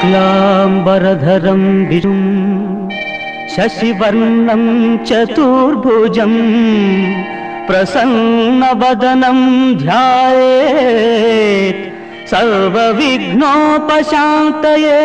शुक्लांबरधरं विष्णुं शशिवर्णं चतुर्भुजं प्रसन्नवदनं ध्यायेत् सर्वविघ्नोपशान्तये।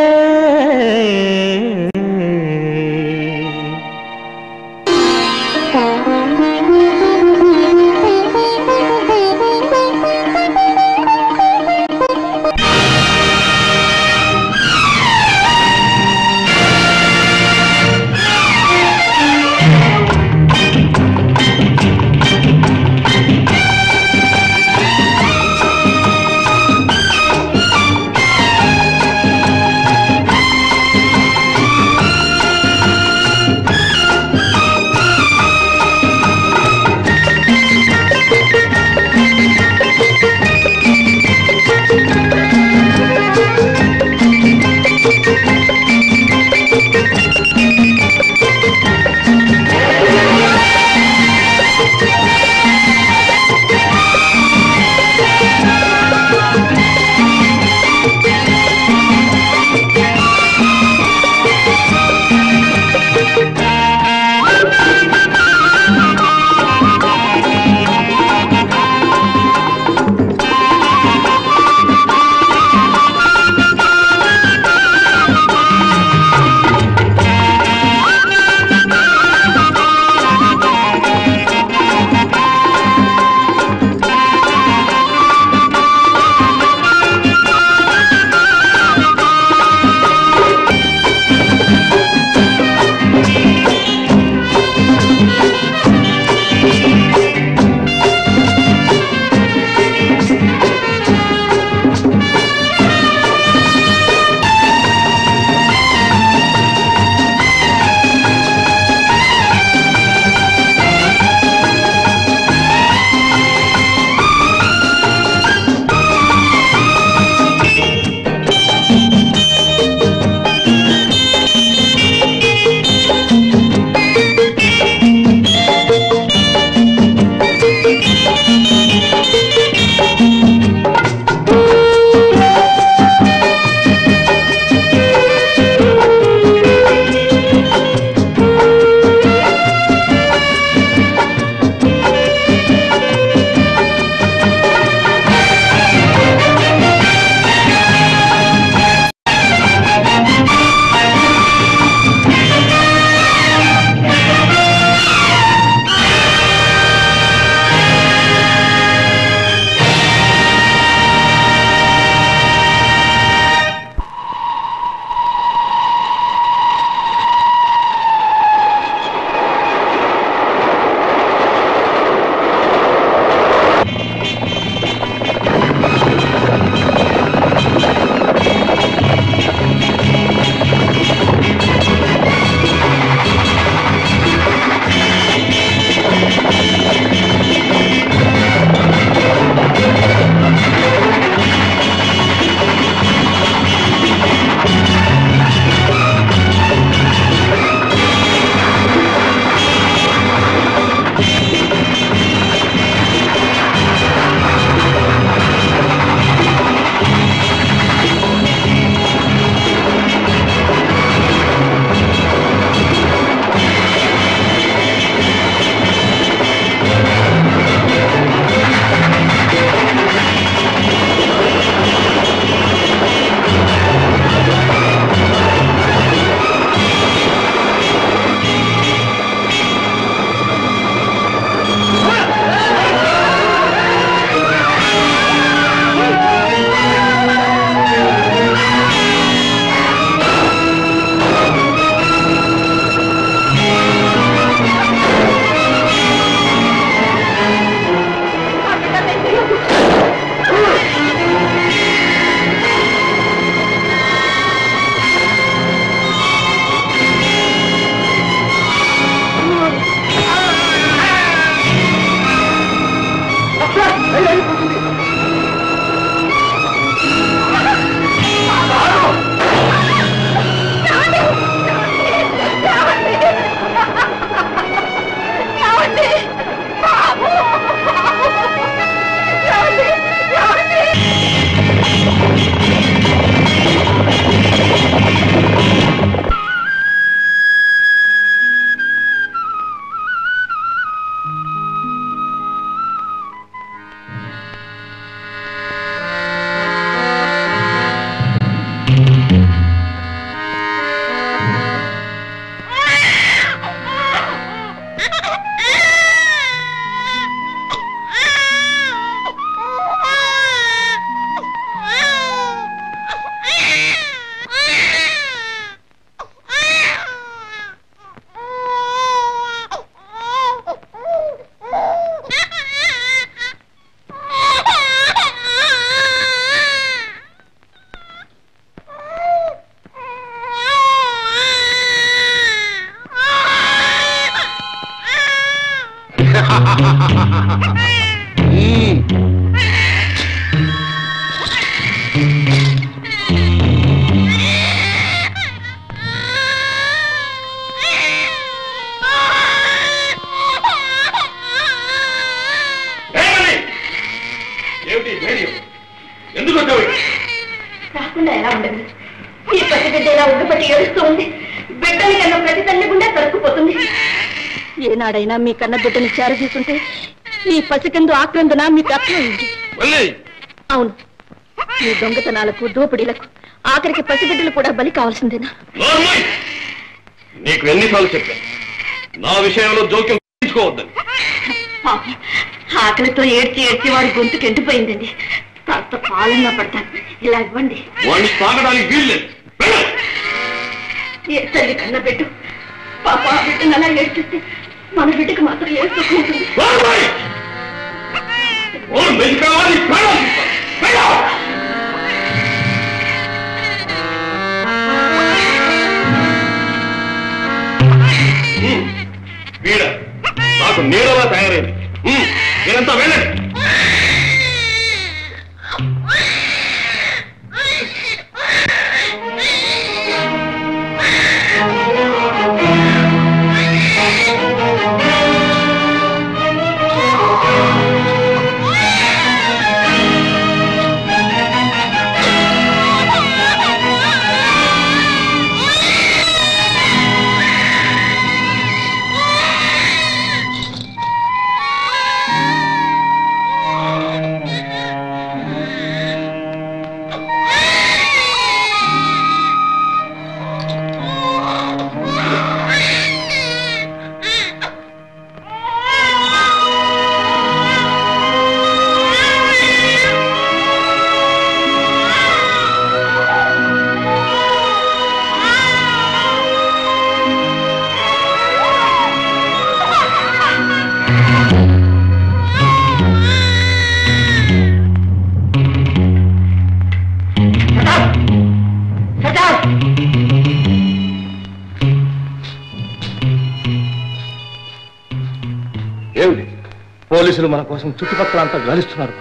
రాకుండా ఎలా ఉండదు? ఈ పసిబిడ్డ ఇలా ఉగ్గుపట్టి ఏడుస్తూ ఉంది. బిడ్డని కన్నా ప్రతి తల్లి గుండె తరుక్కుపోతుంది. ఏనాడైనా మీ కన్న బిడ్డని చేరదీస్తుంటే ఈ పసికందు ఆక్రందన మీకు అర్థమైంది. అవును, మీ దొంగతనాలకు, దోపిడీలకు, ఆఖరికి పసిబిడ్డలు కూడా బలి కావాల్సిందేనా? నీకు ఎన్నిసార్లు చెప్పా నా విషయంలో జోక్యం తీసుకోవద్దని? ఆకలితో ఏడ్చి ఏడ్చి వాడి గొంతుకు ఎండిపోయిందండి. కాస్త పాలన పడతాను, ఇలా ఇవ్వండి. ఏ తల్లి కన్న బిడ్డు పాప ఆ బిడ్డను అలా ఏడ్చిస్తే మన బిడ్డకు మాత్రం ఏ సుఖం ఉంటుంది? వీడ నాకు నీడలా తయారైంది. మీరంతా వెళ్ళండి. మన కోసం చుట్టుపక్కల అంతా గాలిస్తున్నారు.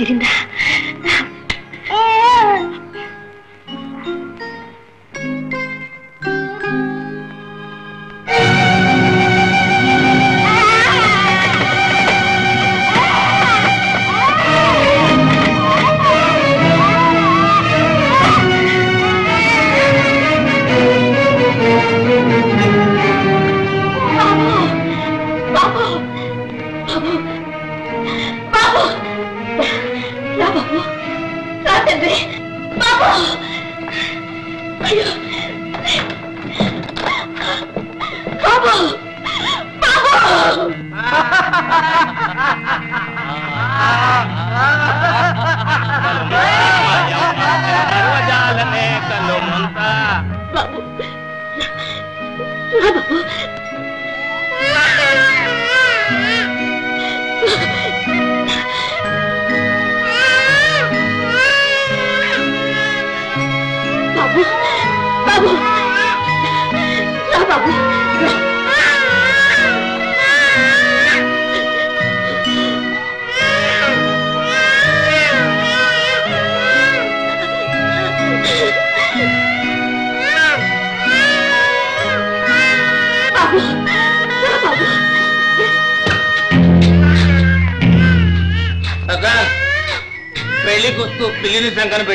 తిరిందా?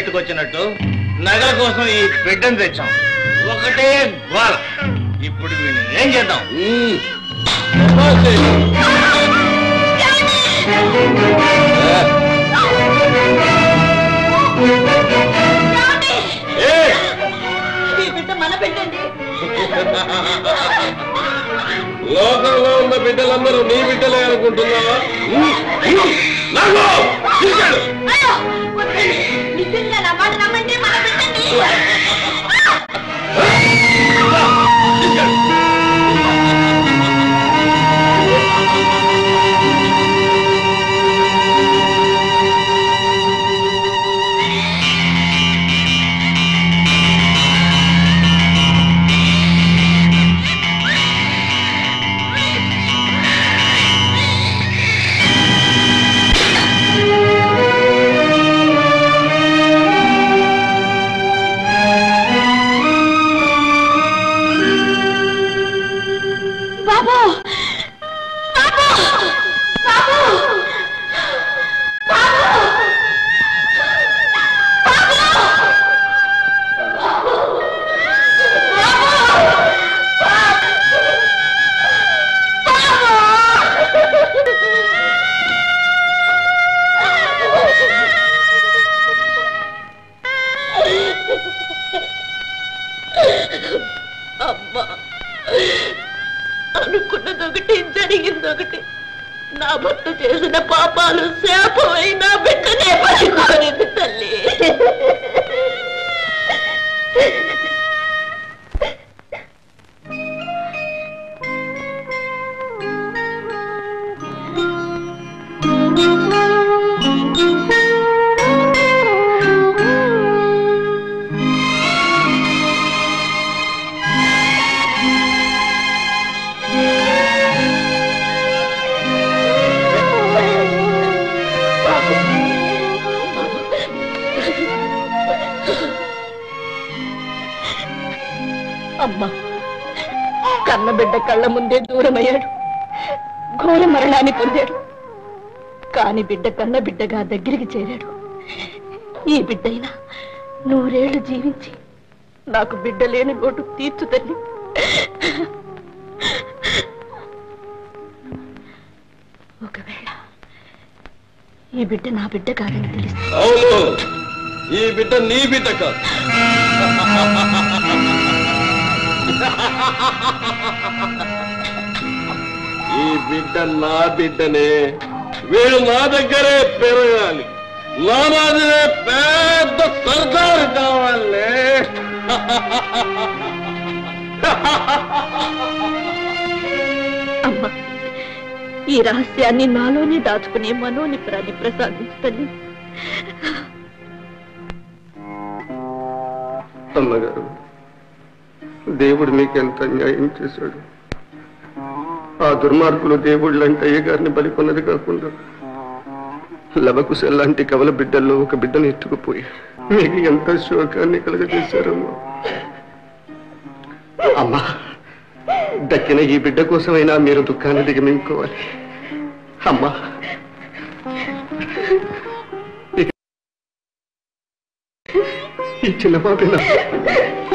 పెట్టుకొచ్చినట్టు నగల కోసం ఈ బిడ్డను తెచ్చాం. ఒకటే గోల. ఇప్పుడు వీడిని ఏం చేద్దాం? నీ బిడ్డలే అనుకుంటున్నావా? బిడ్డ కన్న బిడ్డగా దగ్గరికి చేరాడు. ఈ బిడ్డైనా 100 ఏళ్లు జీవించి నాకు బిడ్డ లేని లోటు తీర్చు తల్లి. ఒకవేళ ఈ బిడ్డ నా బిడ్డ కాదని తెలుసు. అవును, ఈ బిడ్డ నీ బిడ్డ కాదు. ఈ బిడ్డ నా బిడ్డనే. వీడు నా దగ్గరే పెరగాలి, నా మాదిరే పెద్ద సర్దారు కావాలి. అమ్మ, ఈ రహస్యాన్ని నాలోనే దాచుకునే మనోని ప్రాణి ప్రసాదించండి. అమ్మగారు, దేవుడు మీకెంత న్యాయం చేశాడు. ఆ దుర్మార్గులు దేవుళ్ళంటే ఏ గారిని బలికొన్నది కాకుండా లవకుశలాంటి కవల బిడ్డల్లో ఒక బిడ్డను ఎత్తుకుపోయి మీకు ఎంత శోకాన్ని కలగజేశారమ్మా. అమ్మా, దక్కిన ఈ బిడ్డ కోసమైనా మీరు దుఃఖాన్ని దిగమింగుకోవాలి. అమ్మా, ఈ చిన్న బాబేనా,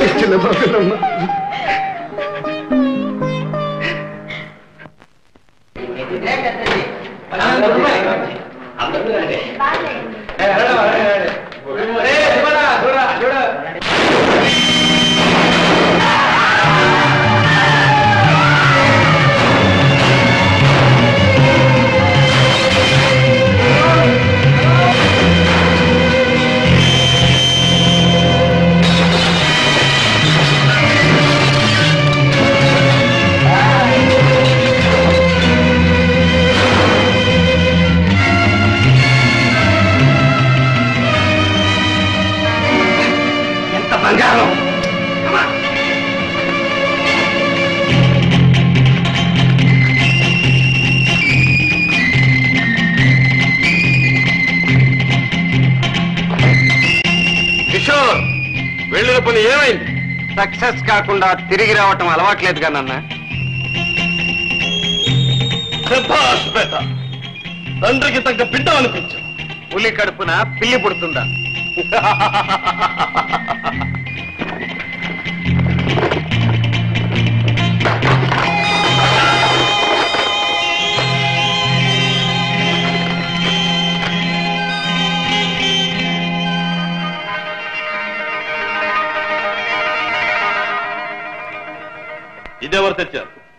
ఈ చిన్న బాబేనమ్మా. సక్సెస్ కాకుండా తిరిగి రావటం అలవాట్లేదు కానీ అన్న. తండ్రికి తగ్గ బిడ్డ అనిపించు. పులి కడుపున పిల్లి పుడుతుందా?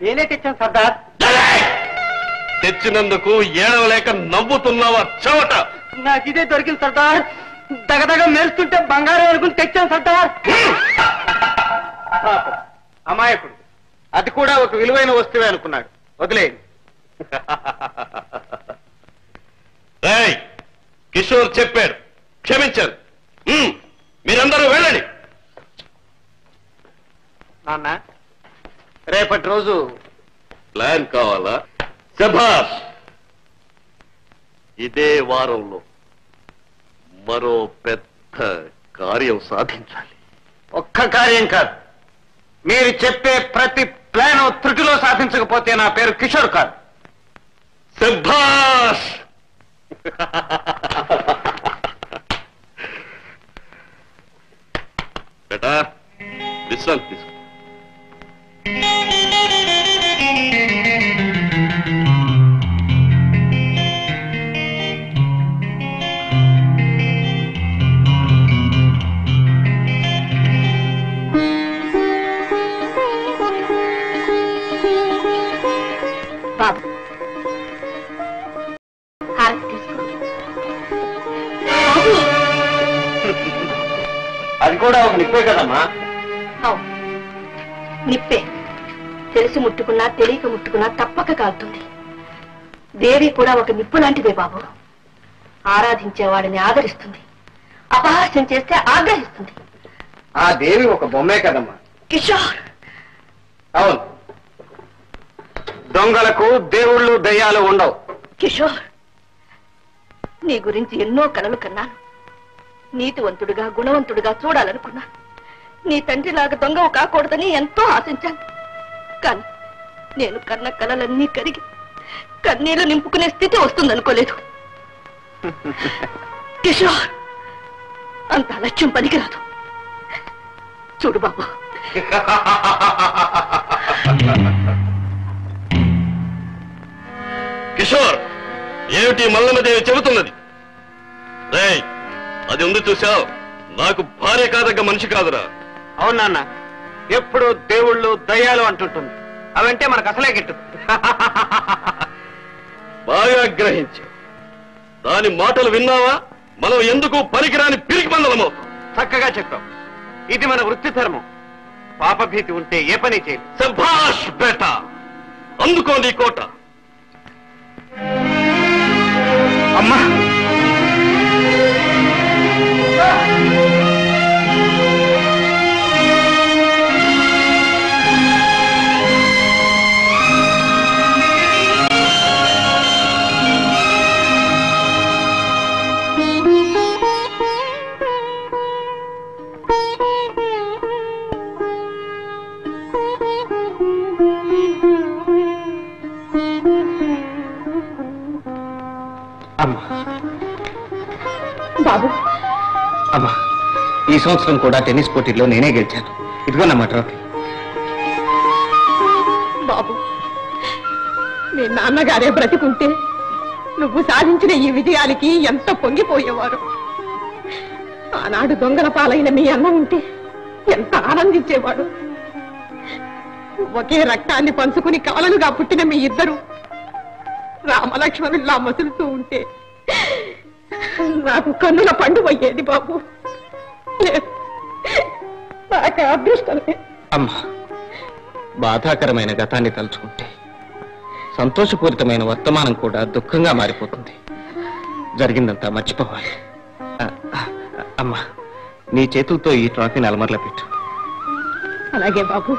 నేనే తెచ్చాను సర్దార్. తెచ్చినందుకు ఏడవలేక నవ్వుతున్నావా చోట? నాకిదే దొరికింది సర్దార్. దగదగ మెరుస్తుంటే బంగారం అనుకుని తెచ్చాను సర్దార్. అమాయకుడు, అది కూడా ఒక విలువైన వస్తువే అనుకున్నాడు. వదిలేయండి. కిషోర్ చెప్పాడు, క్షమించారు. మీరందరూ వెళ్ళండి. నాన్న, రేపటి రోజు ప్లాన్ కావాలా? శభాష్. ఇదే వారంలో మరో పెద్ద కార్యం సాధించాలి. ఒక్క కార్యం కాదు, మీరు చెప్పే ప్రతి ప్లాన్ త్రుటిలో సాధించకపోతే నా పేరు కిషోర్ కాదు. శభాష్. బేటా, విశ్రాంతి తీసుకో. అది కూడా ఒక నిప్పే కదమ్మా? నిప్పే. తెలిసి ముట్టుకున్నా తెలియక ముట్టుకున్నా తప్పక కాలుతుంది. దేవి కూడా ఒక నిప్పు లాంటిదే బాబు. ఆరాధించేవాడిని ఆదరిస్తుంది, అపహాస్యం చేస్తే ఆగ్రహిస్తుంది. ఆ దేవి ఒక బొమ్మే కదమ్మా కిషోర్? అవును. దొంగలకు దేవుళ్ళు దయ్యాలు ఉండవు కిషోర్. నీ గురించి ఎన్నో కలలు కన్నాను. నీతివంతుడుగా గుణవంతుడుగా చూడాలనుకున్నాను. నీ తండ్రిలాగా దొంగవు కాకూడదని ఎంతో ఆశించాను. కానీ నేను కన్న కలలన్నీ కరిగి కన్నీళ్లు నింపుకునే స్థితి వస్తుందనుకోలేదు కిషోర్. అంత అలక్ష్యం పనికిరాదు. చూడు బాబు, కిషోర్ ఏమిటి మల్లమ్మదేవి చెబుతున్నది? రేయ్, అది ఉంది చూసావు, నాకు భార్య కాదగ్గ మనిషి కాదురా. అవును నాన్న, ఎప్పుడు దేవుళ్ళు దయ్యాలు అంటుంటుంది. అవంటే మనకు అసలే గిట్టదు. బాగా గ్రహించు. దాని మాటలు విన్నావా? మనం ఎందుకు పనికిరాని పిరికి బంధనమో. చక్కగా చెప్పాం. ఇది మన వృత్తి ధర్మం. పాపభీతి ఉంటే ఏ పని చేయాలి. శభాష్ బేటా, అందుకో నీ కోట. అమ్మా, ఈ సంవత్సరం కూడా టెన్నిస్ పోటీల్లో నేనే గెలిచాను. ఇదిగోనమ్మా ట్రోఫీ. బాబు, మీ నాన్నగారే బ్రతికుంటే నువ్వు సాధించిన ఈ విజయాలకి ఎంత పొంగిపోయేవారు. ఆనాడు దొంగల పాలైన మీ అన్న ఉంటే ఎంత ఆనందించేవాడు. ఒకే రక్తాన్ని పంచుకుని కాలలుగా పుట్టిన మీ ఇద్దరు రామలక్ష్మణుల్లా మసులుతూ ఉంటే నాకు కన్నుల పండుపోయేది బాబు. అమ్మా, బాధాకరమైన గతాన్ని తలుచుకుంటే సంతోషపూరితమైన వర్తమానం కూడా దుఃఖంగా మారిపోతుంది. జరిగిందంతా మర్చిపోవాలి. అమ్మా, నీ చేతులతో ఈ ట్రాఫీని అలమర్లో పెట్టు. అలాగే బాబు.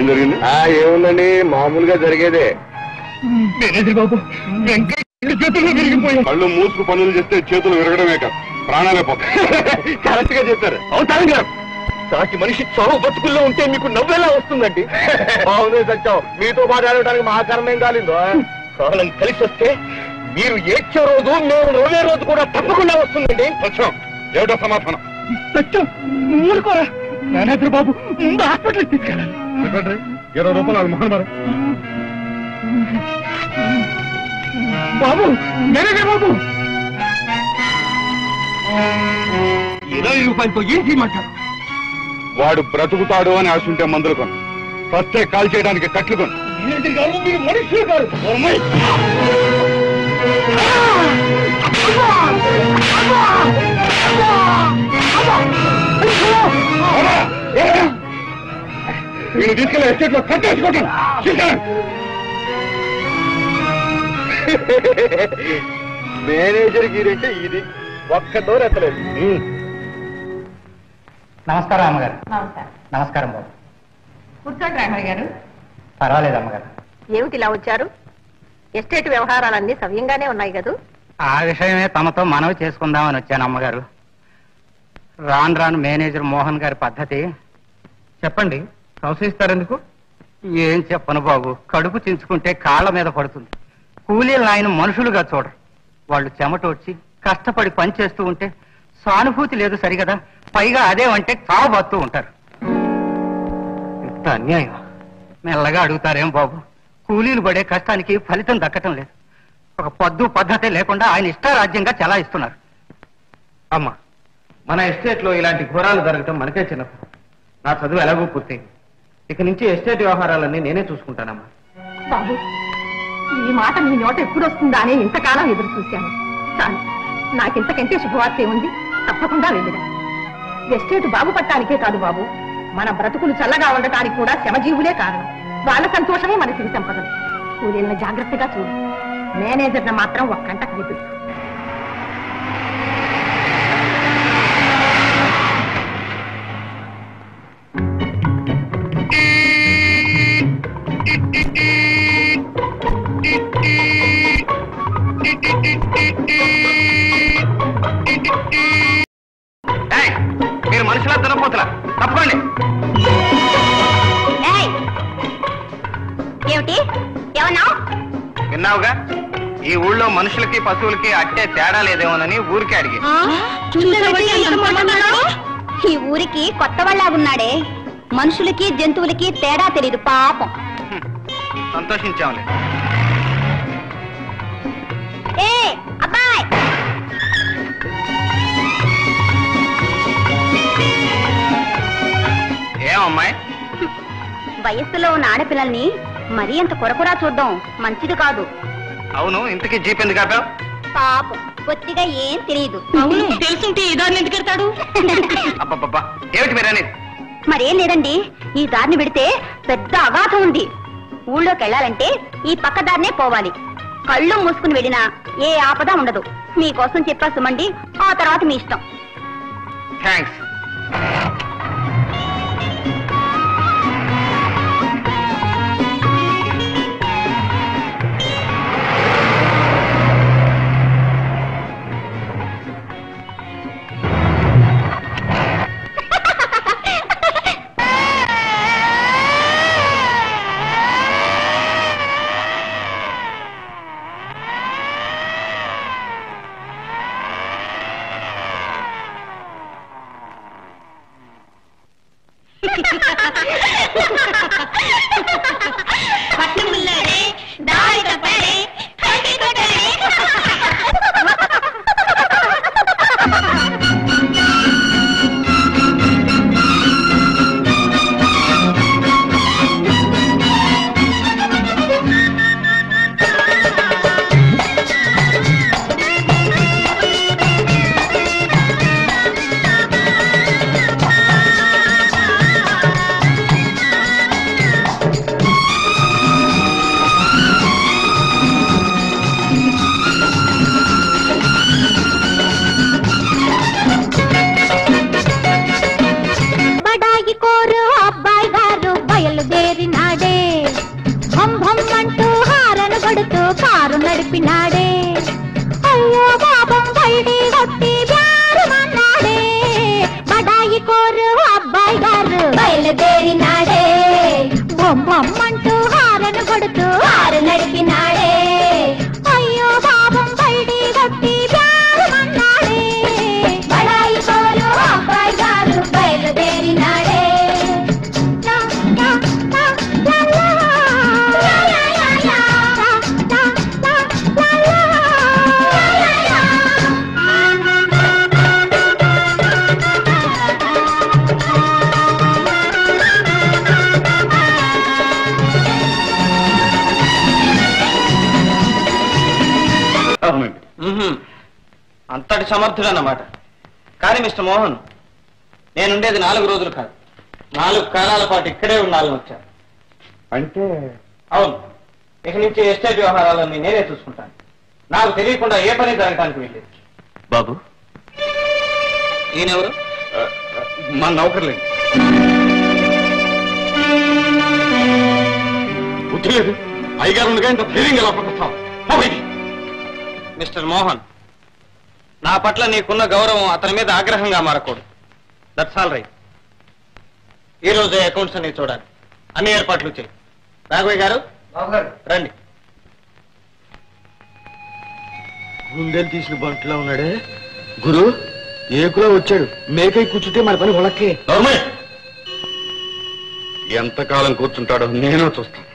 ఏముందండి, మామూలుగా జరిగేదే. మేనేజర్ బాబు వెంకయ్య చేతుల్లో విరిగిపోయాయి. కళ్ళు మూసుకు పనులు చేస్తే చేతులు విరగడమే కాదు ప్రాణాలే పోతాయి. కరెక్ట్ గా చెప్పారు. అవుతాను గారు సాటి మనిషి చావు బతుకుల్లో ఉంటే మీకు నవ్వేలా వస్తుందండి. బాగుంది సత్యం, మీతో పాటు ఆడటానికి మా కారణం కాలేదు. కాలం కలిసి వస్తే మీరు ఏడ్చే రోజు మేము నవ్వే రోజు కూడా తప్పకుండా వస్తుందండి. సత్యం ఏమిటో సమాధానం? సత్యం మూలుకోరా మేనేజర్ బాబు ముందు హాస్పిటల్కి తీసుకెళ్ళాలి. 20 రూపాయలు అది మొహన్ మరి బాబు. మేనేజర్ బాబు 20 రూపాయలతో ఏం చేయమంటారు? వాడు బ్రతుకుతాడు అని ఆశుంటే మందులు కొను, ఫస్టే కాల్ చేయడానికి కట్లు కొను. మీరు మనుషులు కాదు. నేను తీసుకెళ్ళి ఎస్టేట్ లో కట్టేసుకుంటాను. మేనేజర్ గీరంటే ఇది ఒక్క డోర్ ఎత్తలేదు. నమస్కారం అమ్మగారు. నమస్కారం బాబు. కూర్చోండి రాఘవయ్య గారు. పర్వాలేదు అమ్మగారు. ఏమిటి ఇలా వచ్చారు? ఎస్టేట్ వ్యవహారాలన్నీ సవ్యంగానే ఉన్నాయి కదా? ఆ విషయమే తమతో మనవి చేసుకుందామని వచ్చాను అమ్మగారు. రాను రాను మేనేజర్ మోహన్ గారి పద్ధతి చెప్పండి సంశయిస్తారెందుకు? ఏం చెప్పను బాబు, కడుపు చించుకుంటే కాళ్ళ మీద పడుతుంది. కూలీలు ఆయన మనుషులుగా చూడరు. వాళ్ళు చెమటోడ్చి కష్టపడి పని చేస్తూ ఉంటే సానుభూతి లేదు సరికదా, పైగా అదేమంటే చావబోతూ ఉంటారు. ఇంత అన్యాయం మెల్లగా అడుగుతారేం బాబు. కూలీలు పడే కష్టానికి ఫలితం దక్కటం లేదు. ఒక పద్దు పద్ధతే లేకుండా ఆయన ఇష్టారాజ్యంగా చలాయిస్తున్నారు. అమ్మా, మన ఎస్టేట్లో ఇలాంటి ఘోరాలు జరగటం మనకే చిన్నప్పుడు. నా చదువు ఎలాగో పూర్తి, ఇక నుంచి ఎస్టేట్ వ్యవహారాలన్నీ నేనే చూసుకుంటానమ్మా. బాబు, ఈ మాట మీ నోట ఎప్పుడు వస్తుందా అని ఇంతకాలం ఎదురు చూశాను. చాలు, నాకింతకంటే శుభవార్త ఏముంది? తప్పకుండా వెళ్ళిరా. ఎస్టేట్ బాబు పట్టానికే కాదు బాబు, మన బ్రతుకులు చల్లగా ఉండటానికి కూడా శ్రమజీవులే కారణం. వాళ్ళ సంతోషమే మన సిరి సంపదలు. కూలీలను జాగ్రత్తగా చూడు, మేనేజర్ని మాత్రం ఒక గంటకు వద్దు. మీరు మనుషులా తినపోతులా? తప్పండి. ఏమిటి ఏమన్నావు? విన్నావుగా, ఈ ఊళ్ళో మనుషులకి పశువులకి అట్టే తేడా లేదేమోనని ఊరికే అడిగి. ఈ ఊరికి కొత్త వాళ్ళలాగున్నాడే, మనుషులకి జంతువులకి తేడా తెలియదు పాపం. సంతోషించాంలే. ఏ అబ్బాయ్, ఏమమ్మాయి, వయస్సులో ఉన్న ఆడపిల్లల్ని మరీ అంత కొరకురా చూడడం మంచిది కాదు. అవును, ఇంతకీ జీప్ ఎందుకు ఆపావు? పాపం కొద్దిగా ఏం తెలియదు. తెలుసుంటే ఈ దారిని ఎందుకు వెళ్తాడు? అబ్బా, ఏమిటి మీరని? మరేం లేదండి, ఈ దారిని పెడితే పెద్ద అగాధం ఉంది. ఊళ్ళోకి వెళ్ళాలంటే ఈ పక్క దారినే పోవాలి. కళ్ళు మూసుకుని వెళ్ళినా ఏ ఆపద ఉండదు. మీకోసం చెప్పా సుమండి, ఆ తర్వాత మీ ఇష్టం. థ్యాంక్స్. మమ్మంటూ హారను కొడుతూ హార నడిపినాడే. అయ్యో పాపం బయటి కొట్టి అన్నాడే. బడాయి పోలు అబ్బాయి గారు బయలుదేరినాడే. అంతటి సమర్థుడు అన్నమాట. కానీ మిస్టర్ మోహన్, నేనుండేది 4 రోజులు కాదు, 4 కాలాల పాటు ఇక్కడే ఉండాలని వచ్చాను. అంటే? అవును, ఇక నుంచి ఎస్టేట్ వ్యవహారాలన్నీ నేనే చూసుకుంటాను. నాకు తెలియకుండా ఏ పని జరగడానికి వెళ్ళేది. బాబు, ఈయనెవరు? మా నౌకర్లేండి. బుద్ధి లేదు, అయ్యగారు ఉండగా ఇంత ఫీలింగ్ ఎలా పడుతున్నావు? మిస్టర్ మోహన్, నా పట్ల నీకున్న గౌరవం అతని మీద ఆగ్రహంగా మారకూడదు. That's all right. ఈరోజు అకౌంట్స్ అన్ని చూడాలి, అన్ని ఏర్పాట్లు చేయి. రాఘవయ్య గారు రండి. గుండెలు తీసిన బంట్లో ఉన్నాడే గురు. ఏకులో వచ్చాడు, మేకై కూర్చుంటే మన పని వాళ్ళకే. ఎంతకాలం కూర్చుంటాడో నేను చూస్తాను.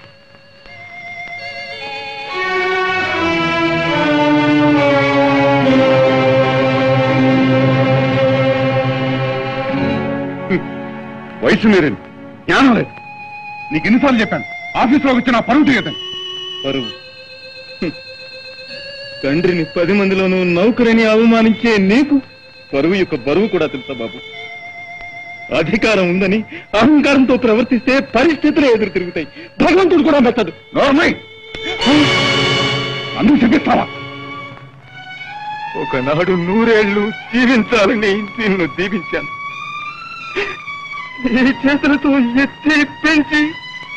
వయసు మీరేను, జ్ఞానం లేదు. నీకు ఎన్నిసార్లు చెప్పాను, ఆఫీసులోకి వచ్చి నా పరువు తీయదని. పరువు? తండ్రిని 10 మందిలోనూ నౌకరిని అవమానించే నీకు పరువు యొక్క బరువు కూడా తెలుసా బాబు? అధికారం ఉందని అహంకారంతో ప్రవర్తిస్తే పరిస్థితులు ఎదురు తిరుగుతాయి, భగవంతుడు కూడా మెచ్చదు. అందుకు చెప్పిస్తావా? ఒకనాడు 100 ఏళ్ళు జీవించాలని నిన్ను దీవించాను. నీ చేతులతో ఎత్తి పెంచి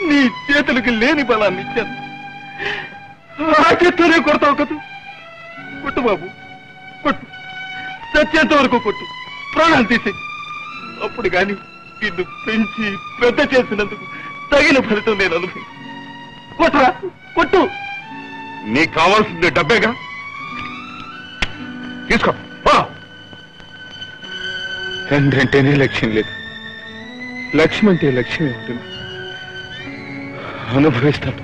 నీ చేతులకు లేని బలాన్ని ఇచ్చాను. ఆ చేతులే కొడతావు కదా? కొట్టు బాబు, కొట్టు. చచ్చేంత వరకు కొట్టు, ప్రాణాలు తీసే. అప్పుడు కాని నిన్ను పెంచి పెద్ద చేసినందుకు తగిన ఫలితం నేను అనుభవి. కొట్టరా, కొట్టు. నీకు కావాల్సింది డబ్బేగా, తీసుకో. తండ్రి అంటేనే లక్ష్యం లేదు, లక్ష్యం అంటే లక్ష్యమే ఉంటుంది. అనుభవిస్తాను.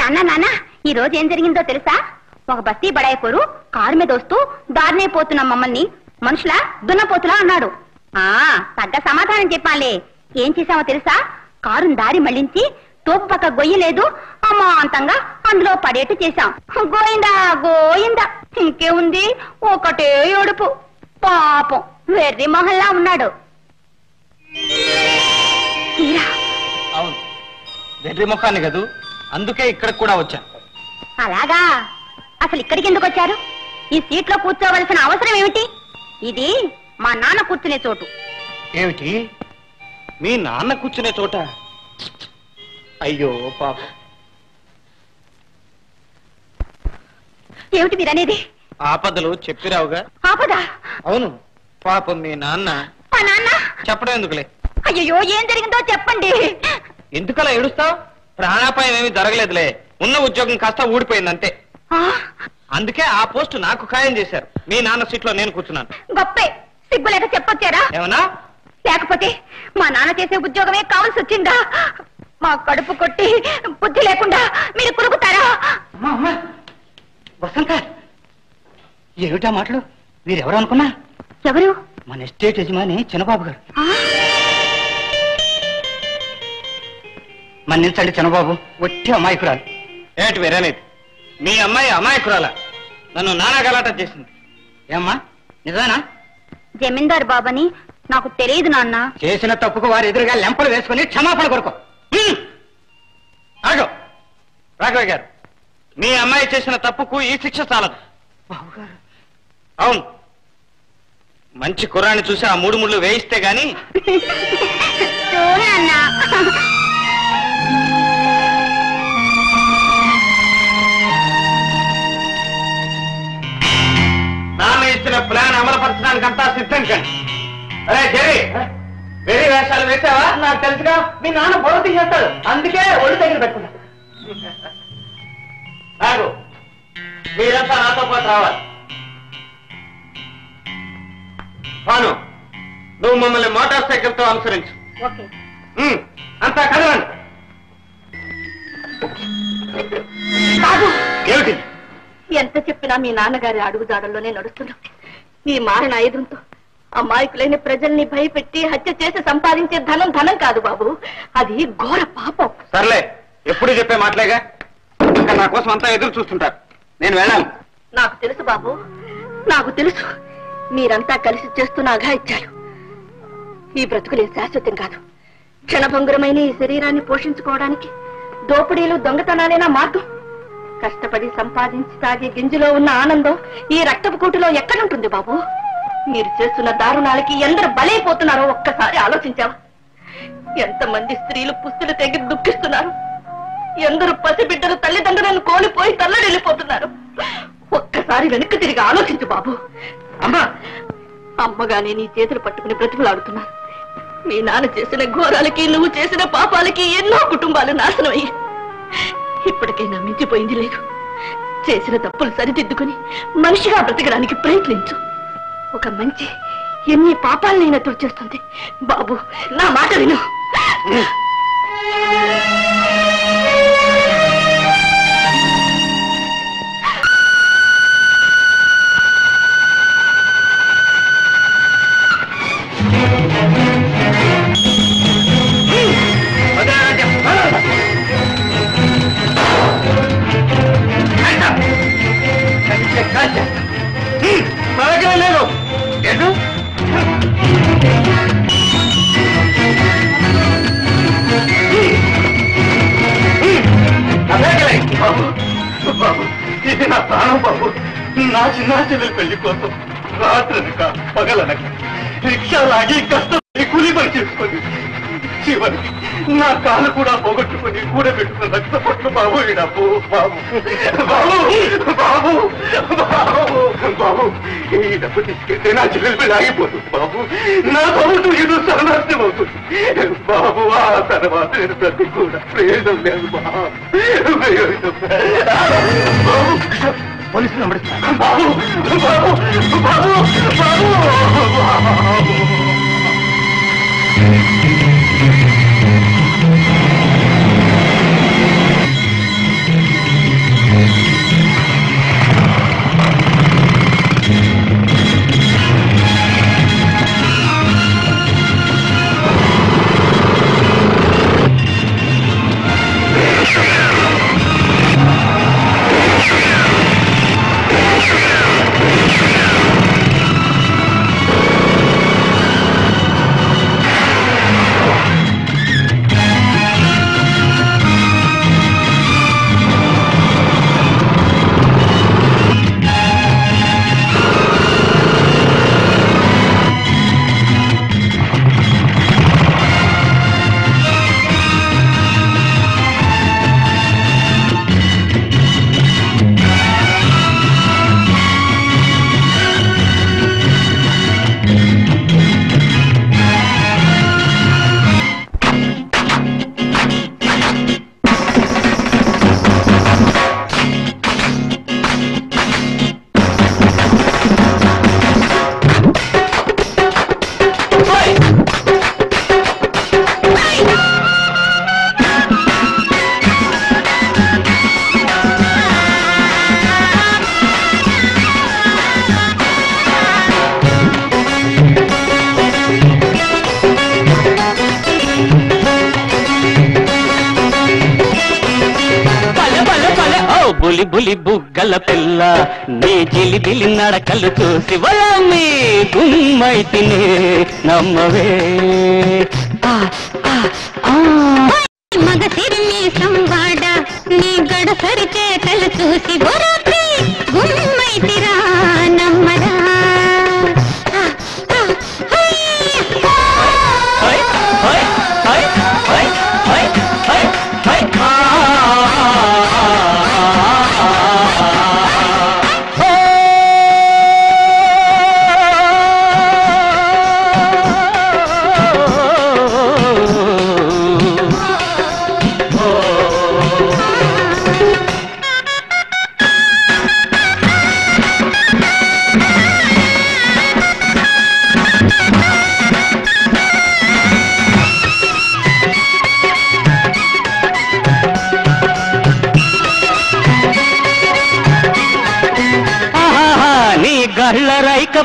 నాన్న, నాన్న, ఈ రోజు ఏం జరిగిందో తెలుసా? ఒక బస్తీ బడాయిపోరు కారు మీద వస్తూ దారినే పోతున్నాం మమ్మల్ని మనుషులా దున్నపోతులా అన్నాడు. ఆ తగ్గ సమాధానం చెప్పాలి. ఏం చేశామో తెలుసా? కారును దారి మళ్లించి తోపు పక్క గొయ్యి లేదు, అమాంతంగా అందులో పడేట్టు చేశాం. గోయిందా గోయిందా, ఇంకేముంది, ఒకటే ఏడుపు. పాపం వెర్రి మొహల్లా ఉన్నాడు. అవును, వెర్రి మొహాన్ని కదూ, అందుకే ఇక్కడికి కూడా వచ్చాను. అలాగా? అసలు ఇక్కడికి ఎందుకు వచ్చారు? ఈ సీట్లో కూర్చోవలసిన అవసరం ఏమిటి? ఇది మా నాన్న కూర్చునే చోటు. ఏమిటి, మీ నాన్న కూర్చునే చోట? అయ్యో పాప. ఏమిటి మీరనేది? ఆపదలు చెప్పిరావుగా. ఆపదా? అవును, పాపం మీ నాన్న. మా నాన్న? చెప్పడం ఎందుకులే. అయ్యో, ఏం జరిగిందో చెప్పండి. ఎందుకలా ఏడుస్తావు? ప్రాణాపాయం ఏమి జరగలేదులే, ఉన్న ఉద్యోగం కాస్త ఊడిపోయింది అంతే. అందుకే ఆ పోస్టు నాకు ఖాయం చేశారు. మీ నాన్న సీట్లో నేను కూర్చున్నాను. గొప్పే, సిగ్గులేక చెప్పొచ్చారా? ఏమన్నా? లేకపోతే మా నాన్న చేసే ఉద్యోగమే కావాల్సి వచ్చిందా? మా కడుపు కొట్టి బుద్ధి లేకుండా మీరు కురుకుతారా? వసంత, ఏమిటా మాటలు? మీరెవరు అనుకున్నా? ఎవరు? మన ఎస్టేట్ యజమాని చిన్నబాబు గారు. మన్నించండి, చిన్నబాబు ఒట్టి అమాయకురాలు. ఏమిటి వేరేది? మీ అమ్మాయి అమాయకురాలా? నన్ను నానా గలాటం చేసింది. ఏమ్మా, నిజానా? జమీందారు బాబని నాకు తెలియదు నాన్న. చేసిన తప్పుకు వారు ఎదురుగా లెంపలు వేసుకుని క్షమాపణ కొరకు. ఆగో రాఘవయ్య గారు, మీ అమ్మాయి చేసిన తప్పుకు ఈ శిక్ష చాలదు. అవును, మంచి కుర్రాన్ని చూసి ఆ 3 ముళ్ళు వేయిస్తే గాని. ప్లాన్ అమలుపరచడానికంతా సిద్ధంగా. అరే చెరి వేరే వేషాలు వేసావా? నాకు తెలుసుగా మీ నాన్న బొర తీసేస్తాడు, అందుకే ఒళ్ళు దగ్గర పెట్టుకున్నా. నాకు మీరంతా నాతో పాటు రావాలి. భాను, నువ్వు మమ్మల్ని మోటార్ సైకిల్ తో అనుసరించు. అంతా కదలండి. ఏమిటి? ఎంత చెప్పినా మీ నాన్నగారి అడుగుజాడల్లోనే నడుస్తున్నాం. ఈ మారణ ఆయుధంతో అమాయకులైన ప్రజల్ని భయపెట్టి హత్య చేసి సంపాదించే ధనం ధనం కాదు బాబు, అది ఘోర పాపం. సర్లే, ఎప్పుడు చెప్పే మాటలేగా. ఇంకా నా కోసం అంతా ఎదురు చూస్తుంటారు, నేను వెళ్ళాలి. నాకు తెలుసు బాబు, నాకు తెలుసు మీరంతా కలిసి చేస్తున్న అఘాయిత్యాలు. ఈ బ్రతుకులే శాశ్వతం కాదు. క్షణభంగురమైన ఈ శరీరాన్ని పోషించుకోవడానికి దోపిడీలు దొంగతనాలైనా మార్గం. కష్టపడి సంపాదించి తాగే గింజలో ఉన్న ఆనందం ఈ రక్తపు కూటిలో ఎక్కడుంటుంది బాబు? మీరు చేస్తున్న దారుణాలకి ఎందరు బలైపోతున్నారో ఒక్కసారి ఆలోచించావా? ఎంతమంది స్త్రీలు పుస్తులు తెగి దుఃఖిస్తున్నారు, ఎందరు పసిబిడ్డలు తల్లిదండ్రులను కోల్పోయి తల్లడిల్లిపోతున్నారు. ఒక్కసారి వెనక్కి తిరిగి ఆలోచించు బాబు. అమ్మా, అమ్మగానే నీ చేతులు పట్టుకుని బ్రతుకులాడుతున్నాను. మీ నాన్న చేసిన ఘోరాలకి నువ్వు చేసిన పాపాలకి ఎన్నో కుటుంబాలు నాశనం అయ్యాయి. ఇప్పటికైనా మించిపోయింది లేదు. చేసిన తప్పులు సరిదిద్దుకుని మనిషిగా బ్రతకడానికి ప్రయత్నించు. ఒక మంచి ఎన్ని పాపాలనైనా తుడిచేస్తుంది బాబు, నా మాట విను. నా చిన్న చెల్లెలు పెళ్లి కోసం రాత్రనక పగలనక రిక్షా లాగి కష్టపడి కూలి పని చేసుకొని చివరికి నా కాలు కూడా పోగొట్టుకొని కూడబెట్టుకుని రక్త పొట్లు బాబు. ఈ డబ్బు బాబు బాబు బాబు బాబు బాబు, ఈ డబ్బు తీసుకెళ్తే నా చెల్లెలు పెళ్లి ఆగిపోతుంది బాబు. నా బాబు ఇది సర్నాశనం అవుతుంది బాబు. ఆ తర్వాత నేను ప్రతి కూడా ప్రయోజనం లేదు బాబు. పోలీసులు నమ్మడిస్తాను బాబు బాబు బాబు బాబు. నీ జిలిబిలి నడకలు చూసి వయామి గుమ్మైతిని నమ్మవే. మగ సిరిమి సంవాడ నీ గడసరి చేతలు చూసి వరపి గుమ్మైతిరా నమ్మరా.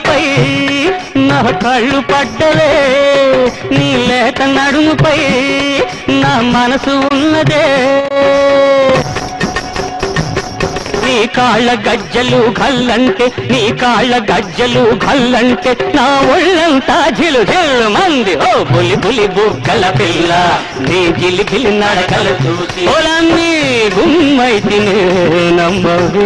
నేలపై నా కళ్ళు పడ్డలే, నీ లేత నడుముపై నా మనసు ఉన్నదే. నీ కాళ్ళ గజ్జలు గల్లంటే, నీ కాళ్ళ గజ్జలు గల్లంటే నా ఒళ్ళంతా జిలు జిల్లు మంది. ఓ బులి బులి బుగ్గల పిల్ల, నీ జిలి జిలి నడకలు చూసి పొలన్నీ గుమ్మైతి నమ్మవి.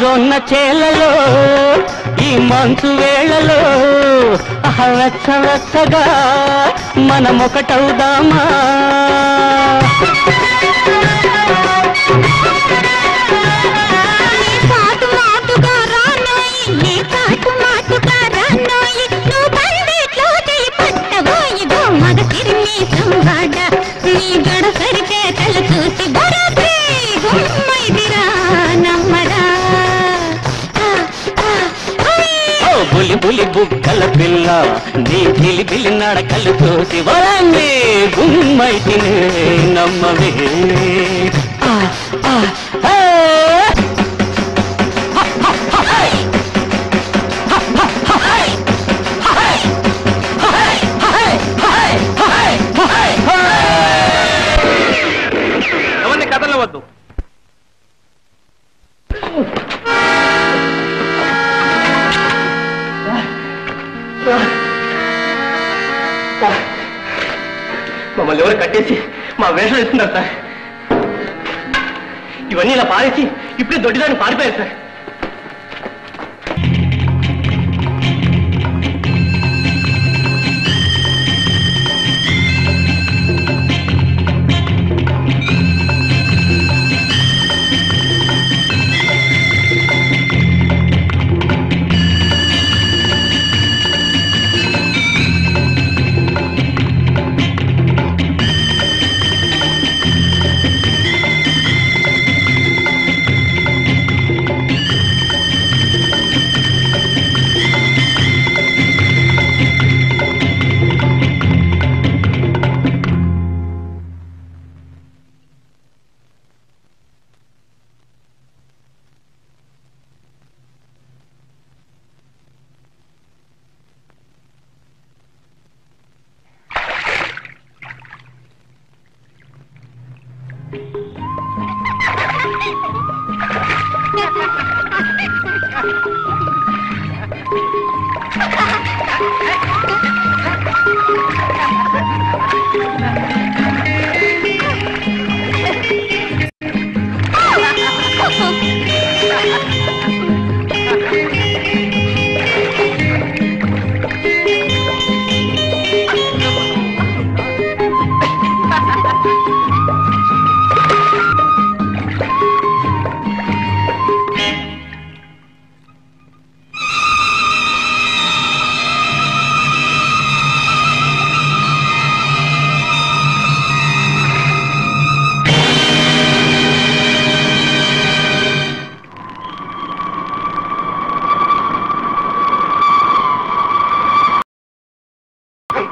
జొన్న చేలలో ఈ మంచు వేళలో వెచ్చ వెచ్చగా మనమొకటవుదామా. బులి బులి బుగ్గల పిల్ల, నీ బిలి బిలి నడకలు చూసి వరండి గుమ్మైతి నమ్మవే. ఎవరిని కథలు వద్దు. మమ్మల్ని ఎవరు కట్టేసి మా వేషం ఇస్తున్నారు సార్. ఇవన్నీ ఇలా పారేసి ఇప్పుడే దొడ్డిదాన్ని పారిపోయారు సార్.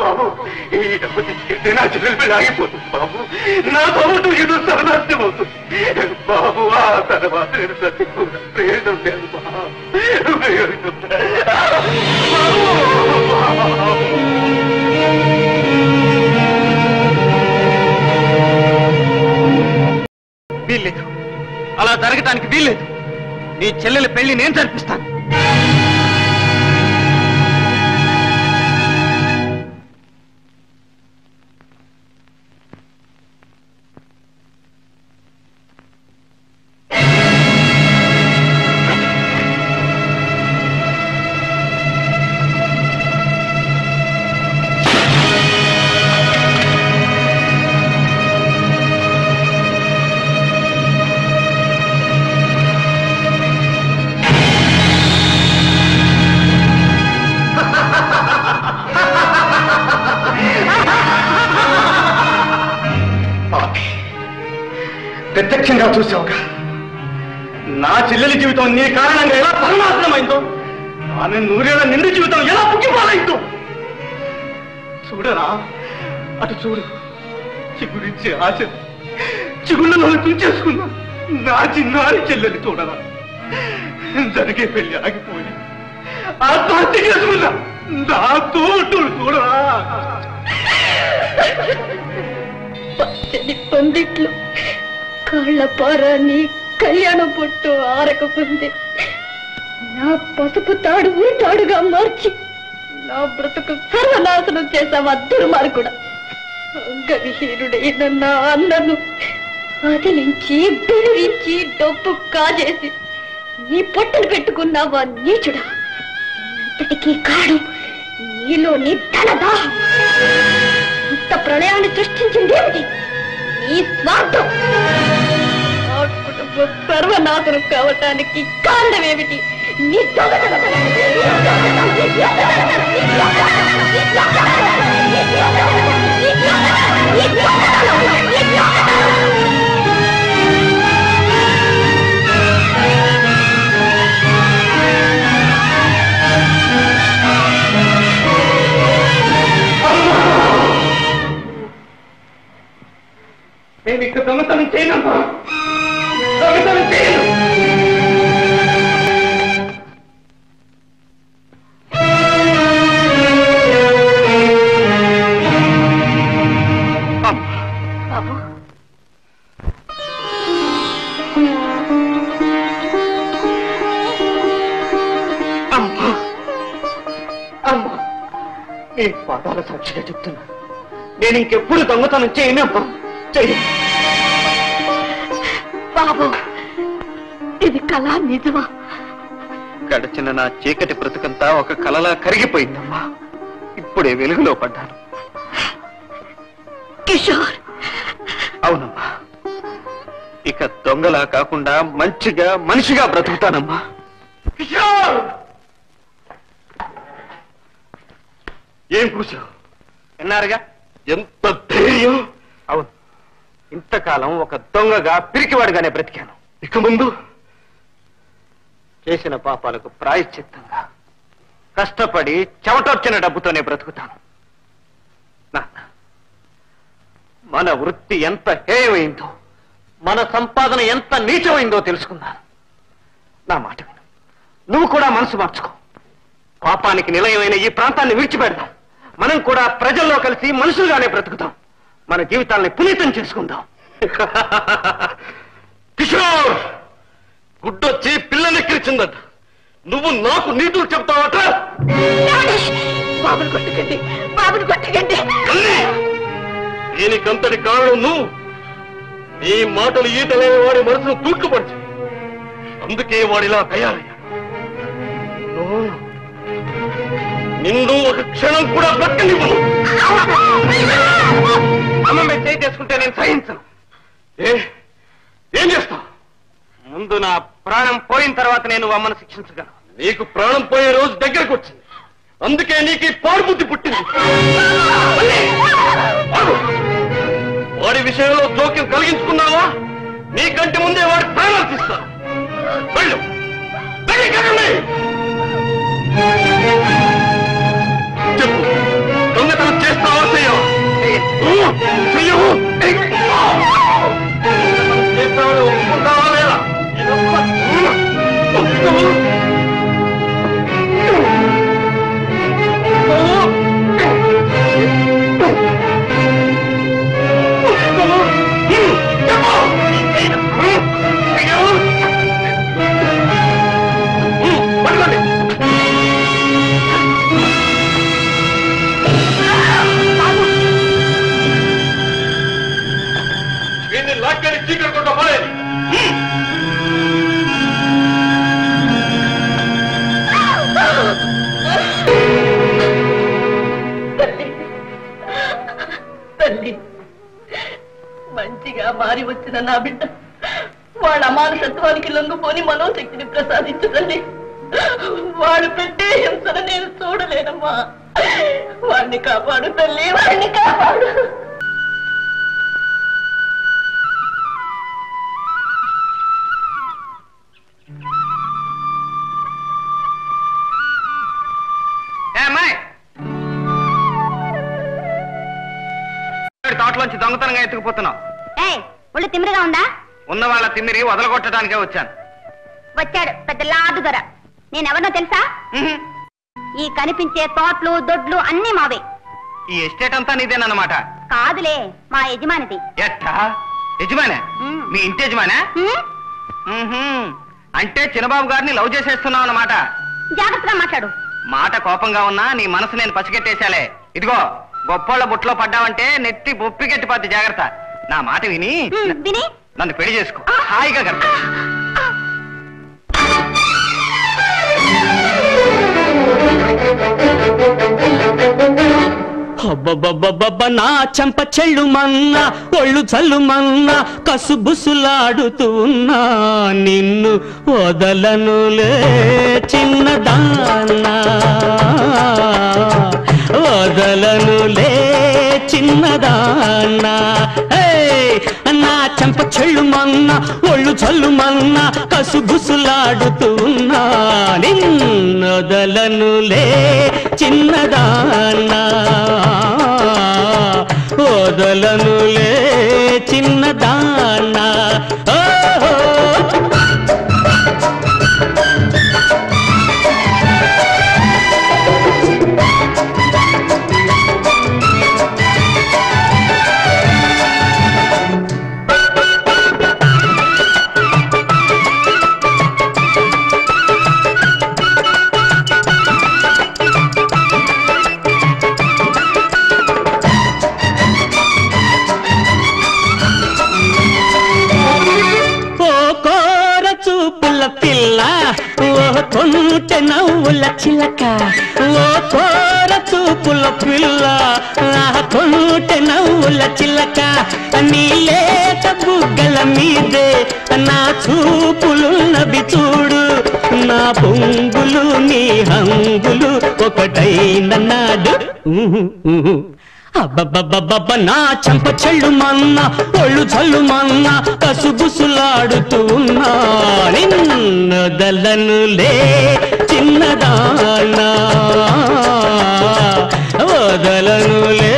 బాబు ఈ డబ్బు తీసుకెళ్తే నా చెల్లెలు ఆగిపోతుంది బాబు. నా బాబుతో ఏదో సర్నాస్యం అవుతుంది బాబు. ఆ తర్వాత నేను సత్యకుండా ప్రయోజనం లేదు బాబు. ప్రయోజనం వీల్లేదు, అలా జరగటానికి వీల్లేదు. నీ చెల్లెల పెళ్లి నేను జరిపిస్తాను. ప్రత్యక్షంగా చూసావుగా నా చెల్లెలి జీవితం నీ కారణంగా ఎలా పరిణామమైందో, ఆమె నూరేళ్ల నిండు జీవితం ఎలా పుట్టిపోయిందో చూడరా. అటు చూడు, చిగురించి ఆశ చిగుళ్ళలో చూసేసుకున్నా నా చిన్నారి చెల్లెలి చూడరా. జరిగే పెళ్లి ఆగిపోయి ఆత్మహత్య చేసుకున్నా నా తోటలు చూడరా. పందిట్లు కాళ్ళ పారాన్ని కళ్యాణ పొట్టు ఆరకముందే నా పసుపు తాడు తాడుగా మార్చి నా బ్రతుకు సర్వనాశనం చేశావా దుర్మార్గుడా. అంగవిహీనుడైన నా అన్నను అదిలించి బెదిరించి డబ్బు కాజేసి నీ పొట్టను పెట్టుకున్నావా నీచుడా. అంతటికీ కాడు నీలో నీ తలదా. ఇంత ప్రళయాన్ని సృష్టించింది ఏమిటి ఈ స్వార్థం. సర్వనాశనం కావటానికి కారణమేమిటి నీ దొంగతనం. మేము ఇక్కడ దొంగతనం చేయనమ్మా. ఈ పాదాల సాక్షిగా చెప్తున్నా, నేను ఇంకెప్పుడు దొంగతనం చేయనమ్మా. బాబు ఇది కళ నిజమా? గడచిన నా చీకటి బ్రతుకంతా ఒక కళలా కరిగిపోయిందమ్మా. ఇప్పుడే వెలుగులో పడ్డాను. కిషోర్! అవునమ్మా, ఇక దొంగలా కాకుండా మంచిగా మనిషిగా బ్రతుకుతానమ్మా. కిషోర్! ఏం కూర్చో అన్నారుగా, ఎంత ధైర్యం! అవును, ఇంతకాలం ఒక దొంగగా పిరికివాడుగానే బ్రతికాను. ఇక ముందు చేసిన పాపాలకు ప్రాయశ్చిత్తంగా కష్టపడి చెమటొచ్చిన డబ్బుతోనే బ్రతుకుతాను. నాన్న, మన వృత్తి ఎంత హేయమైందో, మన సంపాదన ఎంత నీచమైందో తెలుసుకున్నాను. నా మాట విను, నువ్వు కూడా మనసు మార్చుకో. పాపానికి నిలయమైన ఈ ప్రాంతాన్ని విడిచిపెడదాం. మనం కూడా ప్రజల్లో కలిసి మనుషులుగానే బ్రతుకుతాం. మన జీవితాల్ని పునీతం చేసుకుందాం. కిషోర్, గుడ్డొచ్చి పిల్లని ఎక్కిరిచిందట, నువ్వు నాకు నీతులు చెప్తావట. బాబుని కొట్టుకండి, బాబుని కొట్టుకండి. దీనికంతటి కారణం నువ్వు. నీ మాటలు ఈతలేని వాడి మనసును తూర్చుపరిచి అందుకే వాడిలా తయారయ్యాడు. నిన్ను ఒక క్షణం కూడా బ్రతకనివ్వు. అమ్మ మీద చేయి చేసుకుంటే నేను సహించను. ఏం చేస్తావు? ముందు నా ప్రాణం పోయిన తర్వాత నేను అమ్మను శిక్షించగలను. నీకు ప్రాణం పోయే రోజు దగ్గరకు వచ్చింది, అందుకే నీకు పాడుబుద్ధి పుట్టింది. వాడి విషయంలో జోక్యం కలిగించుకున్నావా నీకంటే ముందే వాడి ప్రాణాలు తీస్తాను. వెళ్ళు. చెప్పు, దొంగతనం చేస్తాను. పసిగట్టేశాలే ఇదిగో గొప్పళ్ళ బుట్లో పడ్డావంటే నెత్తి బొప్పికెట్టిపోద్ది జాగ్రత్త నా మాట విని నన్ను పెళ్లి చేసుకో హాయిగా కరెక్ట్ అబ్బబ్బబ్బబ్బ నా చెంప చెళ్ళు మన్నా ఒళ్ళు చల్లు మన్నా కసుబుసులాడుతూ ఉన్నా నిన్ను వదలనులే చిన్నదానా వదలనులే చిన్నదానా నా చెంప చెళ్ళు మన్నా ఒళ్ళు చల్లు మన్నా కసుబుసులాడుతూ ఉన్నా నిన్ను వదలనులే చిన్నదానా వదలనులే చిన్నదానా కొంటే నవ్వుల చిలక ఓ కోర చూపుల పిల్ల కొంటే నవ్వుల చిలక నీలేత బుగ్గల మీదే నా చూపులు నవి చూడు నా పొంగులు నీ హంగులు ఒకటైనన్నాడు అబ్బబ్బబ్బబ్బ నా చెంప చెళ్ళు మన్నా ఒళ్ళు చల్లు మన్నా కసుబుసులాడుతూ ఉన్నా నిన్నొదలనులే చిన్నదానా వదలనులే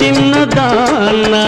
చిన్నదానా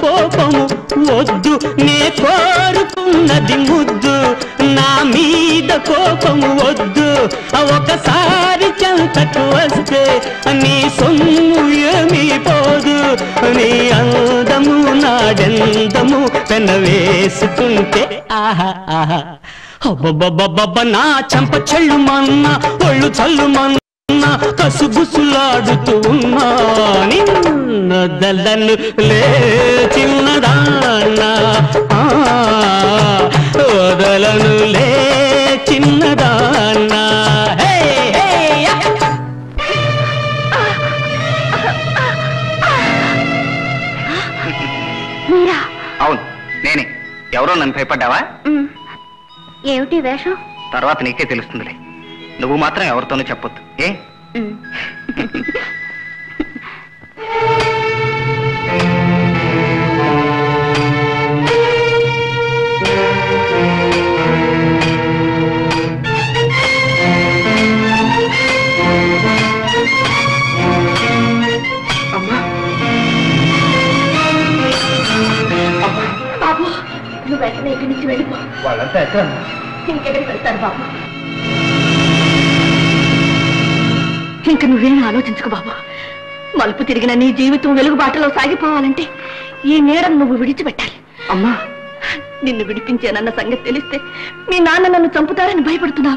కోపము వద్దు నే కోరుకున్నది ముద్దు నా మీద కోపము వద్దు ఒకసారి చెంతకు వస్తే నీ సొమ్ము ఏమీ పోదు నీ అందము నాడెందము పెనవేసుకుంటే ఆహా ఆహా అబ్బబ్బబ్బబ్బ నా చెంప చెళ్ళు మన్నా ఒళ్ళు చల్లు మన్నా కసుబుసులాడుతూ ఉన్నా నిన్నొదలనులే చిన్నదానా వదలనులే చిన్నదానా అవును నేనే. ఎవరో నన్ను భయపడ్డావా? ఏమిటి వేషం? తర్వాత నీకే తెలుస్తుందిలే. నువ్వు మాత్రం ఎవరితోనూ చెప్పొద్దు. ఏ వెంటనే ఇక్కడి నుంచి వెళ్ళిపో. వాళ్ళంతా ఎక్కడ? ఇంకెక్కడికి వెళ్తారు బాబు. ఇంక నువ్వేం ఆలోచించుకో బాబు. మలుపు తిరిగిన నీ జీవితం వెలుగు బాటలో సాగిపోవాలంటే ఈ నేరం నువ్వు విడిచిపెట్టాలి. అమ్మా, నిన్ను విడిపించానన్న సంగతి తెలిస్తే మీ నాన్న నన్ను చంపుతారని భయపడుతున్నావా?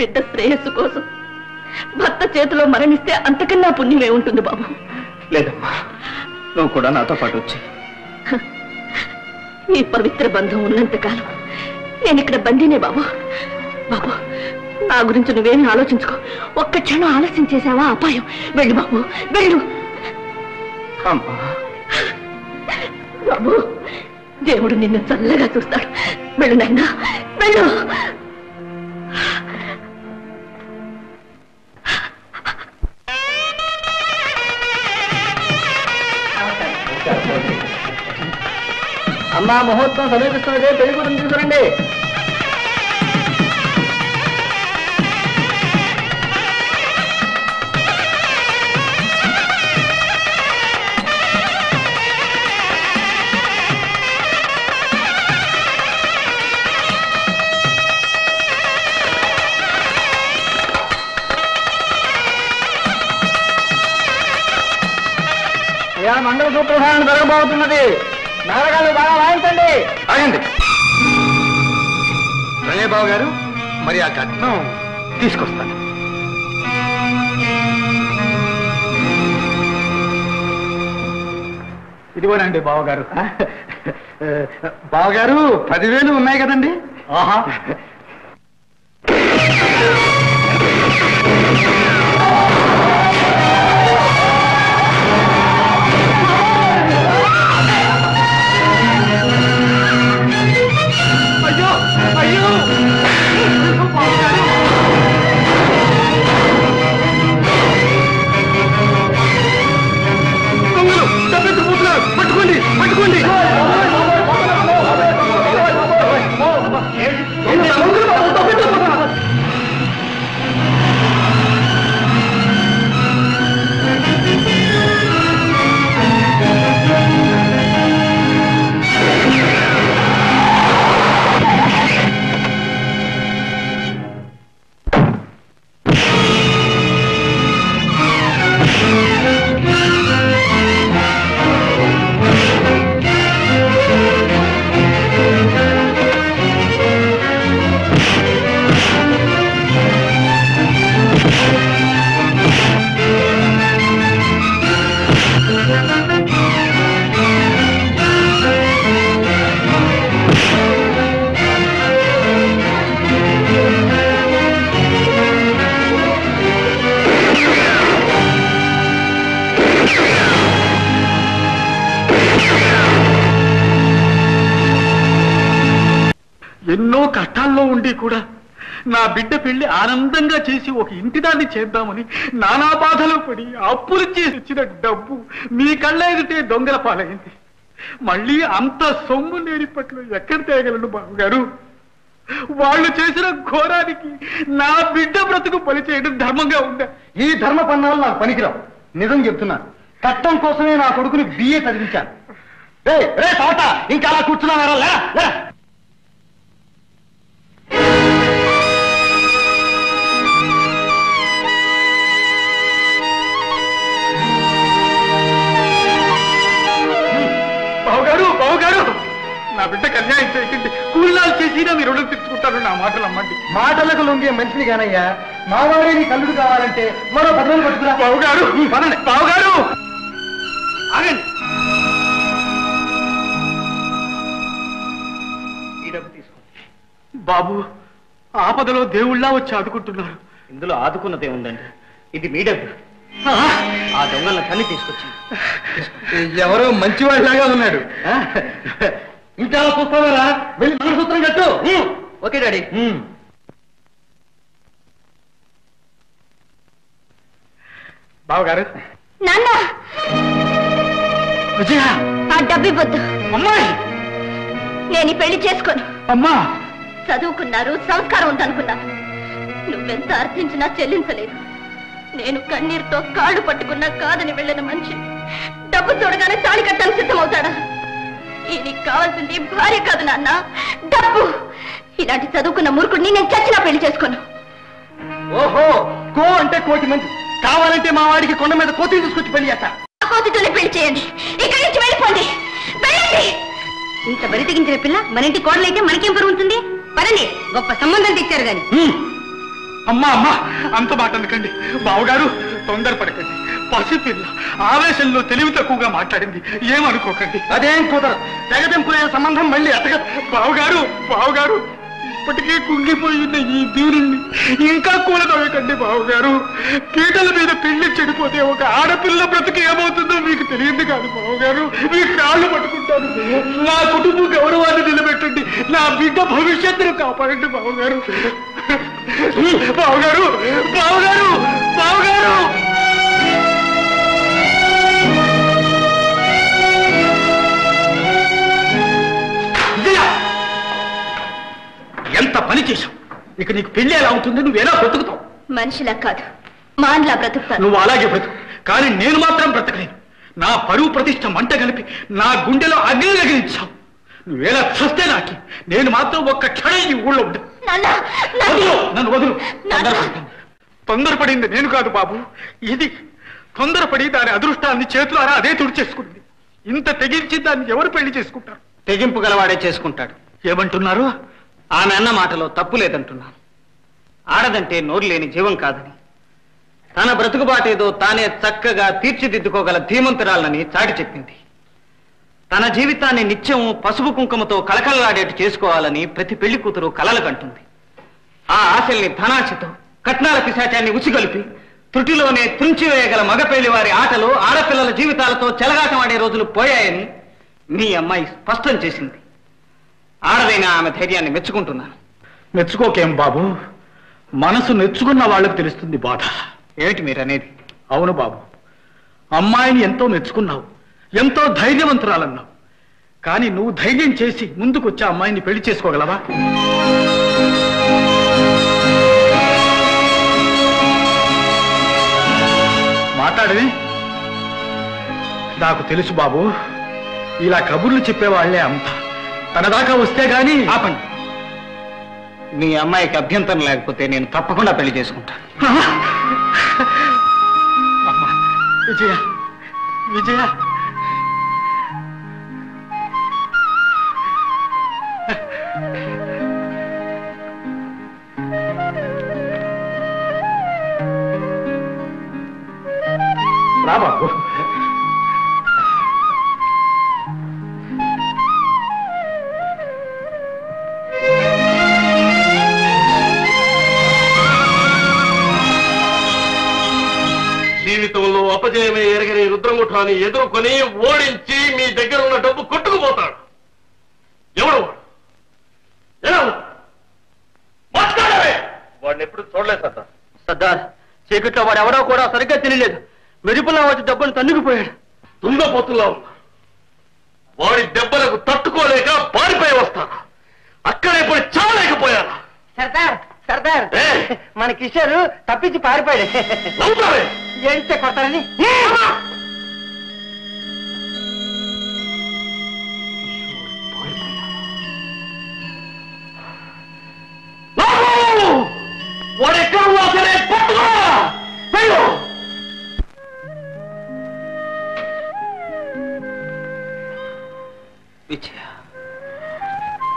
పెద్ద శ్రేయస్సు కోసం భర్త చేతిలో మరణిస్తే అంతకన్నా పుణ్యమే ఉంటుంది బాబు. లేదమ్మా, నువ్వు కూడా నాతో పాటు వచ్చి ఈ పవిత్ర బంధం ఉన్నంతకాలం నేను ఇక్కడ బందీనే బాబు. బాబు, నా గురించి నువ్వేమీ ఆలోచించుకో. ఒక్క క్షణం ఆలస్యం చేసావా అపాయం. వెళ్ళు బాబు, వెళ్ళు. బాబు, దేవుడు నిన్ను చల్లగా చూస్తాడు. వెళ్ళు నాయనా, వెళ్ళు. అమ్మా, ముహూర్తం సమీపిస్తున్నదే. పెళ్లి కూతురు తీసుకురండి. అయ్యా, మండల సూత్రధారణ జరగబోతున్నది. నారగాలు బాగా వాయించండి. ఆగండి రంగయ్య బాబు గారు, మరి ఆ కట్నం తీసుకొస్తాను. ఇదిగోనండి బావగారు. బావగారు, 10,000 ఉన్నాయి కదండి. ఆహా, కూడా నా బిడ్డ పెళ్లి ఆనందంగా చేసి ఒక ఇంటిదాన్ని చేద్దామని నానా బాధలు పడి అప్పులు చేసి ఇచ్చిన డబ్బు మీ కళ్ళెగితే దొంగల పాలైంది. మళ్ళీ అంత సొమ్ము లేని పట్లు ఎక్కడ తేగలను బాబుగారు? వాళ్ళు చేసిన ఘోరానికి నా బిడ్డ బ్రతుకు పని చేయడం ధర్మంగా ఉందా? ఈ ధర్మ పన్నాలు నాకు పనికిరావు. నిజం చెప్తున్నాను, కట్టం కోసమే నా కొడుకుని బిఏ చదివించాను. ఇంకా అలా కూర్చున్నారా? నా బిడ్డకు అన్యాయం చేయకండి. కూలాలు చేసినా మీరు రుణం తెచ్చుకుంటారు. నా మాటలు అమ్మండి. మాటలకు లొంగే మనిషిని కానయ్యా. మా వాడే నీ కళ్ళు కావాలంటే మరో 10,000 పట్టుకురా. బావుగారు, బావుగారు ఆగండి. ఈ డబ్బు తీసుకోండి బాబు. ఆపదలో దేవుళ్ళ వచ్చి ఆదుకుంటున్నారు. ఇందులో ఆదుకున్నదే ఉందండి. ఇది మీ డబ్బు. ఆ దొంగల కన్ని తీసుకొచ్చింది. ఎవరో మంచివాడిలాగా ఉన్నాడు. ఇంకా చూస్తావారా, వెళ్ళి మనసూత్రం కట్టు. Okay daddy. బావగారు డబ్బిపోద్దు, నేను పెళ్లి చేసుకోను. అమ్మా చదువుకున్నారు, సంస్కారం ఉందనుకున్నాను. నువ్వెంత అర్థించినా చెల్లించలేదు. నేను కన్నీరుతో కాళ్ళు పట్టుకున్నా కాదని వెళ్ళిన మనిషి డబ్బు చూడగానే తాళి కట్టడానికి సిద్ధమవుతాడా? ఈ నీకు కావాల్సింది భార్య కాదు నాన్న, డబ్బు. ఇలాంటి చదువుకున్న మూర్ఖుడిని నేను చచ్చినా పెళ్లి చేసుకోను. ఓహో, కో అంటే కోటి మంది. కావాలంటే మా వాడికి కొండ మీద కోతి తీసుకొచ్చి పెళ్లి చేస్తా. కోతితోనే పెళ్లి చేయండి, ఇక్కడి నుంచి వెళ్ళిపోండి. ఇంత బరి తెగించిన పిల్ల మనింటి కోడలైతే మనకేం పరుగుతుంది? పదండి, గొప్ప సంబంధం తెచ్చారు గాని. అమ్మా అమ్మా అంత మాట అనకండి బావగారు, తొందరపడకండి. పసిపిల్ల ఆవేశంలో తెలివి తక్కువగా మాట్లాడింది, ఏమనుకోకండి. అదేం కుదరదు, తెగదింపులే సంబంధం మళ్ళీ అతగ. బావగారు బావగారు, ఇప్పటికే కుంగిపోయి ఉన్న ఈ దీవుని ఇంకా కూలదొరకండి బావగారు. పీటల మీద పెళ్లి చెడిపోతే ఒక ఆడపిల్ల బ్రతికి ఏమవుతుందో మీకు తెలియదు కాదు బావగారు. మీ కాళ్ళు పట్టుకుంటాను, నా కుటుంబ గౌరవాన్ని నిలబెట్టండి, నా బిడ్డ భవిష్యత్తును కాపాడండి బావగారు. బావగారు బావగారు బావగారు. ఎంత పని చేశావు, ఇక నీకు పెళ్లి ఎలా అవుతుంది? నువ్వేలా బ్రతుకుతావు? మనిషిలా కాదు, మానలా బ్రతుకుతావు. నువ్వు అలాగే బ్రతుకు, కానీ నేను మాత్రం బ్రతకలేను. నా పరువు ప్రతిష్ట మంట కలిపి నా గుండెలో అగ్ని రగిలించావు. నువ్వేలా చస్తే నాకి, నేను మాత్రం ఒక్క క్షణం ఈ ఊళ్ళో ఉంటా. నన్ను వదులు. తొందరపడింది నేను కాదు బాబు, ఇది తొందరపడి దాని అదృష్టాన్ని చేతులారా అదే తుడిచేసుకుంది. ఇంత తెగించి దాన్ని ఎవరు పెళ్లి చేసుకుంటారు? తెగింపు గలవాడే చేసుకుంటాడు. ఏమంటున్నారు? ఆమె అన్న మాటలో తప్పు లేదంటున్నాను. ఆడదంటే నోరు లేని జీవం కాదని, తన బ్రతుకుబాటేదో తానే చక్కగా తీర్చిదిద్దుకోగల ధీమంతురాలని చాటి చెప్పింది. తన జీవితాన్ని నిత్యం పసుపు కుంకుమతో కలకలలాడేట్టు చేసుకోవాలని ప్రతి పెళ్లి కూతురు కలలు కంటుంది. ఆ ఆశల్ని ధనాశతో, కట్నాల పిశాచాన్ని ఉసిగొలిపి త్రుటిలోనే తుంచివేయగల మగపేళ్లి వారి ఆటలు ఆడపిల్లల జీవితాలతో చెలగాటమాడే రోజులు పోయాయని మీ అమ్మాయి స్పష్టం చేసింది. ఆడదైనా ఆమె ధైర్యాన్ని మెచ్చుకుంటున్నాను. మెచ్చుకోకేం బాబు, మనసు మెచ్చుకున్న వాళ్ళకు తెలుస్తుంది బాధ ఏమిటి మీరనేది. అవును బాబు, అమ్మాయిని ఎంతో మెచ్చుకున్నావు, ఎంతో ధైర్యవంతురాలన్నావు. కానీ నువ్వు ధైర్యం చేసి ముందుకు వచ్చే అమ్మాయిని పెళ్లి చేసుకోగలవా? మాట్లాడవే. నాకు తెలుసు బాబు, ఇలా కబుర్లు చెప్పేవాళ్లే అంతా తన దాకా వస్తే గాని ఆపండి. మీ అమ్మాయికి అభ్యంతరం లేకపోతే నేను తప్పకుండా పెళ్లి చేసుకుంటాను. అమ్మా విజయ, విజయ రా బాబు. జీవితంలో అపజయమే ఎరగని రుద్రంగుఠాన్ని ఎదుర్కొని ఓడించి మీ దగ్గర ఉన్న డబ్బు కొట్టుకుపోతాడు. ఎవడు వాడిని ఎప్పుడు చూడలేదు సర్దార్. సర్దార్, చీకట్లో వాడు ఎవడో కూడా సరిగ్గా తెలియలేదు. మెరుపులా వచ్చి డబ్బును తన్నుకుపోయాడు. తుంగపోతులా ఉన్నా వాడి దెబ్బలకు తట్టుకోలేక పారిపోయి వస్తాను. అక్కడే పోయి చావలేకపోయాను. సర్దార్ సర్దార్, మన కిషోరు తప్పించి పారిపోయాడు. ఏడిస్తే కొట్టాలని.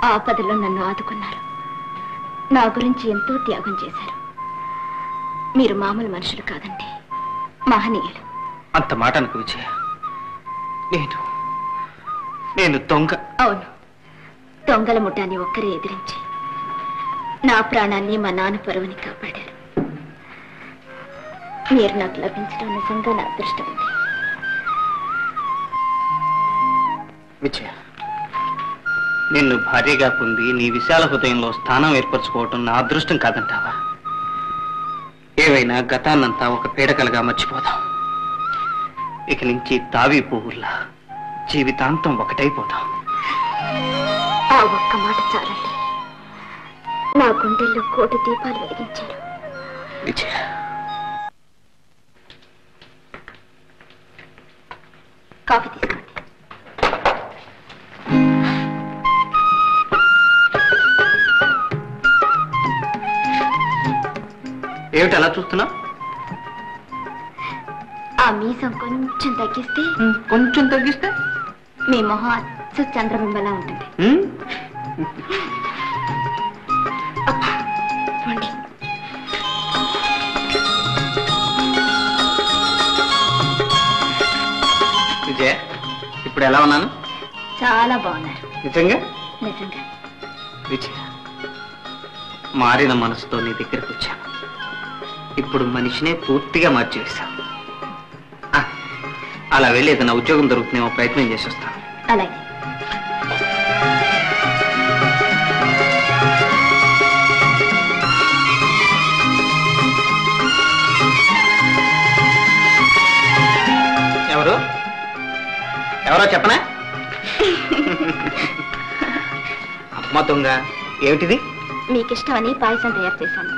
ఆపదలో నన్ను ఆదుకున్నారు, నా గురించి ఎంతో త్యాగం చేశారు. మీరు మామూలు మనుషులు కాదండి, మహనీయులు. అంత మాట అనుకు విజయ, నేను దొంగ. అవును, దొంగల ముఠాన్ని ఒక్కరే ఎదిరించి నా ప్రాణాన్ని మా నాన్న పొరువుని కాపాడారు. మీరు నాకు లభించడం నిజంగా నా అదృష్టం అండి. విజయ, నిన్ను భార్యగా పొంది నీ విశాల హృదయంలో స్థానం ఏర్పరచుకోవటం నా అదృష్టం కాదంటావా? ఏవైనా గతాన్నంతా ఒక పీడకలుగా మర్చిపోదాం. ఇక నుంచి తావి పువ్వుల్లా జీవితాంతం ఒకటైపోదాం. ఆ ఒక్క మాట చాలండి. నా గుండెల్లో కోటి దీపాలు వెలిగించారు. విజయ, కాఫీ తీసుకోండి. ఏమిటి అలా చూస్తున్నా? ఆ మీసం కొంచెం తగ్గిస్తే మీ మొహం అచ్చు చంద్రబింబలా ఉంటుంది. విజయ, ఇప్పుడు ఎలా ఉన్నాను? చాలా బాగున్నారు. నిజంగా విజయ, మారిన మనసుతో నీ దగ్గరకు వచ్చాను. ఇప్పుడు మనిషినే పూర్తిగా మార్చివేశాను. అలా వెళ్ళి ఏదైనా ఉద్యోగం దొరుకుతుందేమో ప్రయత్నం చేసి వస్తాను. అలాగే. ఎవరో చెప్పనా? అమ్మ దొంగ, ఏమిటిది? మీకు ఇష్టమని పాయసం తయారు చేశాను.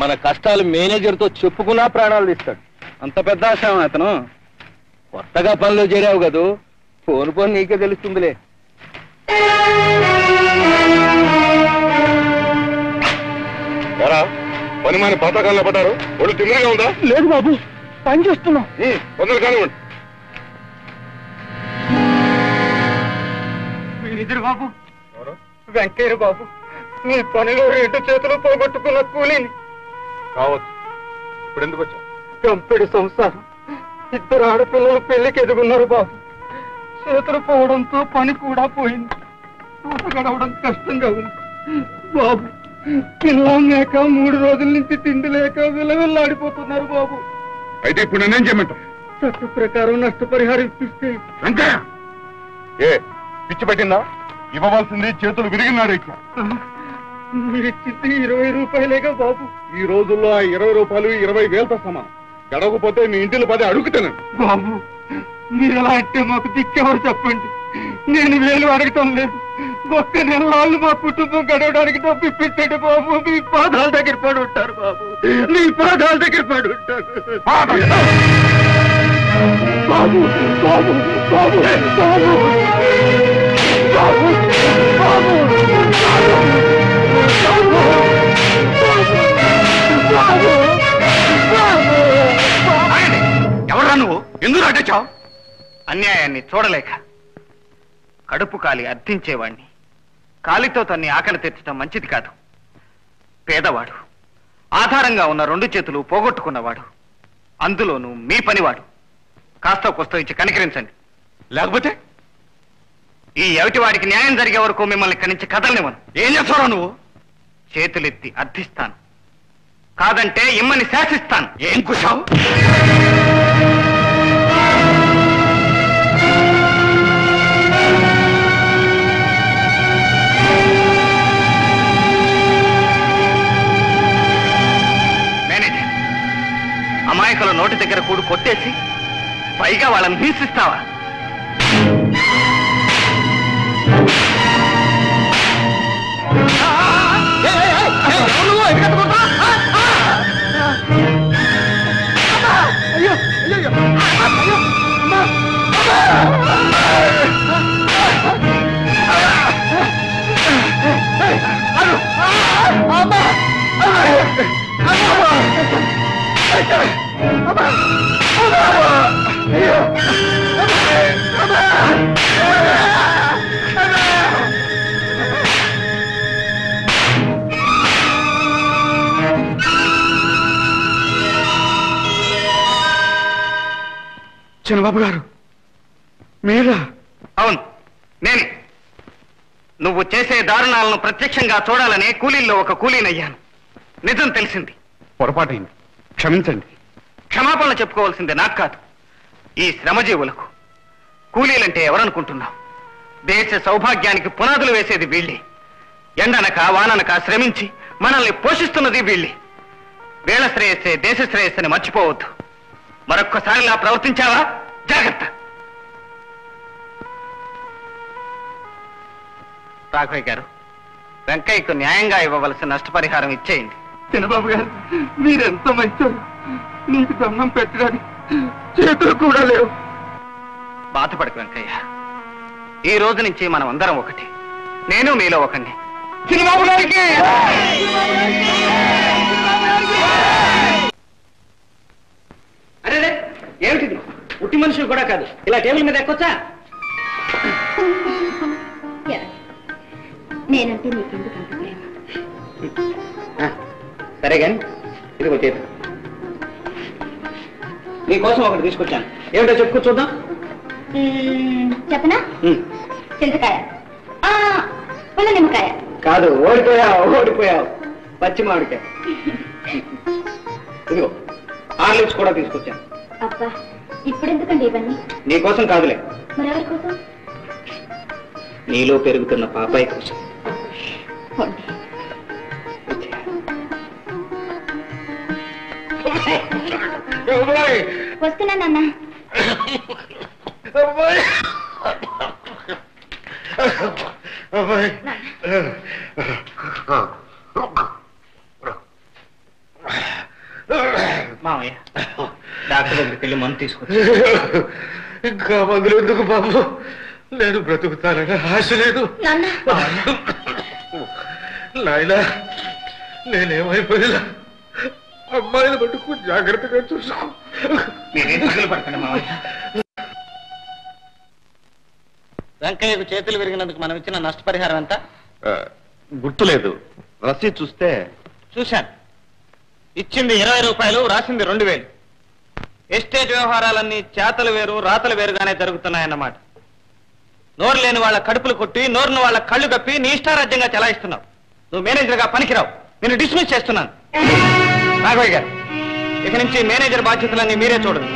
మన కష్టాలు మేనేజర్తో చెప్పుకున్నా ప్రాణాలు తీస్తాడు. అంత పెద్ద ఆశామా అతను? కొత్తగా పనిలో చేరావు కదూ, ఫోన్ నీకే తెలుస్తుందిలే. పని మాని పాతకాలంలో పడ్డారు. ఒళ్ళు తిమ్మిరిగా ఉందా? లేదు బాబు, పని చేస్తున్నాం. కొందరు కానివ్వండి. మీరిద్దరు బాబు, వెంకయ్య బాబు, మీ పనిలో రెండు చేతులు పోగొట్టుకున్న కూలీని కావచ్చు. ఇప్పుడు ఎందుకు వచ్చా? కంపెనీ సంసారం, ఇద్దరు ఆడపిల్లలు పెళ్లికి ఎదుగున్నారు బాబు. చేతులు పోవడంతో పని కూడా పోయింది. పూట గడవడం కష్టంగా ఉంది బాబు. పిల్లలేక 3 రోజుల నుంచి తిండి లేక విలవిల్లాడిపోతున్నారు బాబు. అయితే ఇప్పుడు నేనేం చేయమంటావు? చట్టు ప్రకారం నష్టపరిహారం ఇప్పిస్తే. ఏ పిచ్చి పట్టిందా? ఇవ్వవలసింది చేతులు విరిగినాడు. ఇట్లా మీరిచ్చింది 20 రూపాయలేగా బాబు. ఈ రోజుల్లో 20 రూపాయలు 20,000తో సమానం. గడవకపోతే మీ ఇంటిలో పది అడుగుతాను బాబు. మీరు ఎలా అంటే మాకు దిక్కేవారు చెప్పండి. నేను 1000 అడగటం లేదు. 1 నెల మా కుటుంబం గడవడానికి డబ్బు ఇప్పించండి బాబు. మీ పాదాల దగ్గర పడి ఉంటారు బాబు. మీ పాదాల దగ్గర పడి ఉంటారు బాబు. బాబు బాబు బాబు బాబు బాబు బాబు. ఎవరా నువ్వు? ఎందుకు అడ్డొచ్చావు? అన్యాయాన్ని చూడలేక కడుపు కాలి అర్థించేవాణ్ణి కాలితో తన్ని ఆకలి తెచ్చడం మంచిది కాదు. పేదవాడు, ఆధారంగా ఉన్న 2 చేతులు పోగొట్టుకున్నవాడు, అందులోనూ మీ పనివాడు. కాస్త కొస్త ఇచ్చి కనికరించండి, లేకపోతే ఈ ఎవిటివాడికి న్యాయం జరిగే వరకు మిమ్మల్ని ఇక్కడి నుంచి కదలనివ్వను. ఏం చేస్తావా నువ్వు? చేతులెత్తి అర్థిస్తాను, కాదంటే ఇమ్మని శాసిస్తాను. ఏం కుశావు? మేనేజర్, అమాయకుల నోటి దగ్గర కూడు కొట్టేసి పైగా వాళ్ళని హింసిస్తావా? అమ్మ చిన్నబాబు గారు మీరా? అవును నేను. నువ్వు చేసే దారుణాలను ప్రత్యక్షంగా చూడాలనే కూలీల్లో ఒక కూలీనయ్యాను. నిజం తెలిసింది, పొరపాటైంది, క్షమించండి. క్షమాపణలు చెప్పుకోవాల్సిందే నాకు కాదు, ఈ శ్రమజీవులకు. కూలీలంటే ఎవరనుకుంటున్నావు? దేశ సౌభాగ్యానికి పునాదులు వేసేది వీళ్ళే. ఎండనక వాననక శ్రమించి మనల్ని పోషిస్తున్నది వీళ్ళే. వీళ్ళ శ్రేయస్సే దేశ శ్రేయస్సుని మర్చిపోవద్దు. మరొక్కసారి ఇలా ప్రవర్తించావా జాగ్రత్త. రాఘవయ్య గారు, వెంకయ్యకు న్యాయంగా ఇవ్వవలసిన నష్టపరిహారం ఇచ్చేయండి. చిన్నబాబు గారు మీరెంత మంచి, నీకు దండం పెట్టడానికి చేతులు కూడా లేవు. బాధపడకు వెంకయ్య, ఈ రోజు నుంచి మనం అందరం ఒకటి. నేను మీలో ఒకటి. చిన్నబాబు గారికి అరే ఏమిటిది? ఉట్టి మనుషులు కూడా కాదు, ఇలా టేబుల్ మీద ఎక్కొచ్చా? నేనంటే నీకెందుకు అంత ప్రేమ? సరే కానీ ఇదిగో చేతు, నీకోసం ఒకటి తీసుకొచ్చాను. ఏమిటో చెప్పుకో చూద్దాం. చెప్పనా? చింతకాయ? పుల్ల నిమ్మకాయ కాదు. ఓడిపోయావు, ఓడిపోయావు. పచ్చి మామిడికాయ. ఇదిగో ఆర్లిక్స్ కూడా తీసుకొచ్చాను. అబ్బా ఇప్పుడు ఎందుకండి ఇవన్నీ? నీకోసం కాదులే. మరెవరి కోసం? నీలో పెరుగుతున్న పాపాయి కోసం. వస్తున్నా నాన్న. మామయ్య డాక్టర్ దగ్గరికి వెళ్ళి మందు తీసుకొచ్చి. ఇంకా మందులు ఎందుకు బాబు? నేను బ్రతుకుతానని ఆశ లేదు. నాయనా నేనేమైపోయినా అమ్మాయిలు మటుకు జాగ్రత్తగా చూసుకో. వెంకయ్యకు చేతులు విరిగినందుకు మనం ఇచ్చిన నష్టపరిహారం ఎంత? గుర్తులేదు, రసీదు చూస్తే చూశాను. ఇచ్చింది 20 రూపాయలు, రాసింది 2000. ఎస్టేట్ వ్యవహారాలన్నీ చేతలు వేరు రాతలు వేరుగానే జరుగుతున్నాయన్నమాట. నోరు లేని వాళ్ళ కడుపులు కొట్టి, నోరుని వాళ్ళ కళ్ళు కప్పి నీ ఇష్టారాజ్యంగా చలాయిస్తున్నావు. నువ్వు మేనేజర్గా పనికిరావు. నేను డిస్మిస్ చేస్తున్నాను. రాఘవయ్య గారు, ఇక నుంచి మేనేజర్ బాధ్యతలన్నీ మీరే చూడండి.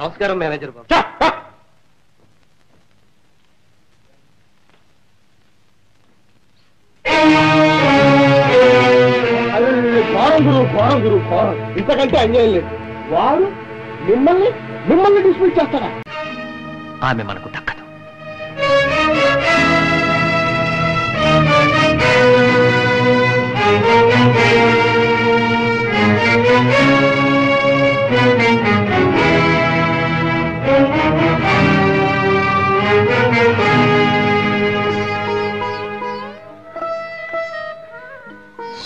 నమస్కారం మేనేజర్ బాబు. ఇంతకంటే అన్యాయం లేదు. వారు మిమ్మల్ని మిమ్మల్ని డిస్మిస్ చేస్తారా? ఆమె మనకు దక్కదు.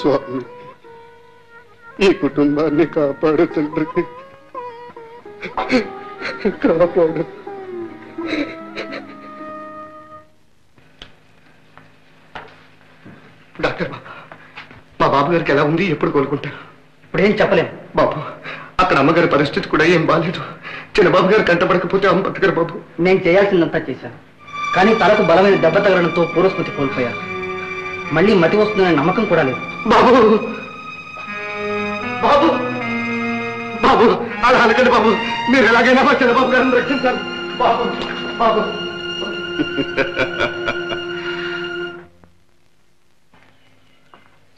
స్వామి, ఈ కుటుంబాన్ని కాపాడు తండ్రి, కాపాడు. డాక్టర్ బాబా, మా బాబు గారికి ఎలా ఉంది? ఎప్పుడు కోలుకుంటారు? ఇప్పుడేం చెప్పలేము బాబు. అక్కడ అమ్మగారి పరిస్థితి కూడా ఏం బాలేదు. చిన్నబాబు గారు కంటపడకపోతే అమ్మ పట్టుకరు బాబు. నేను చేయాల్సిందంతా చేశాను, కానీ తలకు బలమైన దెబ్బ తగలడంతో పూర్వస్మృతి కోల్పోయారు. మళ్ళీ మతి వస్తుందనే నమ్మకం కూడా లేదు బాబు. బాబు బాబు అలా అనకండి బాబు. మీరు ఎలాగైనా మా చిన్నబాబు గారిని రక్షించాలి బాబు. బాబు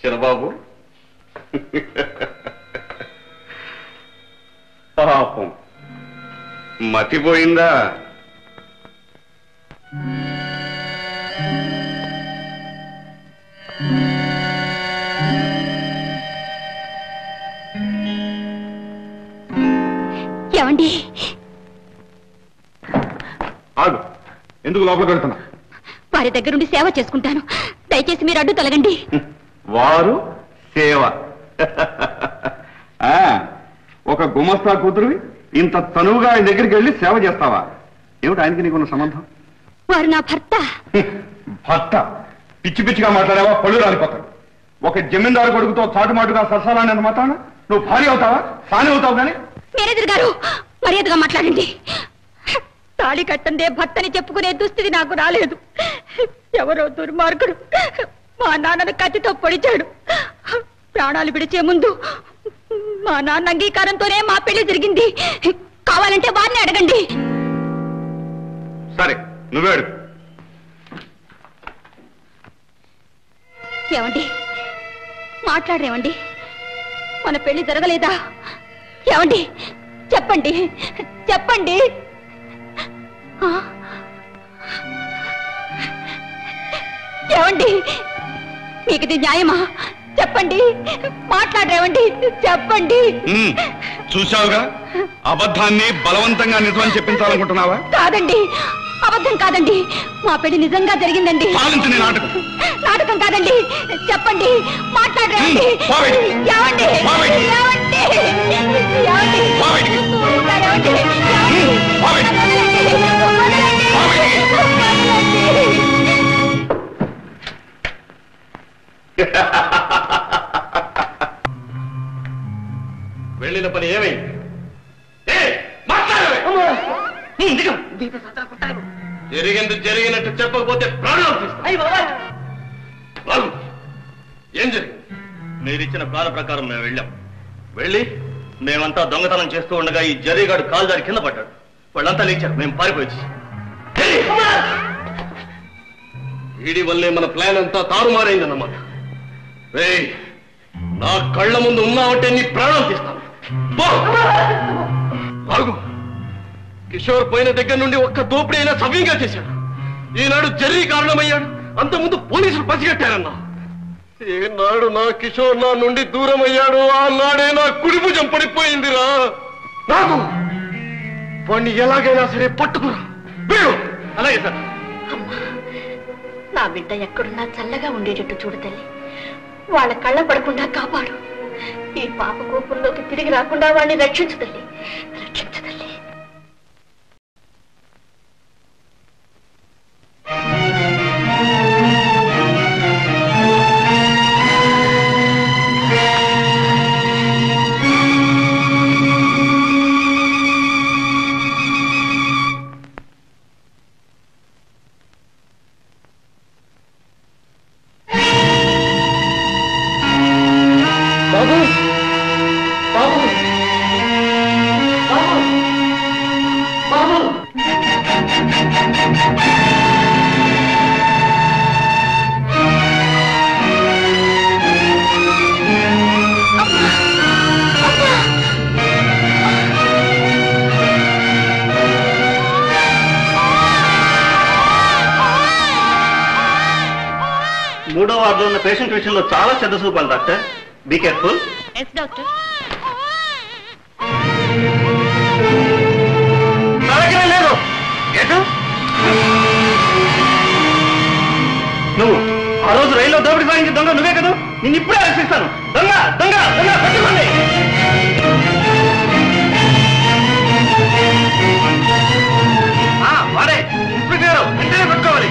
చిన్నబాబు, పాపం మతిపోయిందా? ఏమండి? ఆగు, ఎందుకు లోపల కడుతున్నా? వారి దగ్గర నుండి సేవ చేసుకుంటాను, దయచేసి మీరు అడ్డు తొలగండి. వారు సేవ? ఒక గుమస్తా కూతురువి, ఇంత తనువుగా ఆయన దగ్గరికి వెళ్ళి సేవ చేస్తావా? ఏమిటి ఆయనకి నీకున్న సంబంధం? వారు నా భర్త. భర్త? పిచ్చి పిచ్చిగా మాట్లాడేవా, పళ్ళు రాలిపోతాడు. ఒక జమీందారు కొడుకుతో చాటుమాటుగా సరసాలని అనమాట. నువ్వు భార్య అవుతావా, సాని అవుతావు? కానీ మేనేజర్ గారు మర్యాదగా మాట్లాడండి. తాళి కట్టందే భర్తని చెప్పుకునే దుస్థితి నాకు రాలేదు. ఎవరో దుర్మార్గుడు మా నాన్నను కత్తితో పొడిచాడు. ప్రాణాలు విడిచే ముందు మా నాన్న అంగీకారంతోనే మా పెళ్లి జరిగింది. కావాలంటే వారిని అడగండి. సరే నువ్వే అడుగు. ఏమండి మాట్లాడరేమండి? మన పెళ్లి జరగలేదా ఏమండి? చెప్పండి చెప్పండి. ఏమండి మీకు ఇది న్యాయమా? చెప్పండి మాట్లాడరేవండి చెప్పండి. చూశావుగా, అబద్ధాన్ని బలవంతంగా నిజమని చెప్పించాలనుకుంటున్నావా? కాదండి, అబద్ధం కాదండి, మా పెళ్లి నిజంగా జరిగిందండి. నాటకం కాదండి, చెప్పండి మాట్లాడరేవండి. వెళ్ళిన పని ఏమైంది? జరిగింది జరిగినట్టు చెప్పకపోతే ప్రాణాలు. ఏం జరిగింది? మీరిచ్చిన ప్లాన్ ప్రకారం మేము వెళ్ళాం. వెళ్ళి మేమంతా దొంగతనం చేస్తూ ఉండగా ఈ జరిగాడు కాలు దారి కింద పడ్డాడు. వాళ్ళంతా లేచారు, మేము పారిపోయాం. వీడి వల్లే మన ప్లాన్ అంతా తారుమారైందన్నమాట. నా కళ్ళ ముందు ఉన్నావంటే నీ ప్రాణం తీస్తాను. కిషోర్ పోయిన దగ్గర నుండి ఒక్క దోపిడీ అయినా సవ్యంగా చేశాడు. ఈనాడు జర్రీ కారణమయ్యాడు. అంతకుముందు పోలీసులు పసిగట్టారన్నా. ఈనాడు నా కిషోర్ నా నుండి దూరం అయ్యాడు. ఆనాడే నా కుడిభుజం పడిపోయిందిరా. నాకు వాణ్ణి ఎలాగైనా సరే పట్టుకురా. అలాగే సార్. నా బిడ్డ ఎక్కడున్నా చల్లగా ఉండేటట్టు చూడతల్లి. వాళ్ళ కళ్ళ పడకుండా కాపాడు. ఈ పాప కోపంలోకి తిరిగి రాకుండా వాడిని రక్షించుతల్లి, రక్షించుతల్లి. పేషెంట్ విషయంలో చాలా శ్రద్ధ చూపాలి doctor. Be careful. Yes doctor. నువ్వు ఆ రోజు రైల్లో దోపిడీ సాగించి దొంగ నువ్వే కదా? నేను ఇప్పుడే రక్షిస్తాను. దొంగ దొంగ దొంగ పట్టుకోండి. వాడే ఇన్స్పెక్టర్ వెంటనే పట్టుకోవాలి.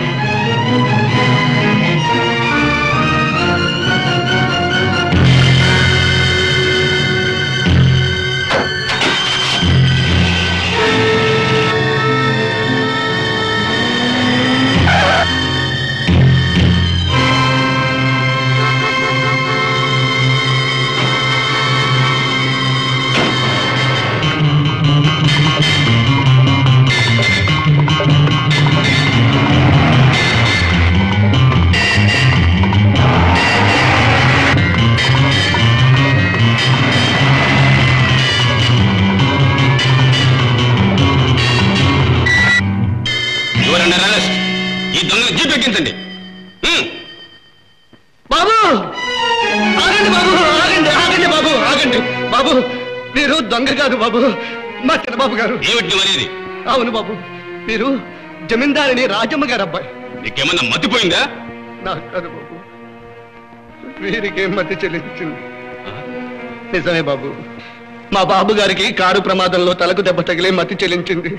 మా చిన్నబాబు గారు. అవును బాబు, మీరు జమీందారిని రాజమ్మ గారు అబ్బాయి. నీకేమన్నా మతిపోయిందా? నాకు కాదు బాబు, వీరికేం మతి చెల్లించింది. నిజమే బాబు, మా బాబు గారికి కారు ప్రమాదంలో తలకు దెబ్బ తగిలి మతి చెలించింది.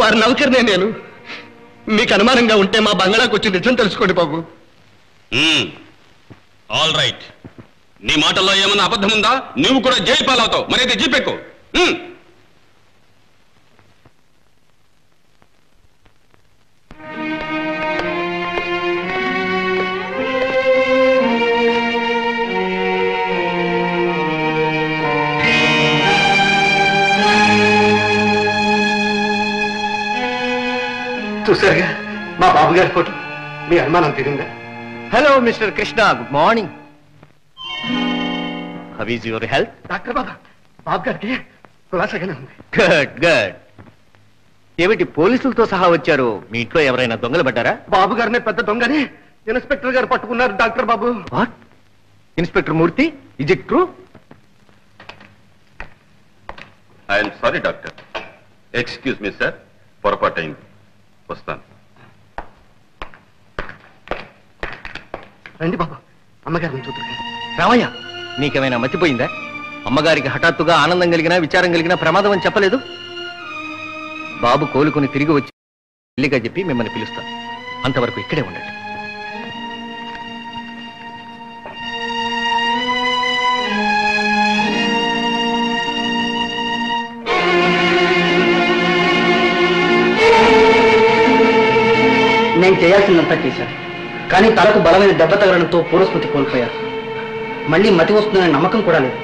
వారి నౌకర్నే నేను. మీకు అనుమానంగా ఉంటే మా బంగాళాకు వచ్చి నిజం తెలుసుకోండి బాబు. ఆల్ రైట్, నీ మాటల్లో ఏమన్నా అబద్ధం ఉందా? నువ్వు కూడా జైలు పాలవుతావు. మరైతే జీపెక్కు. చూసారుగా మా బాబు గారి ఫోటో. మీ అనుమానం తీరిందా? Hello mister Krishna, good morning. How is your health? Doctor బాబా, బాబు గారికి కులాసగానే ఉంది. Good good. ఏమిటి పోలీసులతో సహా వచ్చారు? మీ ఇంట్లో ఎవరైనా దొంగలు పడ్డారా? బాబు గారినే పెద్ద దొంగని ఇన్స్పెక్టర్ గారు పట్టుకున్నారు డాక్టర్ బాబు. What? Inspector Murthy, is it true? I'm sorry doctor, excuse me sir, పొరపాటైంది. రండి బాబా, అమ్మగారిని చూద్దాం. రావయ్య, నీకేమైనా మతిపోయిందా? అమ్మగారికి హఠాత్తుగా ఆనందం కలిగినా విచారం కలిగినా ప్రమాదం అని చెప్పలేదు. బాబు కోలుకుని తిరిగి వచ్చి వెళ్ళిగా చెప్పి మిమ్మల్ని పిలుస్తాను. అంతవరకు ఇక్కడే ఉండండి. నేను చేయాల్సిందంతా చేశాను, కానీ తలకు బలమైన దెబ్బ తగలడంతో పూర్వస్మృతి కోల్పోయారు. మళ్ళీ మతి వస్తుందనే నమ్మకం కూడా లేదు.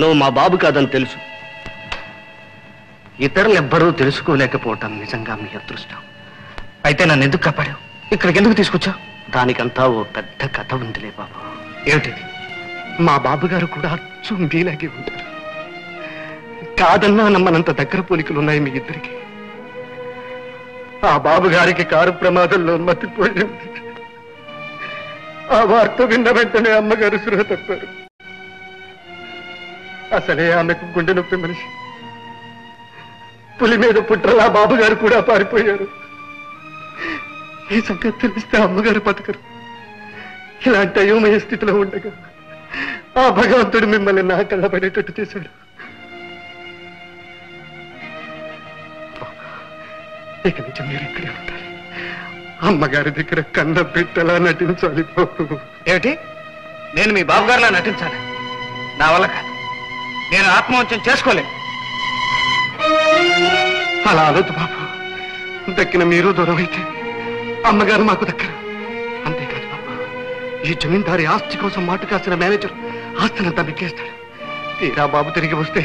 నువ్వు మా బాబు కాదని తెలుసు, ఇతరులు ఎవ్వరూ తెలుసుకోలేకపోవటం నిజంగా మీ అదృష్టం. అయితే నన్ను ఎందుకు కాపాడావు? ఇక్కడికి ఎందుకు తీసుకొచ్చావు? దానికంతా ఓ పెద్ద కథ ఉందిలే బాబు. ఏమిటిది? మా బాబు గారు కూడా అచ్చు మీలాగే ఉంటారు. కాదన్నా నమ్మనంత దగ్గర పోలికలు ఉన్నాయి మీ ఇద్దరికి. ఆ బాబు గారికి కారు ప్రమాదంలో మతిపోయింది. ఆ వార్త విన్న వెంటనే అమ్మగారు సురహ తప్పారు. అసలే ఆమెకు గుండె నొప్పి మనిషి. పులి మీద పుట్రలా బాబు గారు కూడా పారిపోయారు. ఈ సంగతి తెలిస్తే అమ్మగారు బతకరు. ఇలాంటి అయోమయ స్థితిలో ఉండగా ఆ భగవంతుడు మిమ్మల్ని నా కళ్ళ పడేటట్టు చేశాడు. ఇక నుంచి మీరు ఇక్కడే ఉండాలి. అమ్మగారి దగ్గర కన్న బిడ్డలా నటించాలి. ఏమిటి? నేను మీ బాబుగారిలా నటించాలి? నా వల్ల కాదు. నేను ఆత్మహత్యం చేసుకోలేను. అలా అనొద్దు బాబు. దక్కిన మీరు దూరం అయితే అమ్మగారు మాకు దగ్గర. అంతేకాదు బాబు, ఈ జమీందారి ఆస్తి కోసం మాటు కాసిన మేనేజర్ ఆస్తినంతా మిక్కేస్తాడు. తీరా బాబు తిరిగి వస్తే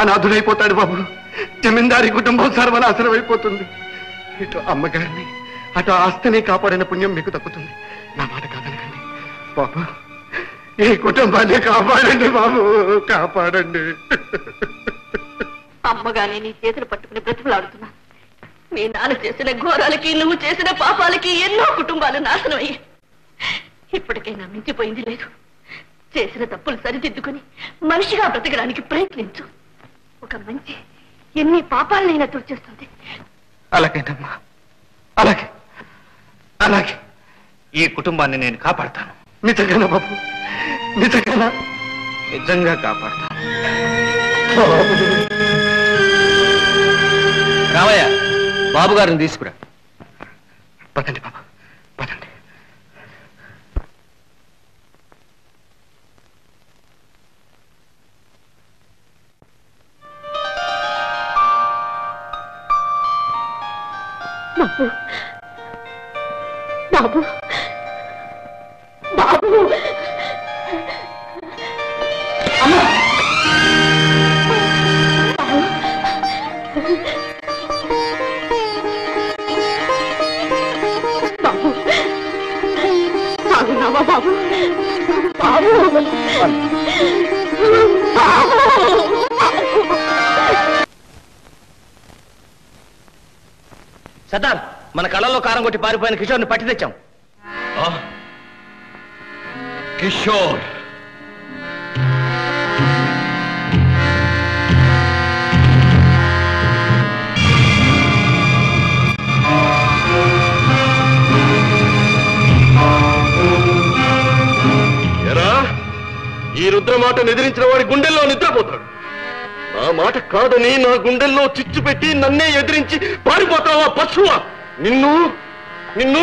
అనాథుడైపోతాడు బాబు. జమీందారి కుటుంబం సర్వనాశనం అయిపోతుంది. ఇటు అమ్మగారిని అటు ఆస్తిని కాపాడిన పుణ్యం మీకు దక్కుతుంది. నా మాట కాదనకండి బాబు. ఈ కుటుంబాన్ని కాపాడండి బాబు, కాపాడండి. అమ్మగారిని నీ చేతులు పట్టుకుని బ్రతిమలాడుతున్నా. మీ నాన్న చేసిన ఘోరాలకి నువ్వు చేసిన పాపాలకి ఎన్నో కుటుంబాలు నాశనం అయ్యాయి. ఇప్పటికైనా మించిపోయింది లేదు. చేసిన తప్పులు సరిదిద్దుకుని మనిషిగా బ్రతకడానికి ప్రయత్నించు. ఒక మంచి ఎన్ని పాపాలనైనా తుడిచేస్తుంది. అలాగేనమ్మా, అలాగే అలాగే. ఈ కుటుంబాన్ని నేను కాపాడతాను. నిజంగానా బాబు? నిజంగానా? నిజంగా కాపాడతాను. రామయ్య, బాబు గారిని తీసుకురా. పదండి బాబా, పదండి. బాబు, బాబు, బాబు. అమ్మ, బాబు, బాబు, బాబు, బాబు, బాబు. సదార్, మన కళ్ళల్లో కారం కొట్టి పారిపోయిన కిషోర్ని పట్టి తెచ్చాం. కిషోర్, సముద్ర మాట నిద్రించిన వాడి గుండెల్లో నిద్రపోతాడు. నా మాట కాదని నా గుండెల్లో చిచ్చు పెట్టి నన్నే ఎదిరించి పారిపోతావా పశువా? నిన్ను నిన్ను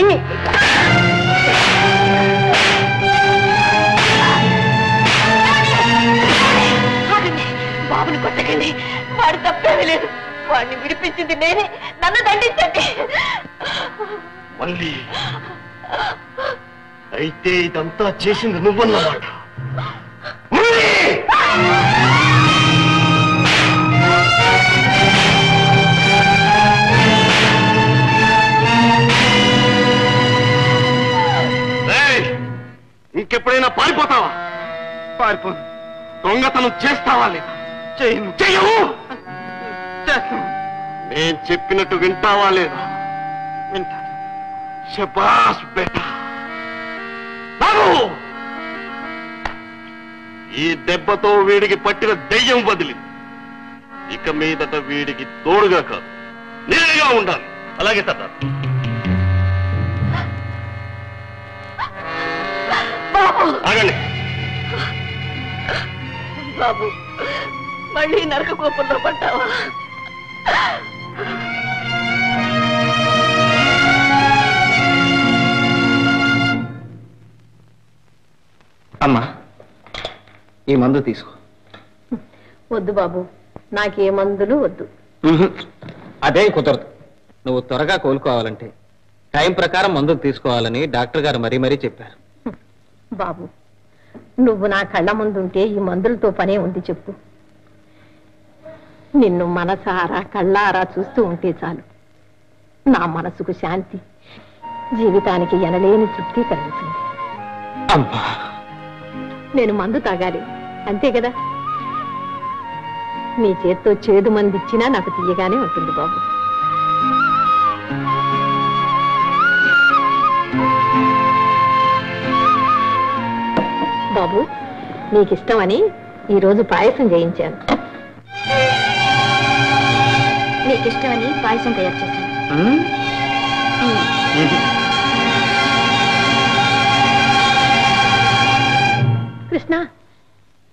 బాబుని కొట్టకండి, వాడు తప్పేమీ లేదు, వాడిని విడిపించింది నేనే, నన్ను దండించండి. మళ్ళీ అయితే ఇదంతా చేసింది నువ్వన్నమాట. ఇంకెప్పుడైనా పారిపోతావా? పారిపోను. దొంగతనం చేస్తావా లేదా? చేయను. చెయ్యవు. చేస్తాను. నేను చెప్పినట్టు వింటావా లేదా? వింటాను. శబాష్ బేటా. ఈ దెబ్బతో వీడికి పట్టిన దెయ్యం వదిలింది. ఇక మీదట వీడికి తోడుగా కాదు నేరుగా ఉండాలి. అలాగే సర్దార్. ఆగండి బాబు, మళ్ళీ నరక కోపంలో పడ్డావా? అమ్మా, ఈ మందు తీసుకో. వద్దు బాబు, నాకే మందులు వద్దు. అదే కుదరదు. నువ్వు త్వరగా కోలుకోవాలంటే టైం ప్రకారం మందులు తీసుకోవాలని డాక్టర్ గారు మరీ మరీ చెప్పారు. బాబు, నువ్వు నా కళ్ళ ముందుంటే ఈ మందులతో పనే ఉంది చెప్పు. నిన్ను మనసారా కళ్ళారా చూస్తూ ఉంటే చాలు నా మనసుకు శాంతి, జీవితానికి ఎనలేని తృప్తి కలుగుతుంది. అమ్మా, నేను మందు తాగాలి అంతే కదా. నీ చేత్తో చేదు మంది ఇచ్చినా నాకు తీయగానే ఉంటుంది బాబు. బాబు, నీకిష్టమని ఈరోజు పాయసం చేయించాను. నీకిష్టమని పాయసం తయారు చేశాను. కృష్ణ,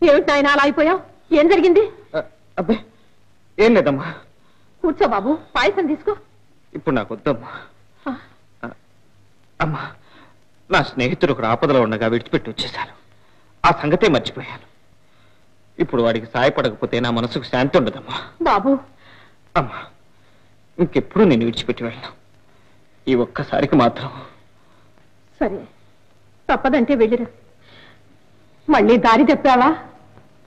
ఏమిటి నాయన అలా అయిపోయావు? ఏం జరిగింది? అబ్బే, ఏం లేదమ్మా. కూర్చో బాబు, పాయసం తీసుకో. ఇప్పుడు నాకు వద్దమ్మా. అమ్మా, నా స్నేహితుడు ఒకడు ఆపదలో ఉండగా విడిచిపెట్టి వచ్చేశాను. ఆ సంగతే మర్చిపోయాను. ఇప్పుడు వాడికి సాయపడకపోతే నా మనసుకు శాంతి ఉండదమ్మా. బాబు, అమ్మా, ఇంకెప్పుడు నేను విడిచిపెట్టి వెళ్ళను. ఈ ఒక్కసారికి మాత్రం. సరే, తప్పదంటే వెళ్ళిరా. మళ్ళీ దారి తప్పావా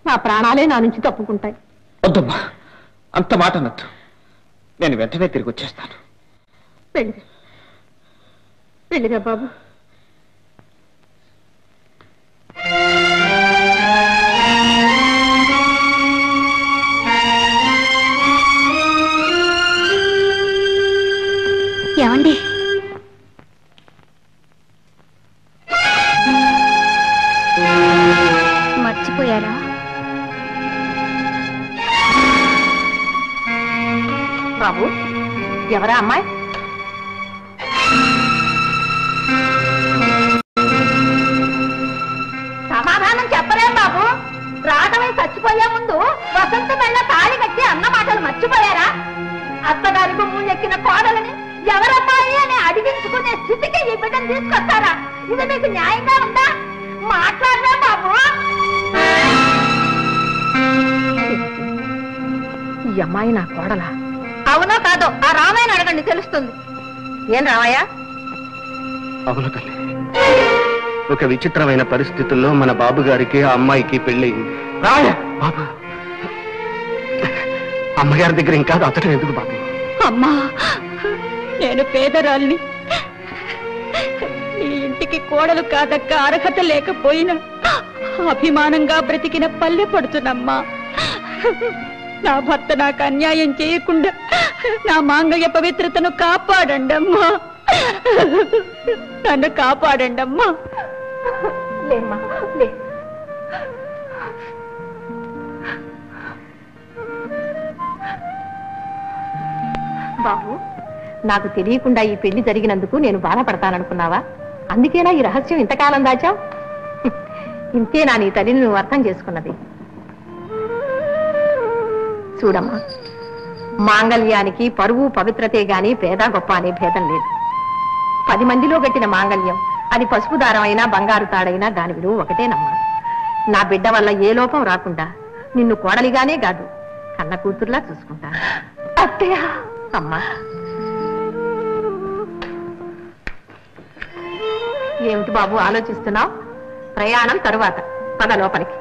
నా ప్రాణాలే నా నుంచి తప్పుకుంటాయి. వద్దమ్మా, అంత మాట అనొద్దు. నేను వెంటనే తిరిగి వచ్చేస్తాను. వెళ్ళిరా వెళ్ళిరా బాబు. ఏమండి, మర్చిపోయారా? బాబు, ఎవరా అమ్మాయి? సమాధానం చెప్పలేం బాబు. రాఘవయ్య చచ్చిపోయే ముందు వసంత మెళ్ళ తాళి కట్టి అన్న మాటలు మర్చిపోయారా? అత్తగారికి మూలెక్కిన కోడలని ఎవరమ్మాయి అని అడిగించుకునే స్థితికి ఈ బిడ్డను తీసుకొస్తారా? ఇది మీకు న్యాయంగా ఉందా? మాట్లాడదా బాబు. ఈ అమ్మాయి నా కోడలా అవునో కాదో ఆ రామయ్యని అడగండి, తెలుస్తుంది. ఏం రామయ్య? అవును తల్లి, ఒక విచిత్రమైన పరిస్థితుల్లో మన బాబు గారికి ఆ అమ్మాయికి పెళ్ళయింది. రామయ్య, బాబు అమ్మగారి దగ్గర ఇంకా అతడు ఎందుకు బాబు? అమ్మా, నేను పేదరాల్ని. ఈ ఇంటికి కోడలు కాదక్క అర్హత లేకపోయినా అభిమానంగా బ్రతికిన పల్లె పడుతున్నమ్మా. నా భర్త నాకు అన్యాయం చేయకుండా నా మాంగళ్య పవిత్రతను కాపాడండమ్మా, నన్ను కాపాడండమ్మా. బాబు, నాకు తెలియకుండా ఈ పెళ్లి జరిగినందుకు నేను బాధపడతాననుకున్నావా? అందుకేనా ఈ రహస్యం ఇంతకాలం దాచావు? ఇంతే నా నీ తల్లిని నువ్వు అర్థం చేసుకున్నది. చూడమ్మా, మాంగళ్యానికి పరువు పవిత్రతే గాని పేద గొప్ప అనే భేదం లేదు. 10 మందిలో గట్టిన మాంగళ్యం, అది పసుపు దారమైనా బంగారు తాడైనా దాని విలువ ఒకటేనమ్మా. నా బిడ్డ వల్ల ఏ లోపం రాకుండా నిన్ను కోడలిగానే కాదు కన్న కూతుర్లా చూసుకుంటా. అత్తయ్యా, అమ్మా. ఏమిటి బాబు ఆలోచిస్తున్నావు? ప్రయాణం తరువాత, పద లోపలికి.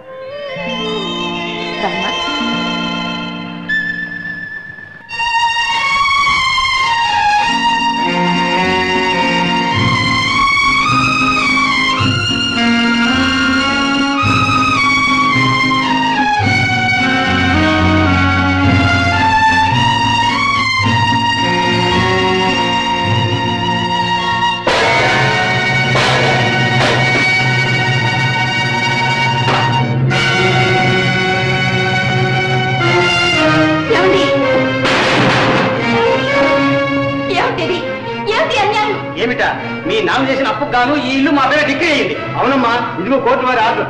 ఈ ఇల్లు మా పేరు డిక్రీ అయింది. అవునమ్మా, ఇదిగో కోర్టు వారి ఆర్డర్.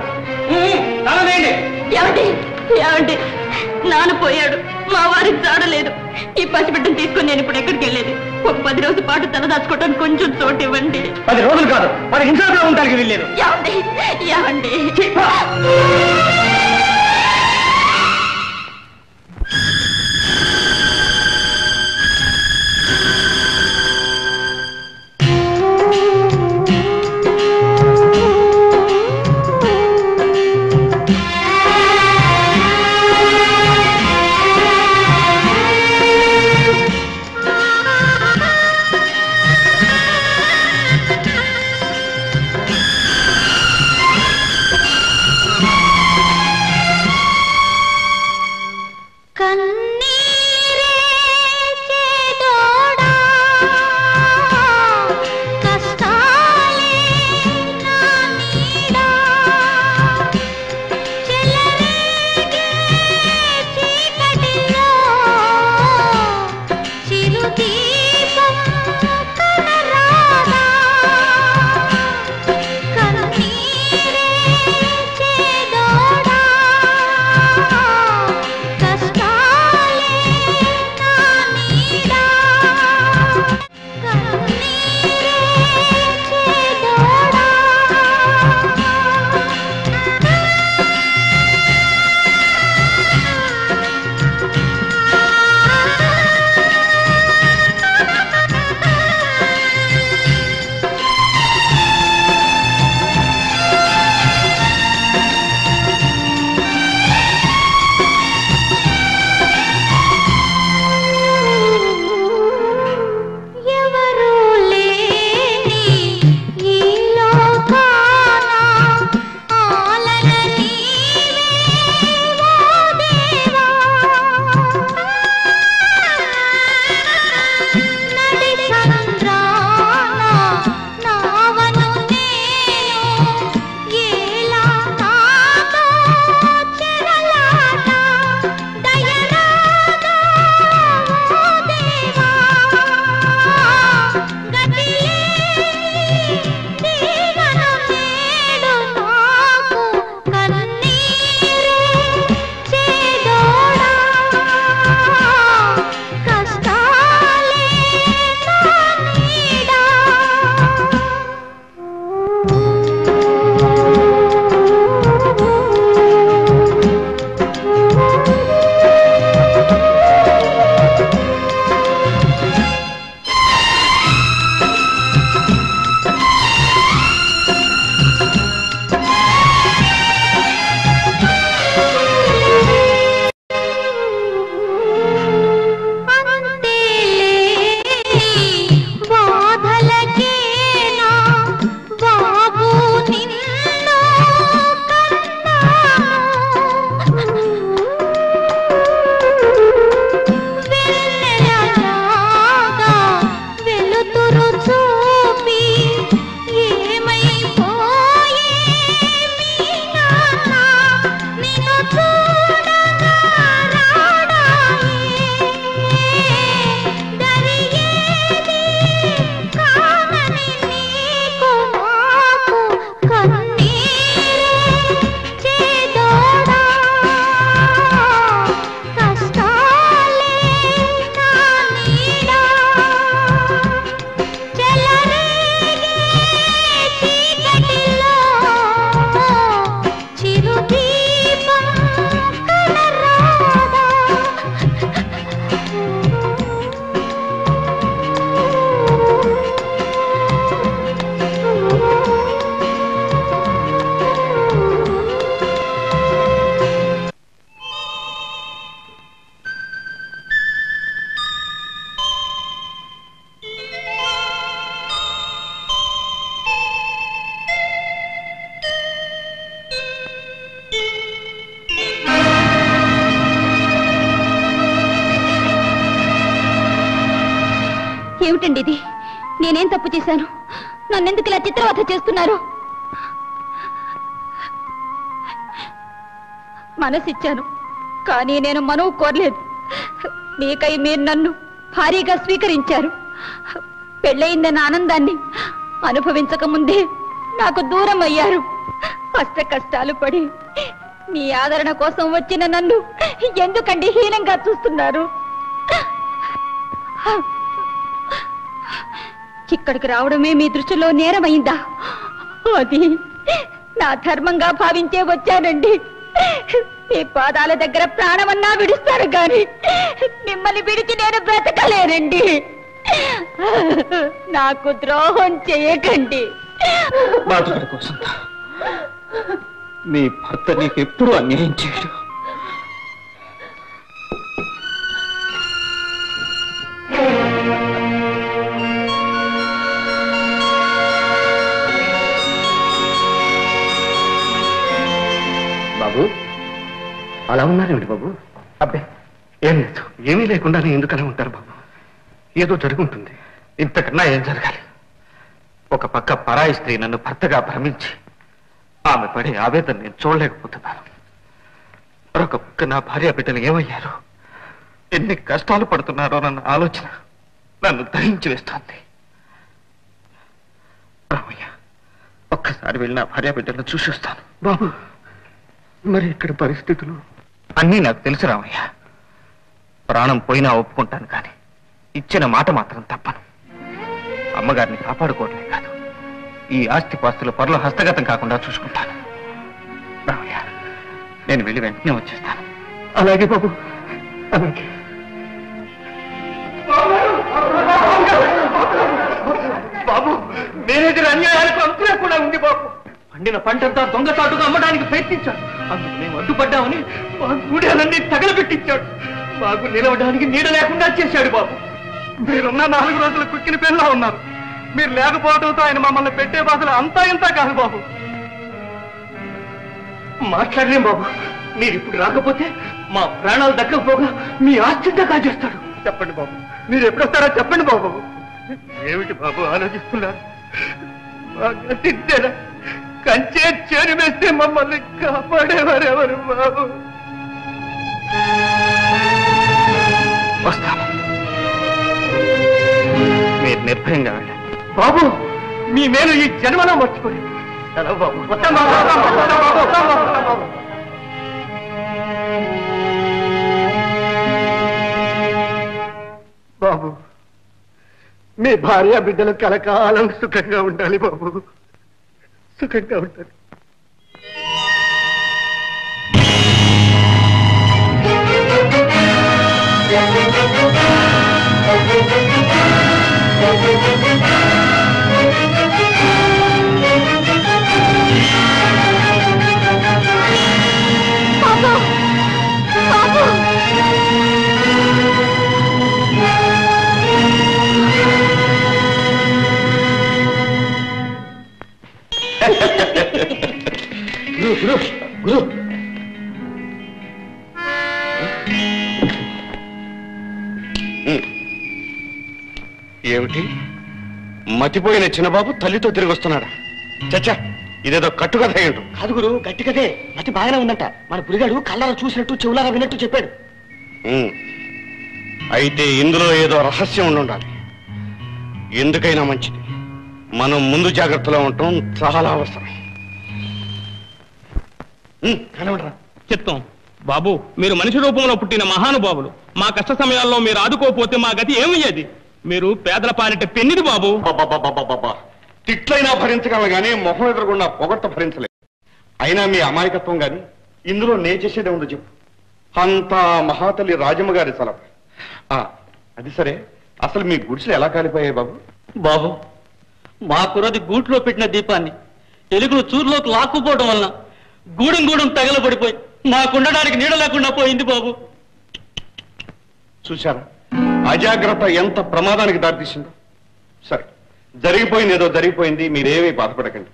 నాన్న పోయాడు, మా వారికి చాడలేదు. ఈ పసిబిడ్డను తీసుకుని నేను ఇప్పుడు ఎక్కడికి వెళ్ళేది? ఒక 10 రోజుల పాటు తలదాచుకోవడానికి కొంచెం చోటు ఇవ్వండి. 10 రోజులు కాదు, 10 నిమిషాలు ఉండడానికి వెళ్ళలేదు. ఏమిటిది? నేనేం తప్పు చేశాను? నన్నెందుకు ఇలా చిత్రవధ చేస్తున్నారు? మనసిచ్చాను కానీ నేను మనవు కోరలేదు. మీకై మీరు నన్ను భారీగా స్వీకరించారు. పెళ్ళయిందన్న ఆనందాన్ని అనుభవించక ముందే నాకు దూరం అయ్యారు. కష్ట కష్టాలు పడి మీ ఆదరణ కోసం వచ్చిన నన్ను ఎందుకండి హీనంగా చూస్తున్నారు? ఇక్కడికి రావడమే మీ దృష్టిలో నేరమైందా? అది నా ధర్మంగా భావించే వచ్చానండి. మీ పాదాల దగ్గర ప్రాణమన్నా విడుస్తాను గాని మిమ్మల్ని విడిచి నేను బ్రతకలేనండి. నాకు ద్రోహం చేయకండి. నీ భర్త నీకెప్పుడు అన్యాయం చేయడు. బాబు అలా ఉన్నారేమిటి బాబు? అబ్బే ఏం లేదు, ఏమీ లేకుండానే ఎందుకలా ఉంటారు బాబు? ఏదో జరుగుతుంది. ఇంతకన్నా ఏం జరగాలి? ఒక పక్క పరాయి స్త్రీ నన్ను భర్తగా భ్రమించి ఆమె పడే ఆవేదన నేను చూడలేకపోతున్నాను. మరొక పక్క నా భార్య బిడ్డలు ఏమయ్యారు, ఎన్ని కష్టాలు పడుతున్నారో నన్ను ఆలోచన నన్ను దహించి వేస్తోంది. రామయ్య, ఒక్కసారి వెళ్ళి నా భార్య బిడ్డలను చూసి వస్తాను. బాబు మరి ఇక్కడ పరిస్థితులు అన్నీ నాకు తెలుసు రామయ్య. ప్రాణం పోయినా ఒప్పుకుంటాను కానీ ఇచ్చిన మాట మాత్రం తప్పను. అమ్మగారిని కాపాడుకోవడమే కాదు, ఈ ఆస్తిపాస్తుల పరులు హస్తగతం కాకుండా చూసుకుంటాను. రామయ్య, నేను వెళ్ళి వెంటనే వచ్చేస్తాను. అలాగే బాబు. అలాగే బాబు. మేనేజర్ అన్యాయాలకు అంతులే కూడా ఉంది బాబు. పండిన పంటంతా దొంగతాటుగా అమ్మడానికి ప్రయత్నించాడు. అందుకు మేము అడ్డుపడ్డామని మా గూడెలన్నీ తగలబెట్టించాడు. మాకు నిలవడానికి నీడ లేకుండా చేశాడు బాబు. మీరున్న 4 రోజులు కుక్కిన పెళ్ళా ఉన్నారు. మీరు లేకపోవడంతో ఆయన మమ్మల్ని పెట్టే బాధలు అంతా ఇంతా కాదు బాబు. మాట్లాడలేం బాబు. మీరు ఇప్పుడు రాకపోతే మా ప్రాణాలు దక్కకపోగా మీ ఆశ్చర్యంగా కాజేస్తాడు. చెప్పండి బాబు, మీరు ఎప్పుడొస్తారో చెప్పండి బాబు. ఏమిటి బాబు ఆలోచిస్తున్నారు? కంచే చేరి వేస్తే మమ్మల్ని కాపాడేవారెవరు బాబు? వస్తాను. మీరు నిర్భయంగా వెళ్ళండి బాబు. మీ మేలు ఈ జన్మలో మర్చిపోయి బాబు. బాబు, మీ భార్య బిడ్డలు కలకాలం సుఖంగా ఉండాలి బాబు. సుఖంగా ఉండాలి. గురు గురు ఏమిటి మతిపోయిన చిన్నబాబు తల్లితో తిరిగి వస్తున్నాడా? చచ్చా, ఇదేదో కట్టుకథ అయ్యుంటు. కాదు గురు, గట్టి కథే. మతి బాగానే ఉందంట. మన పులిగాడు కళ్ళారా చూసినట్టు చెవులారా విన్నట్టు చెప్పాడు. అయితే ఇందులో ఏదో రహస్యం ఉండాలి. ఎందుకైనా మంచిది మనం ముందు జాగ్రత్తలో ఉండటం చాలా అవసరం. కనబడరా చెప్తాం బాబు. మీరు మనిషి రూపంలో పుట్టిన మహానుభావులు. మా కష్ట సమయాల్లో మీరు ఆదుకోపోతే మా గతి ఏమయ్యేది? మీరు పేదల పాలిట పెన్నిది బాబు. తిట్లైనా భరించగలను గానీ మొహం ఎదురుకుండా పొగట్ట భరించలేదు. అయినా మీ అమాయకత్వం గాని ఇందులో నే చేసేదే ఉంది చెప్పు. అంత మహాతల్లి రాజమ్మ గారి సలహా. అది సరే, అసలు మీ గుడిసెలు ఎలా కాలిపోయాయి బాబు? బాబు, మా కురది గూట్లో పెట్టిన దీపాన్ని ఎలుగులు చూరులోకి లాక్కుపోవడం వలన గూడెం గూడెం తగలబడిపోయి మాకుండడానికి నీడ లేకుండా పోయింది బాబు. చూశారా అజాగ్రత్త ఎంత ప్రమాదానికి దారితీసిందో? సరే, జరిగిపోయింది ఏదో జరిగిపోయింది, మీరేమీ బాధపడకండి.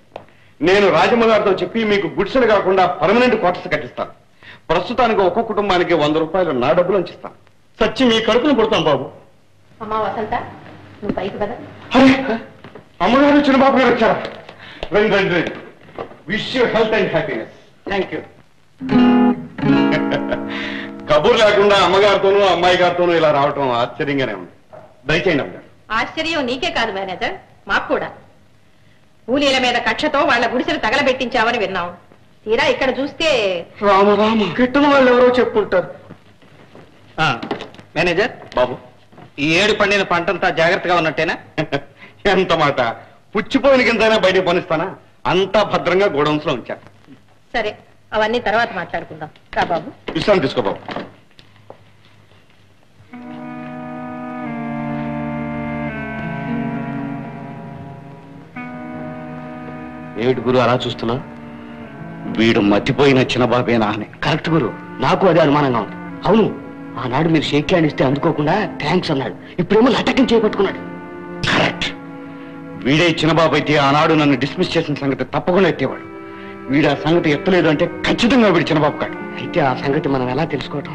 నేను రాజమ్మ గారితో చెప్పి మీకు గుడిసెలు కాకుండా పర్మనెంట్ క్వార్టర్స్ కట్టిస్తాను. ప్రస్తుతానికి ఒక్కొక్క కుటుంబానికి 100 రూపాయలు నా డబ్బులు అందిస్తాను. సచ్చి మీ కడుపును పుడతాం బాబు. అమ్మా వసంత, నువ్వు పైకి పద. అమ్మగారు చిన్నబాబు గారు వచ్చారా? రండి రండి రండి. Wish you health and happiness. Thank you. కబుర్ లేకుండా అమ్మగారితోనూ అమ్మాయి గారితోనూ ఇలా రావటం ఆశ్చర్యంగానే ఉంది. దయచేయండి అమ్మగారు. ఆశ్చర్యం నీకే కాదు మేనేజర్, మాకు కూడా. కూలీల మీద కక్షతో వాళ్ళ గుడిసెలు తగలబెట్టించావని విన్నాం. తీరా ఇక్కడ చూస్తే రామరామ కిట్టున వాళ్ళు ఎవరో చెప్పుంటారు. మేనేజర్ బాబు, ఈ ఏడు పండిన పంటంతా జాగ్రత్తగా ఉన్నట్టేనా? ఎంత మాట, పుచ్చిపోయిన కిందైనా బయటకు పనిస్తానా? అంతా భద్రంగా గోడౌన్స్ లో ఉంచాను. సరే, అవన్నీ తర్వాత మాట్లాడుకుందాం. రా బాబు, విశ్రాంతి తీసుకో బాబు. ఏమిటి గురు అలా చూస్తున్నా? వీడు మతిపోయిన చిన్న బాబేనా అని. కరెక్ట్ గురు, నాకు అదే అనుమానంగా ఉంది. అవును, ఆనాడు మీరు షేక్ హ్యాండ్ ఇస్తే అందుకోకుండా థ్యాంక్స్ అన్నాడు, ఇప్పుడేమో లటకం చేపట్టుకున్నాడు. కరెక్ట్, వీడే చిన్నబాబు అయితే ఆనాడు నన్ను డిస్మిస్ చేసిన సంగతి తప్పకుండా ఎత్తేవాడు. వీడు ఆ సంగతి ఎత్తలేదు అంటే ఖచ్చితంగా వీడు చిన్నబాబు కాదు. అయితే ఆ సంగతి మనం ఎలా తెలుసుకోవటం?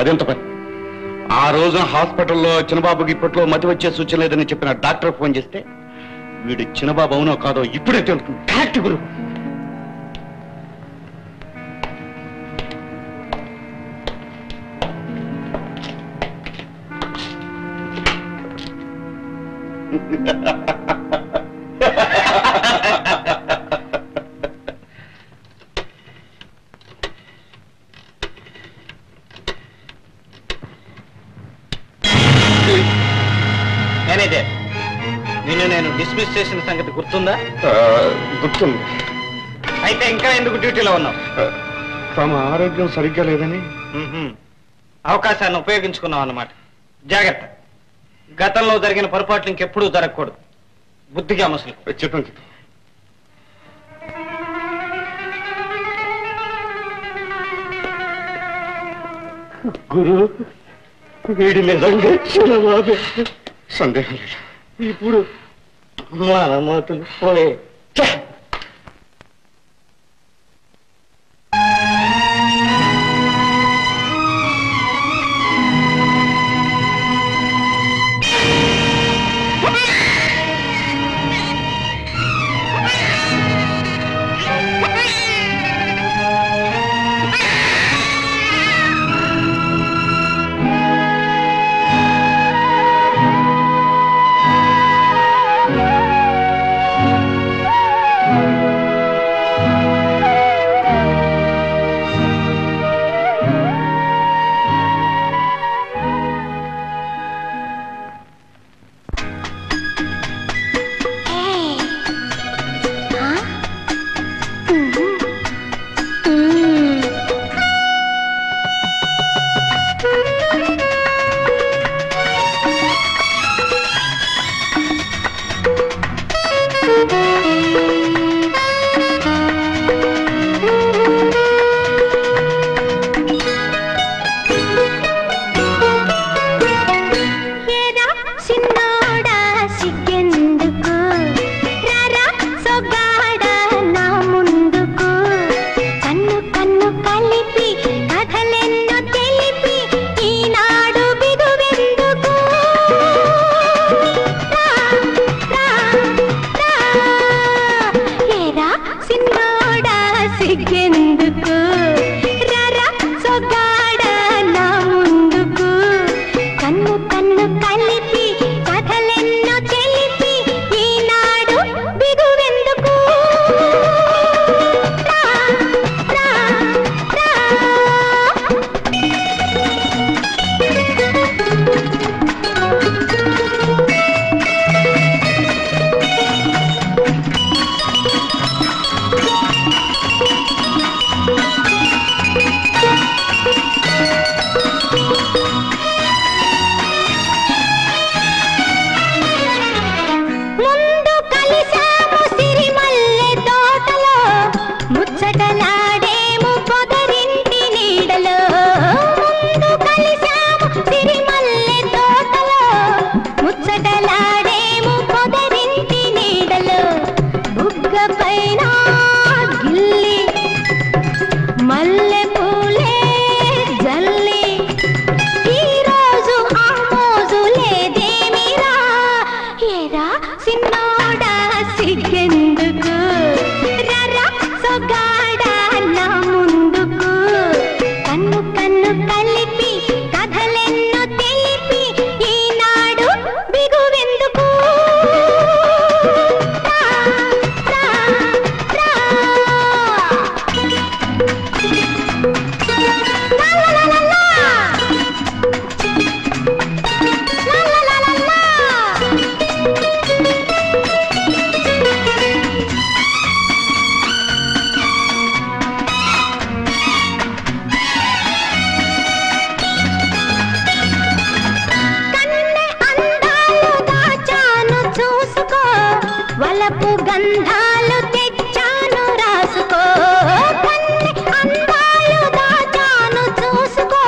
అదెంత పని. ఆ రోజున హాస్పిటల్లో చిన్నబాబుకి ఇప్పట్లో మతి వచ్చే సూచన లేదని చెప్పిన డాక్టర్ ఫోన్ చేస్తే వీడు చిన్నబాబు అవునో కాదో ఇప్పుడే తెలుస్తుంది. కరెక్ట్ గురు. నిన్ను నేను డిస్మిస్ చేసిన సంగతి గుర్తుందా? గుర్తుంది. అయితే ఇంకా ఎందుకు డ్యూటీలో ఉన్నావు? తమ ఆరోగ్యం సరిగ్గా లేదని. అవకాశాన్ని ఉపయోగించుకున్నావు అన్నమాట. జాగ్రత్త, గతంలో జరిగిన పొరపాట్లు ఇంకెప్పుడూ జరగకూడదు. బుద్ధిగా మనుషులు. చెప్పండి. గురు, వీడి నిజంగా చిన్నబాబే, సందేహం లేదు. ఇప్పుడు మన మాటలు పోయే. ఏరా సిన్నోడ సిగ్గెందుకు రరా సొగాడ నా ముందుకు కన్ను కన్ను కలిపి కథలెన్నో తెలిపి ఈనాడు బిగువెందుకు రా రా రా గంధాలు తెచ్చాను రాసుకో కన్ని అందాలు దాచాను చూసుకో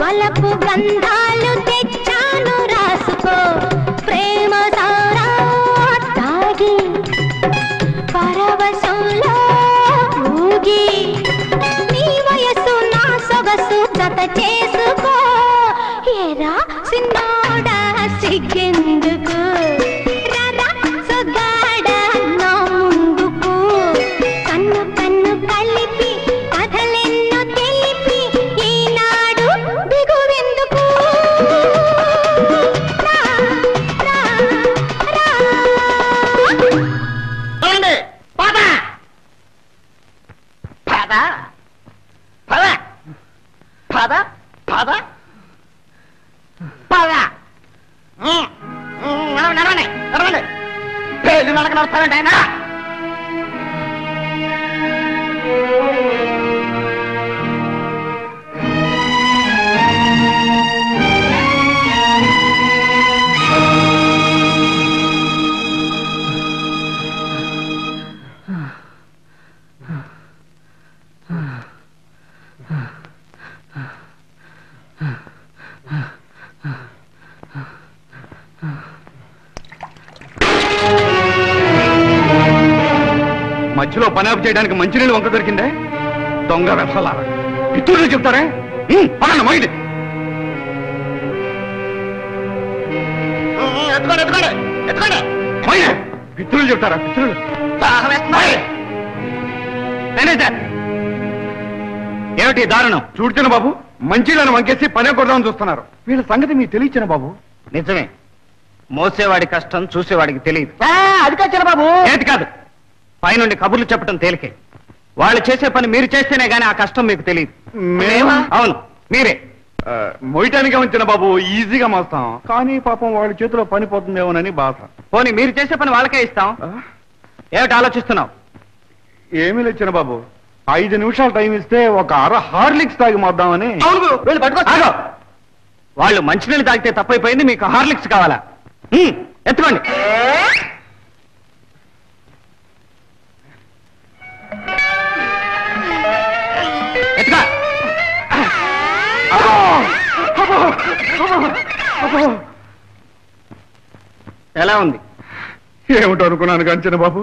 వలపు గంధాలు తెచ్చాను రాసుకో ప్రేమ సారా తాగి పరవశంలో ఊగి నీ వయసు నా సొగసు జత చేసుకో ఏరా సిన్నోడా సిగ్గెందుకు మధ్యలో పని ఆఫ్ చేయడానికి మంచినీళ్ళు వంక దొరికిందే దొంగ వెసలా పితూరులు చెప్తారే పడన్న మైండ్ పితూరులు చెప్తారా పితూరులు ఏమిటి దారుణం చూడుతున్న బాబు మంచినీళ్ళను వంకేసి పనే కొడదామని చూస్తున్నారు వీళ్ళ సంగతి మీకు తెలియచ్చిన బాబు నిజమే మోసేవాడి కష్టం చూసేవాడికి తెలియదు అది కాదు బాబు ఏది కాదు పైనుండి కబుర్లు చెప్పడం తేలికే వాళ్ళు చేసే పని మీరు చేస్తేనే గానీ ఆ కష్టం మీకు తెలియదు మేమా అవును మీరే మొయ్యటానికే ఉంచిన బాబు ఈజీగా మోస్తాం కానీ పాపం వాళ్ళ చేతిలో పని పోతుందేమోనని బాధ పోనీ మీరు చేసే పని వాళ్ళకే ఇస్తాం ఏమిటి ఆలోచిస్తున్నావు ఏమీ లేచిన బాబు 5 నిమిషాలు టైం ఇస్తే ఒక అర హార్లిక్స్ తాగి మోద్దామని వాళ్ళు మంచినీళ్ళు తాగితే తప్పైపోయింది మీకు హార్లిక్స్ కావాలా ఎత్తుకోండి ఎలా ఉంది ఏమిటో అనుకున్నాను కంచిన బాబు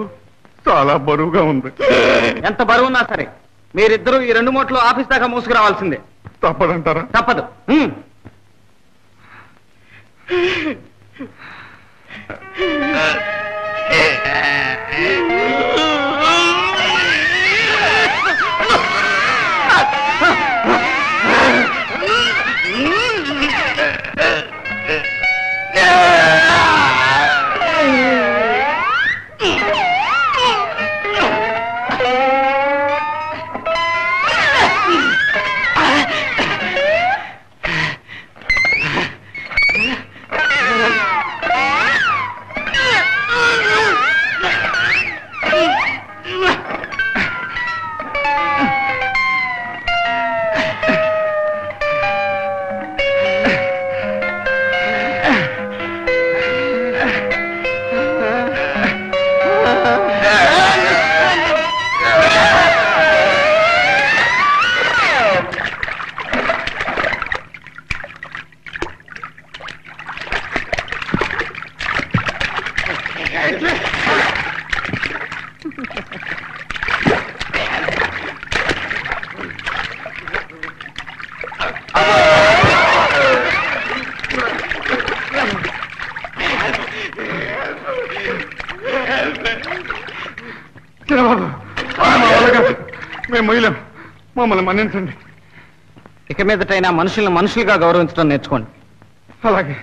చాలా బరువుగా ఉంది ఎంత బరువున్నా సరే మీరిద్దరూ ఈ 2 మూటలు ఆఫీస్ దాకా మోసుకురావాల్సిందే తప్పదంటారా తప్పదు మమ్మల్ని మన్నించండి. ఇక మీదటైనా మనుషులను మనుషులుగా గౌరవించడం నేర్చుకోండి. అలాగే.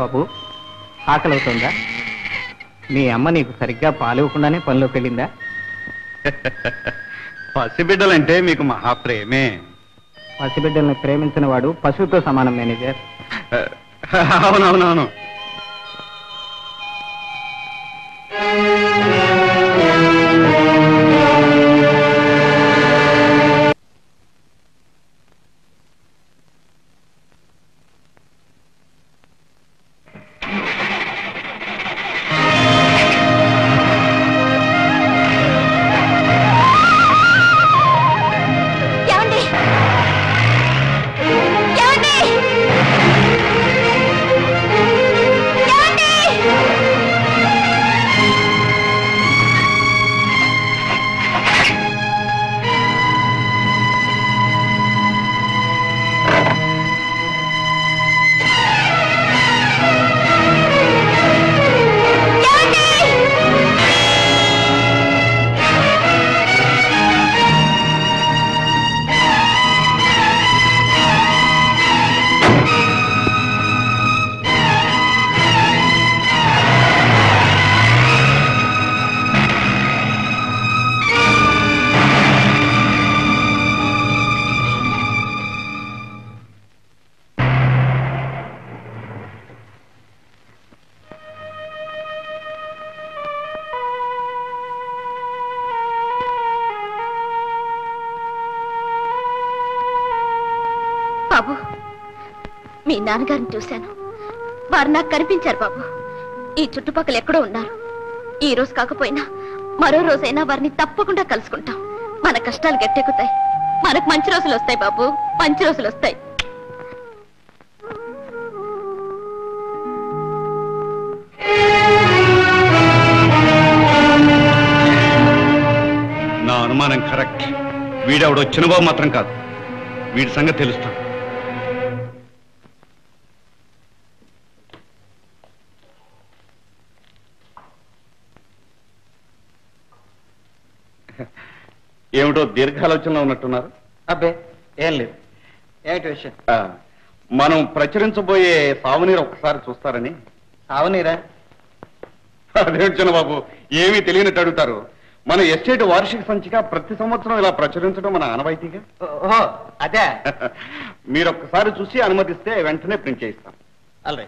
బాబు ఆకలి అవుతుందా? మీ అమ్మ నీకు సరిగ్గా పాలివ్వకుండానే పనిలోకి వెళ్ళిందా? పసిబిడ్డలంటే మీకు మహా ప్రేమే. పసిబిడ్డల్ని ప్రేమించిన వాడు పశువుతో సమానం మేనేజర్. అవునవునవును. నాన్నగారిని చూశాను, వారు నాకు కనిపించారు బాబు. ఈ చుట్టుపక్కల ఎక్కడో ఉన్నారు. ఈ రోజు కాకపోయినా మరో రోజైనా వారిని తప్పకుండా కలుసుకుంటాం. మన కష్టాలు గట్టెక్కుతాయి. మనకు మంచి రోజులు వస్తాయి బాబు, మంచి రోజులు వస్తాయి. నా అనుమానం కరెక్ట్. వీడావిడ వచ్చిన బాబు మాత్రం కాదు. వీడి సంగతి తెలుస్తాను. ఏమిటో దీర్ఘాలోచనలో ఉన్నట్టున్నారు. అబ్బే ఏం లేదు. ఏమిటి విషయం? మనం ప్రచురించబోయే సావునీరు ఒకసారి చూస్తారని. సావునీరా? అదేమిటి బాబు, ఏమీ తెలియనట్టు అడుగుతారు. మన ఎస్టేట్ వార్షిక సంచిక ప్రతి సంవత్సరం ఇలా ప్రచురించడం మన ఆనవాయితీగా. ఓహో అదే. మీరు ఒక్కసారి చూసి అనుమతిస్తే వెంటనే ప్రింట్ చేయిస్తాం. అలా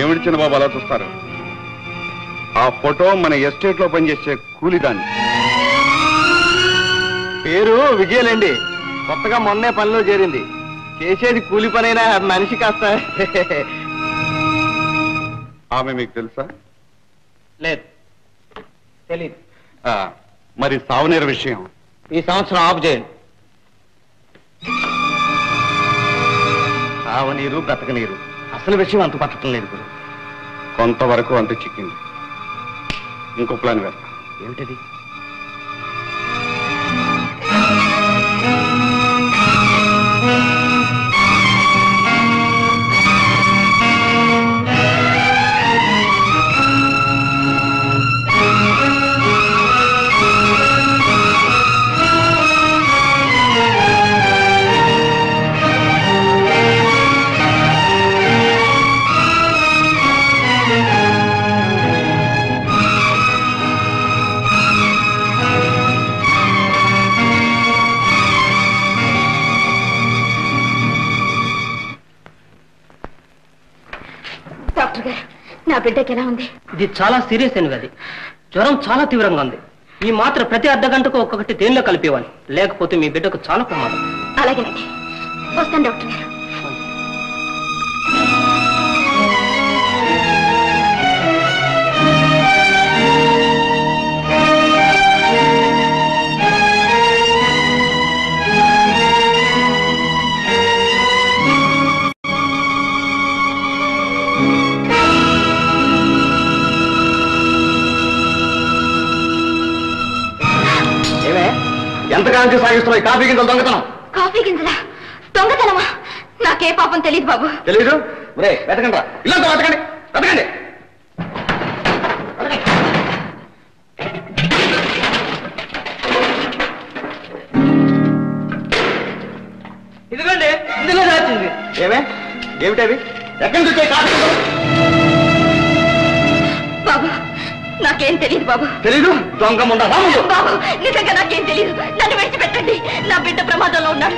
ఏమిటి చిన్న బాబు అలా చూస్తారు? ఆ ఫోటో మన ఎస్టేట్ లో పనిచేసే కూలిదాన్ని. పేరు విజయలండి. కొత్తగా మొన్నే పనిలో చేరింది. చేసేది కూలి పనైనా మనిషి కాస్త. ఆమె మీకు తెలుసా? లేదు, తెలీదు. మరి సావునేరు విషయం ఈ సంవత్సరం ఆఫ్ చేయండి. సావనీరు బ్రతకనీరు అసలు విషయం అంత పట్టడం లేదు గురు. కొంతవరకు అంత చిక్కింది. ఇంకో ప్లాన్ వేస్తాం. ఏమిటది? నా బిడ్డకి ఎలా ఉంది? ఇది చాలా సీరియస్ అయినది. జ్వరం చాలా తీవ్రంగా ఉంది. ఈ మాత్ర ప్రతి అర్ధ గంటకు ఒక్కొక్కటి దేనిలో కలిపేవాలి, లేకపోతే మీ బిడ్డకు చాలా ప్రమాదం. అలాగేనండి, వస్తాను డాక్టర్ గారు. ఎంతకాలంగా సాగిస్తున్నాయి కాఫీ గింజలు దొంగతనం? కాఫీ గింజల దొంగతనమా? నాకే పాపం తెలియదు బాబు. తెలీదు? ఒరే వెతకండి, ఇలా వెతకండి, వెతకండి. ఇదిగోండి, ఇందులో దాచింది. ఏమే ఏమిటవి? ఎక్కడి నుంచి వచ్చాయి కాఫీ గింజలు? బాబు నాకేం తెలియదు బాబు. తెలీదు? దొంగ ముండా బాబు, నిజంగా నాకేం తెలియదు. నన్ను విడిచిపెట్టండి, నా బిడ్డ ప్రమాదంలో ఉన్నాడు.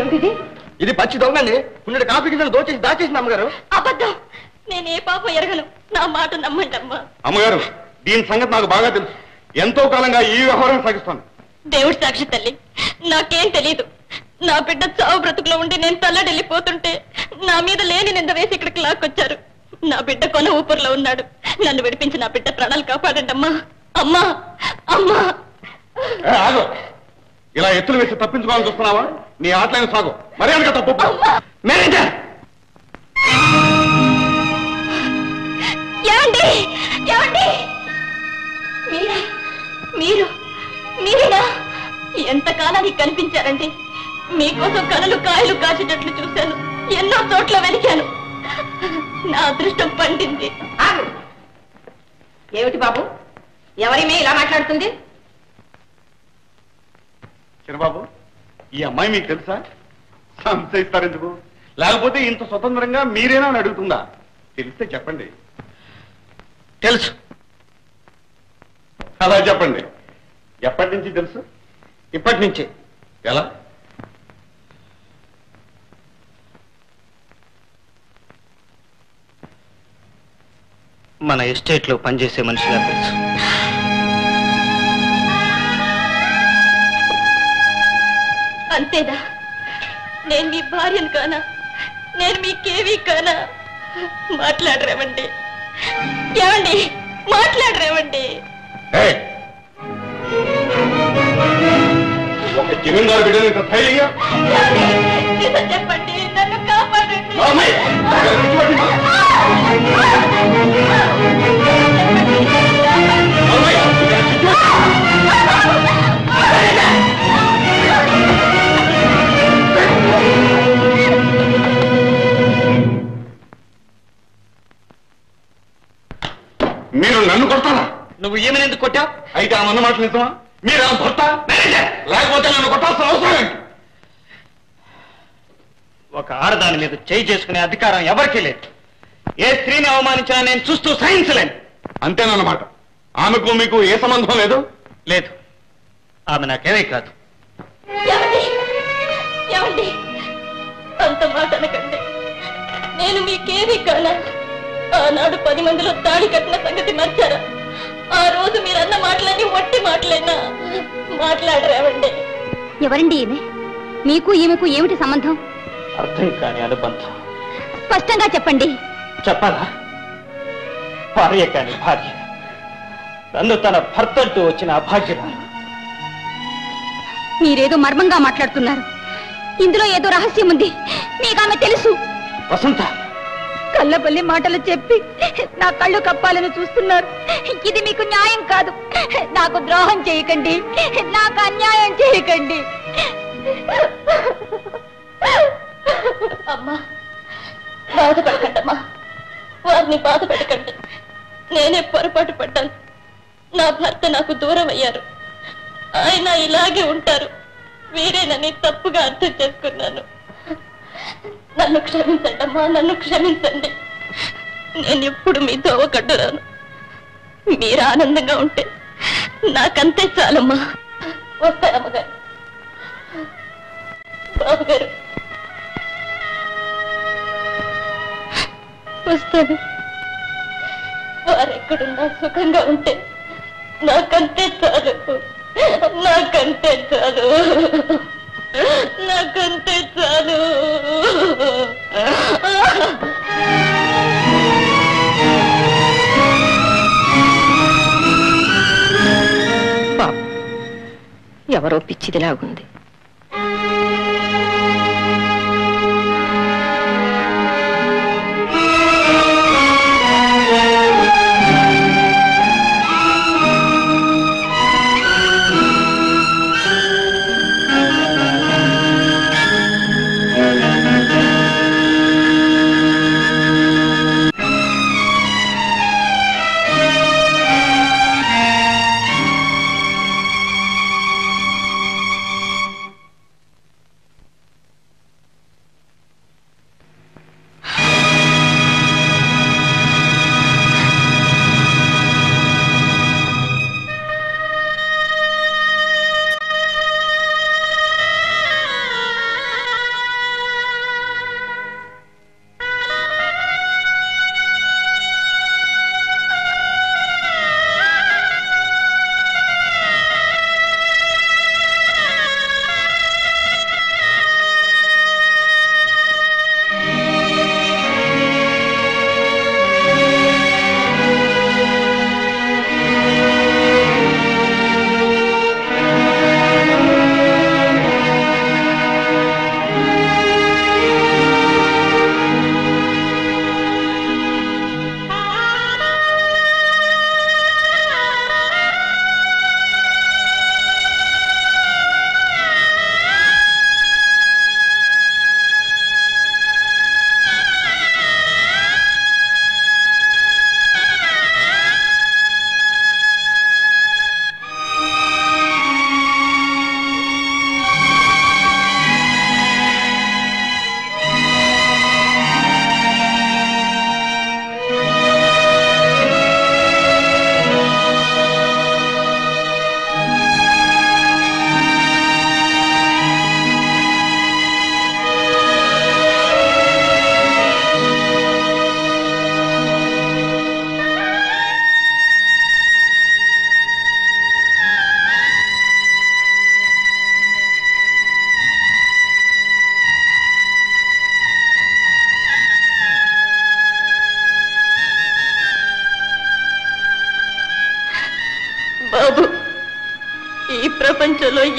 ఏమిటిది? ఇది పచ్చి దొంగండి. ముందు కాఫీ కింద దోచేసి దాచేసింది అమ్మగారు. అబద్ధం, నేనే పాపం ఎరగను. నా మాట నమ్మండి అమ్మా. అమ్మగారు, దీని సంగతి నాకు బాగా తెలుసు. ఎంతో కాలంగా ఈ వ్యవహారం సాగిస్తాను. దేవుడి సాక్షి తల్లి, నాకేం తెలీదు. నా బిడ్డ చావు బ్రతుకులో ఉండి నేను తల్లడెళ్ళిపోతుంటే నా మీద లేని నింద వేసి ఇక్కడికి లాక్కొచ్చారు. నా బిడ్డ కొన ఊపర్లో ఉన్నాడు. నన్ను విడిపించి నా బిడ్డ ప్రాణాలు కాపాడండి అమ్మా. అమ్మా అమ్మా, ఇలా ఎత్తులు వేసి తప్పించుకోవాలని చూస్తున్నావా? నీ ఆటలైన సాగు మర్యాదగా తప్పు. మేనేజర్ మీరేనా? ఎంతకాలానికి కనిపించారండి. మీకోసం కలలు కాయలు కాసేటట్లు చూశాను, ఎన్నో చోట్ల వెలికాను. నా అదృష్టం పండింది. ఏమిటి బాబు, ఎవరిమే ఇలా మాట్లాడుతుంది? చిరబాబు, ఈ అమ్మాయి మీకు తెలుసా? సంశయిస్తారెందుకు? లేకపోతే ఇంత స్వతంత్రంగా మీరేనా అని అడుగుతుందా? తెలిస్తే చెప్పండి. తెలుసు. అలా చెప్పండి. ఎప్పటి నుంచి తెలుసు? ఇప్పటి నుంచి. ఎలా? మన ఎస్టేట్లో పనిచేసే మనిషిగా తెలుసు. అంతేనా? నేను మీ భార్యను కానా? నేను మీకేవి కానా? మాట్లాడరేమండి, ఏమండి మాట్లాడరేమండి. ఒక జమీందారు బిడ్డని ధైర్యంగా చెప్పండి, నన్ను కాపాడండి. మీరు నన్ను కొడతారా? నువ్వు ఏమైనా ఎందుకు కొట్టావు? అయితే ఆ మన్న మాటలు నిజమా? మీరు ఆ భర్త మేనేజర్, లేకపోతే నన్ను కొట్టాల్సిన అవసరం ఏంటి? ఒక ఆడదాని మీద చేయి చేసుకునే అధికారం ఎవరికీ లేదు. ఏ స్త్రీని అవమానించినా నేను చూస్తూ సహించలేను. అంతేనన్నమాట. ఆమెకు మీకు ఏ సంబంధం లేదు? లేదు, ఆమె నాకేమీ కాదు. అంత మాట అనకండి. నేను మీకేమీ కానా? ఆనాడు 10 మందిలో తాళి కట్టిన సంగతి మర్చారా? ఆ రోజు మీరన్న మాటలన్నీ ఒట్టి మాటలేనా? మాట్లాడరేవండి. ఎవరండి ఈమె? మీకు ఈమెకు ఏమిటి సంబంధం? అర్థం కాని అనుబంధం. స్పష్టంగా చెప్పండి. చెప్పాలా? భార్య కాని భార్య, నన్ను తన భర్త అంటూ వచ్చిన అభాగ్యరాలు. మీరేదో మర్మంగా మాట్లాడుతున్నారు. ఇందులో ఏదో రహస్యం ఉంది, మీకు ఆమె తెలుసు. వసంత, కళ్ళబల్లి మాటలు చెప్పి నా కళ్ళు కప్పాలని చూస్తున్నారు. ఇది మీకు న్యాయం కాదు. నాకు ద్రోహం చేయకండి, నాకు అన్యాయం చేయకండి. అమ్మా బాధపడకండి, అమ్మా వారిని బాధ పెట్టకండి. నేనే పొరపాటు పడ్డాను. నా భర్త నాకు దూరం అయ్యారు. ఆయన ఇలాగే ఉంటారు, వీరేనని తప్పుగా అర్థం చేసుకున్నాను. నన్ను క్షమించండమ్మా, నన్ను క్షమించండి. నేను ఎప్పుడు మీతో ఒకడ్డరాను. మీరు ఆనందంగా ఉంటే నాకంతే చాలమ్మా. వస్తాను అమ్మగారు. బాబుగారు వస్తాను. వారెక్కడున్నా సుఖంగా ఉంటే నాకంతే చాలు, నాకంటే చాలు, నాకంటే చాలు. ఎవరో పిచ్చిదిలాగుంది.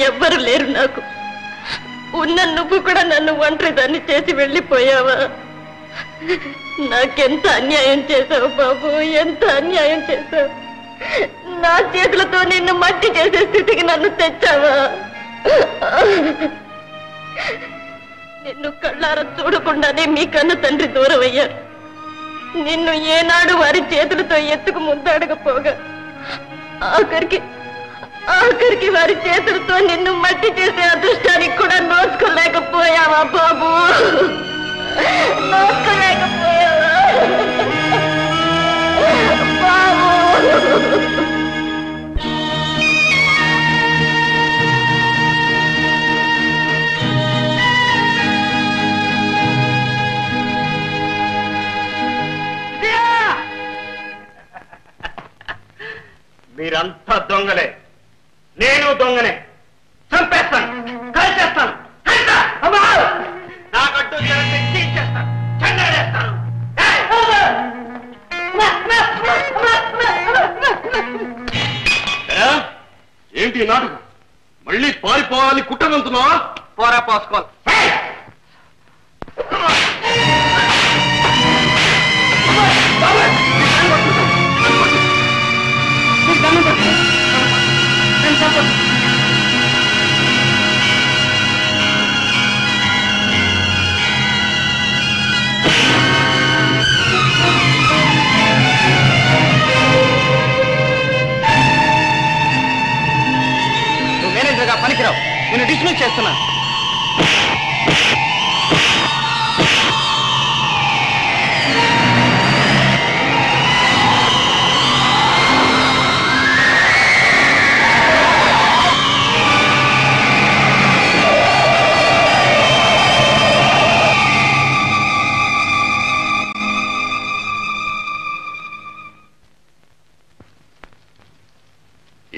ఎవ్వరు లేరు నాకు. ఉన్న నువ్వు కూడా నన్ను ఒంటరిదాన్ని చేసి వెళ్ళిపోయావా? నాకెంత అన్యాయం చేశావు బాబు, ఎంత అన్యాయం చేశావు. నా చేతులతో నిన్ను మట్టి చేసే స్థితికి నన్ను తెచ్చావా? నిన్ను కళ్ళారా చూడకుండానే మీ కన్న తండ్రి దూరం అయ్యారు. నిన్ను ఏనాడు వారి చేతులతో ఎత్తుకు ముద్దాడకపోగా ఆఖరికి వారి చేతులతో నిన్ను మట్టి చేసే అదృష్టానికి కూడా నోచుకోలేకపోయావా బాబు, నోచుకోలేకపోయావా బాబు. మీరంతా దొంగలే, నేను దొంగనే. చంపేస్తాను, కలిసేస్తాను, నాకట్టు తీసేస్తాను, చెండాడేస్తాను. ఏంటి నాటకం? మళ్ళీ పారిపోవాలని కుట్రనంతున్నావా? పోరా పోసుకోవాలి. నువ్వు మేనేజర్గా పనికిరావు. నేను డిస్మిస్ చేస్తున్నా.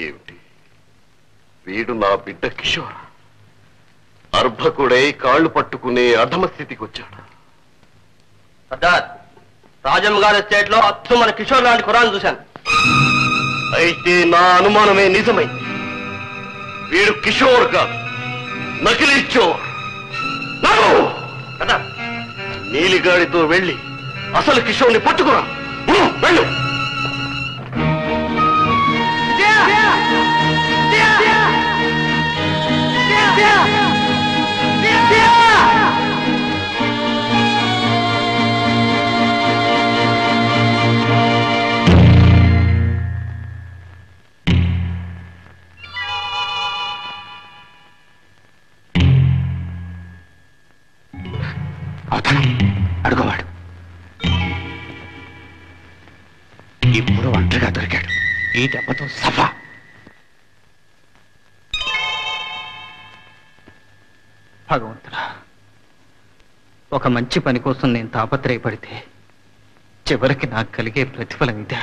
ఏమిటి? వీడు నా బిడ్డ కిషోర అర్భకుడై కాళ్ళు పట్టుకునే అధమ స్థితికి వచ్చాడు. రాజమ్మ గారి స్టేట్ లో అచ్చు మన కిషోర్ లాంటి కురాన్ని చూశాను. అయితే నా అనుమానమే నిజమైంది. వీడు కిషోర్ కాదు, నకిలీ చోర్. నీలిగాడితో వెళ్ళి అసలు కిషోర్ని పట్టుకురా. వెళ్ళు. అడుగవాడు ఇప్పుడు ఒంటరిగా దొరికాడు. ఈ దెబ్బతో సఫా. భగవంతుడా, ఒక మంచి పని కోసం నేను తాపత్రయపడితే చివరికి నాకు కలిగే ప్రతిఫలం ఇదే.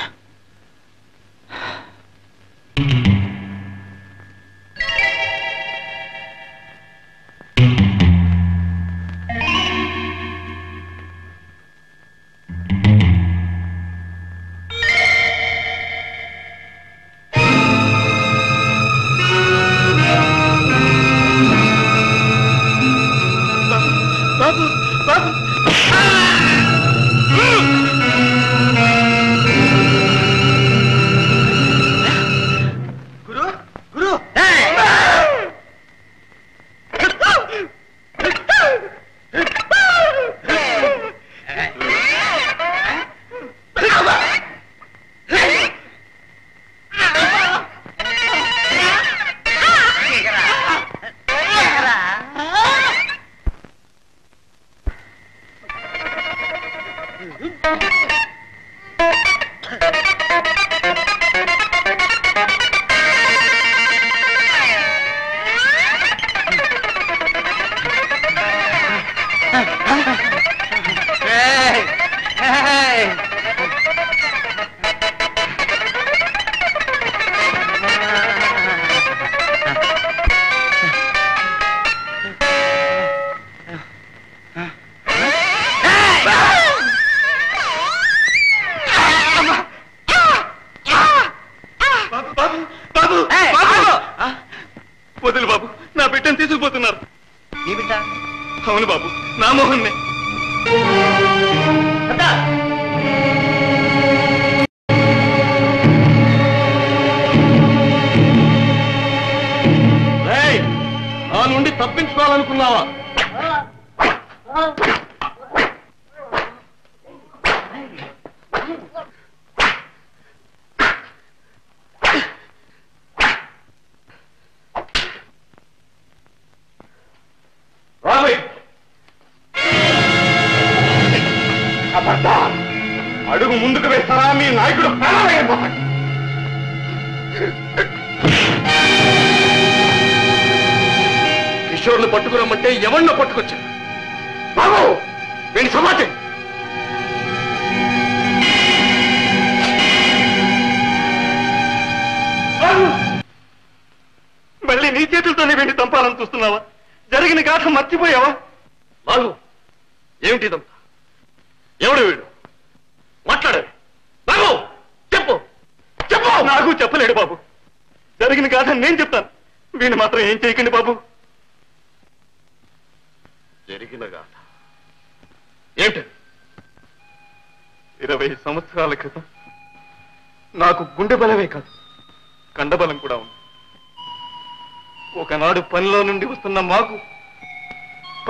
మాకు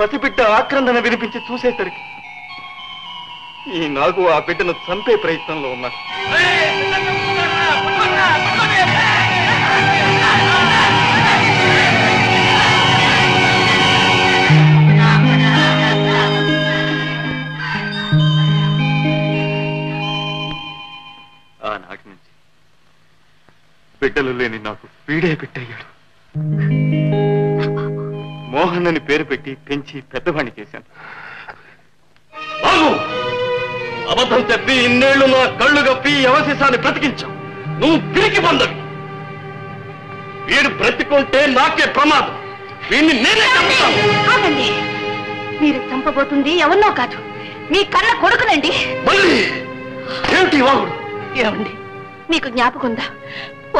పసిబిడ్డ ఆక్రందన వినిపించి చూసేసరికి ఈ నాకు ఆ బిడ్డను చంపే ప్రయత్నంలో ఉన్నాను. ఆనాటి నుంచి బిడ్డలు లేని నాకు వీడే బిడ్డయ్యాడు. మోహన్ అని పేరు పెట్టి పెంచి పెద్దవాణ్ణి చేశాను. అబద్ధం చెప్పి ఇన్నేళ్లు నా కళ్ళు గప్పి అవశేషాన్ని బ్రతికించావు. నువ్వు పిరికి పొందవి. వీడు బ్రతికుంటే నాకే ప్రమాదం. వీడిని నేనే చంపుతాను. మీరు చంపబోతుంది ఎవరినో కాదు, మీ కళ్ళ కొడుకునండి. ఏమండి, మీకు జ్ఞాపకుందా?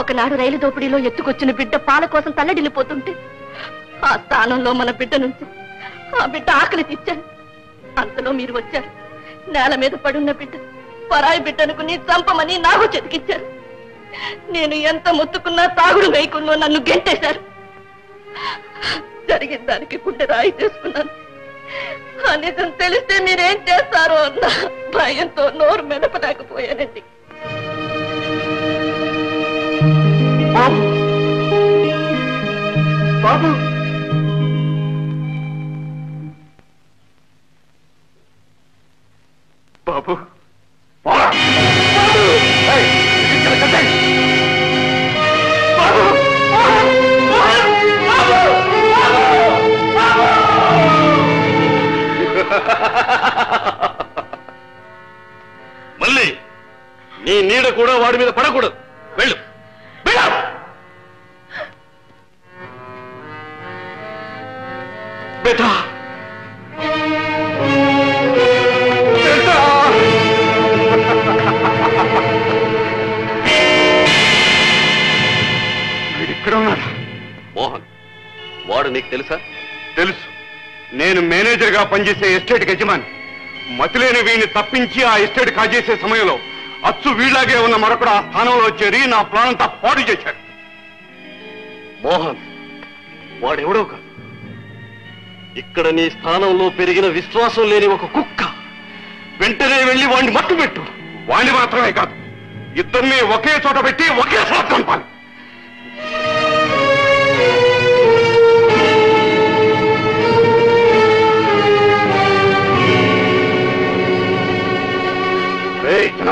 ఒకనాడు రైలు దోపిడీలో ఎత్తుకొచ్చిన బిడ్డ పాల కోసం తల్లడిల్లిపోతుంటే ఆ స్థానంలో మన బిడ్డ నుంచి ఆ బిడ్డ ఆకలి తెచ్చాను. అంతలో మీరు వచ్చారు. నేల మీద పడున్న బిడ్డ పరాయి బిడ్డనుకుని చంపమని నాకు చెతికిచ్చారు. నేను ఎంత మొత్తుకున్నా తాగుడు వేయకుండా నన్ను గెంటేశారు. జరిగిన దానికి గుడ్డ రాయి చేసుకున్నాను. ఆ నిజం తెలిస్తే మీరేం చేస్తారో అన్న భయంతో నోరు మెదపలేకపోయానండి. బాబు, బాబు, మళ్ళీ నీ నీడ కూడా వాడి మీద పడకూడదు. వెళ్ళు. बेटा, बेटा, वीडिक्कड़ उन्नाडु मोहन वाडु नीकु तेलुसा? तेलुसु. నేను మేనేజర్ గా పనిచేసే ఎస్టేట్ యజమాని. మతిలేని వీడిని తప్పించి ఆ ఎస్టేట్ కాజేసే సమయంలో అచ్చు వీళ్ళాగే ఉన్న మరొకడు ఆ స్థానంలో చేరి నా ప్లాన్ అంతా పాడు చేశాడు. మోహన్ వాడెవడో కాదు, ఇక్కడ నీ స్థానంలో పెరిగిన విశ్వాసం లేని ఒక కుక్క. వెంటనే వెళ్ళి వాడిని మట్టుపెట్టు. వాడిని మాత్రమే కాదు, ఇద్దరిని ఒకే చోట పెట్టి ఒకేసారి చంపాలి.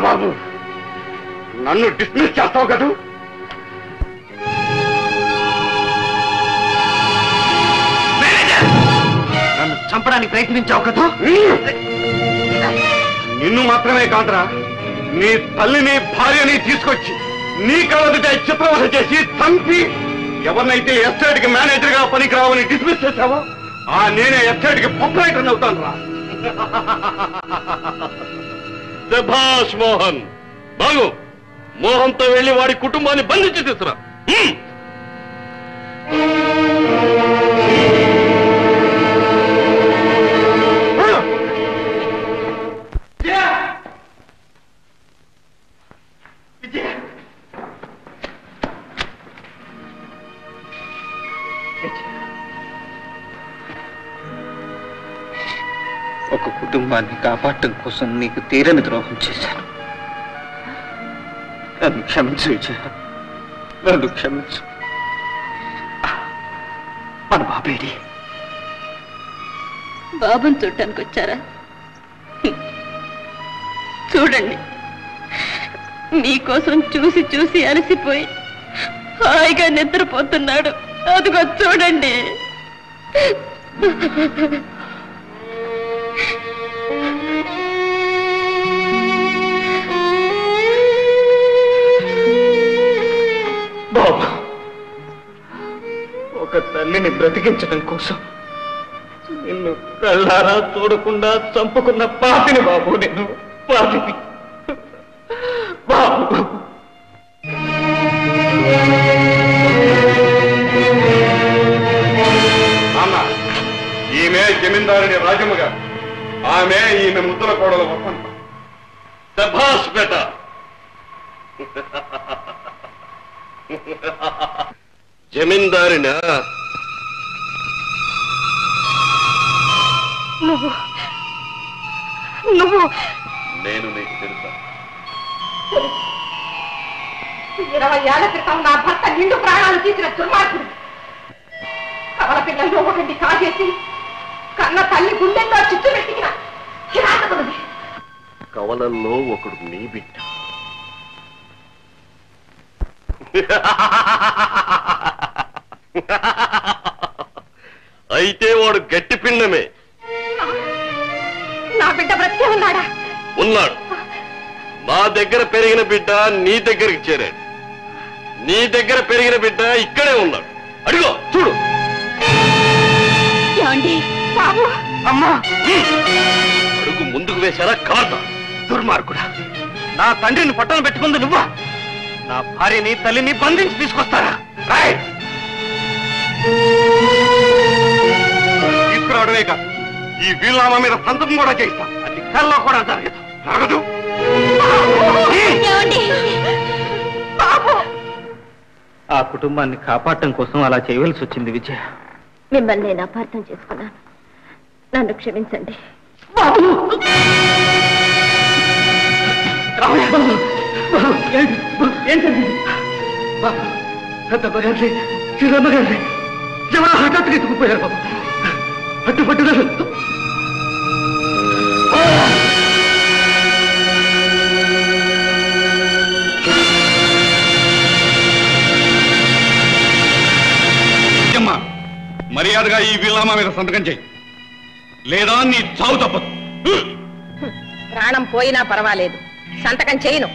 బాబు, నన్ను డిస్మిస్ చేస్తావు కదూ? నన్ను చంపడానికి ప్రయత్నించావు కదూ? నిన్ను మాత్రమే కాదురా, నీ తల్లిని భార్యని తీసుకొచ్చి నీ కళ్ళెదుటే చిత్రవధ చేసి చంపి ఎవరినైతే ఎస్టేట్ కి మేనేజర్ గా పనికిరావని డిస్మిస్ చేశావో ఆ నేనే ఎస్టేట్ కి ప్రొపరైటర్ అవుతాను రా. శభాష్ మోహన్. బాగు, మోహన్తో వెళ్ళి వాడి కుటుంబాన్ని బంధించి తీసుకురా. ఒక కుటుంబాన్ని కాపాడటం కోసం నీకు తీరని ద్రోహం చేశాను. నన్ను క్షమించు విజయ, నన్ను క్షమించు. మన బాబేడి. బాబుని చూడటానికి వచ్చారా? చూడండి, మీకోసం చూసి చూసి అలసిపోయి హాయిగా నిద్రపోతున్నాడు. అదిగో చూడండి. బాబా, ఒక తల్లిని బ్రతికించడం కోసం నిన్ను కళ్ళారా చూడకుండా చంపుకున్న పాపిని బాబు. నేను పాపిని బాబు. నాన్న, ఈమె జమీందారుని రాజమ్మ గారు. ఆమె ఈమె ముద్దుల కోడల వసంత. శభాష్ బేటా. జమీందారినా నువ్వు? నువ్వు? నేను నీకు తెలుసా? 20 ఏళ్ల క్రితం నా భర్త నిండు ప్రాణాలు తీసిన దుర్మార్గుడు. కవల పిల్లల్లో ఒకటి కాజేసి కన్న తల్లి గుండెల్లో చిచ్చు పెట్టిన కిరాతకుడివి. కవలల్లో ఒకడు నీ బిడ్డ. అయితే వాడు గట్టి పిండమే. నా బిడ్డ బ్రతికే ఉన్నాడా? ఉన్నాడు. నా దగ్గర పెరిగిన బిడ్డ నీ దగ్గరికి చేరాడు. నీ దగ్గర పెరిగిన బిడ్డ ఇక్కడే ఉన్నాడు. అడిగో చూడు. అడుగు ముందుకు వేశారా కాదు దుర్మార్గుడా. నా తండ్రిని పట్టణం పెట్టుకుంది నువ్వా? నా భార్యని తల్లిని బంధించి తీసుకొస్తారా? తీసుకురావడమే కాదు ఈ వీళ్ళామ మీద సంతం కూడా చేయిస్తా. అది కల్లో కూడా జరగదు. జరగదు. ఆ కుటుంబాన్ని కాపాడటం కోసం అలా చేయవలసి వచ్చింది విజయ. మిమ్మల్ని నేను అపార్థం చేసుకున్నాను, నన్ను క్షమించండి. హఠాత్తుగా ఎత్తుకుపోయారు బాబు. పట్టుపట్టుగా మర్యాదగా ఈ వీళ్ళామా మీద సంతకం చేయి, లేదా నీ చావు తప్పదు. ప్రాణం పోయినా పర్వాలేదు, సంతకం చేయను.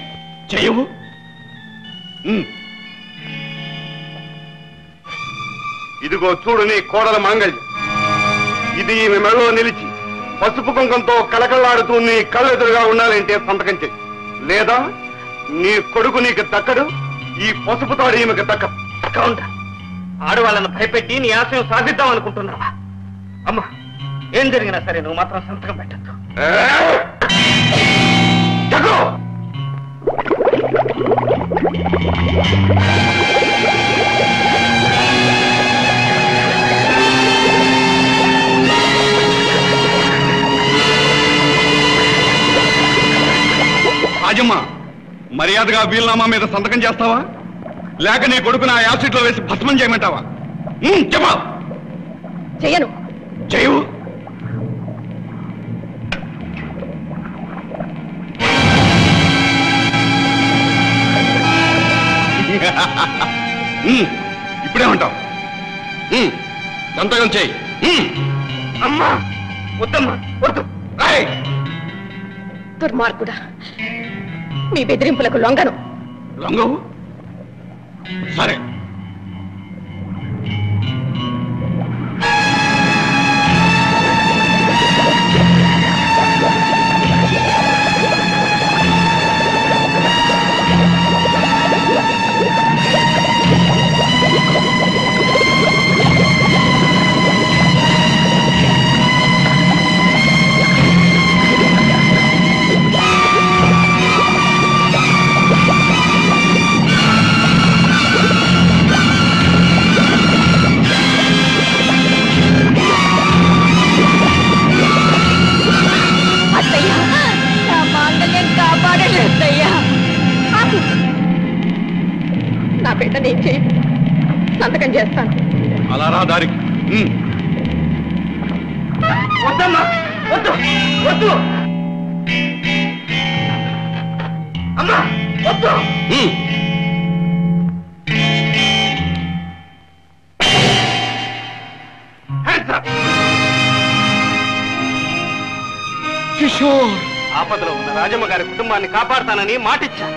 చేయవు. ఇదిగో చూడు నీ కోడల మాంగళ్యం. ఇది ఈమె మెడలో నిలిచి పసుపు కుంకంతో కలకలాడుతూ నీ కళ్ళెదురుగా ఉండాలంటే సంతకం చేయి, లేదా నీ కొడుకు నీకు దక్కడు, ఈ పసుపు తాడు ఈమెకు దక్కదు. ఆడవాళ్ళను భయపెట్టి నీ ఆశయం సాధిద్దాం అనుకుంటున్నావా? అమ్మా, ఏం జరిగినా సరే నువ్వు మాత్రం సంతకం పెట్టద్దు. రాజమ్మ, మర్యాదగా వీలునామా మీద సంతకం చేస్తావా, లేక నీ కొడుకు నా యాసిడ్ లో వేసి భస్మం చేయమంటావా? చెయ్యను. చెయ్యవు. ఇప్పుడేమంటావు? సంతకం చెయ్యి. అమ్మా వద్దమ్మా వద్దు. దుర్మార్గుడా, మీ బెదిరింపులకు లొంగను. లొంగవు? సరే, సంతకం చేస్తాను. అలా రా దారికి. వద్దమ్మా వద్దు వద్దు అమ్మా వద్దు. కిషోర్, ఆపదలో ఉన్న రాజమ్మ గారి కుటుంబాన్ని కాపాడతానని మాటిచ్చా.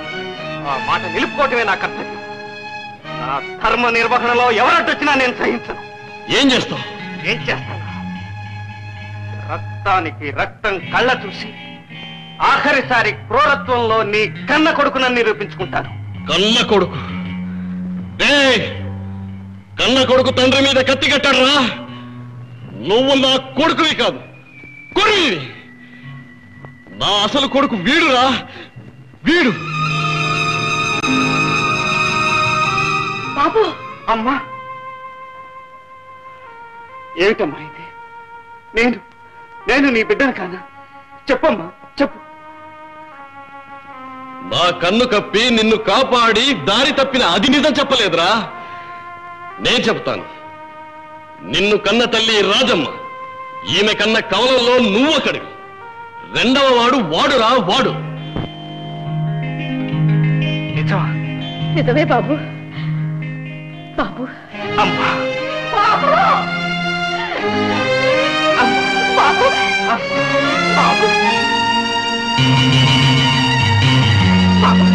ఆ మాట నిలుపుకోవటమే నా కర్తవ్యం. నా ధర్మ నిర్వహణలో ఎవరొచ్చినా నేను సహించను. ఏం చేస్తావు? ఏం చేస్తాను? రక్తానికి రక్తం కళ్ళ చూసి ఆఖరిసారి క్రూరత్వంలో నీ కన్న కొడుకునని నిరూపించుకుంటాను. కన్న కొడుకు? కన్న కొడుకు తండ్రి మీద కత్తి కట్టాడు రా. నువ్వు నా కొడుకువి కాదు, కొడుకువి. నా అసలు కొడుకు వీడురా, వీడు. బాబు. అమ్మా ఏమిటమ్మా ఇది? నేను నేను నీ బిడ్డను కానా? చెప్పమ్మా చెప్పు. నా కన్ను కప్పి నిన్ను కాపాడి దారి తప్పిన అది నిజం చెప్పలేదురా. నేను చెప్తాను. నిన్ను కన్న తల్లి రాజమ్మ, ఈమె కన్న కవలంలో నువ్వు ఒకడివి. రెండవ వాడు వాడురా, వాడు. నిజమా? నిజమే బాబు. బాబు. అమ్మా. బాబు. బాబు. బాబు. బాబు.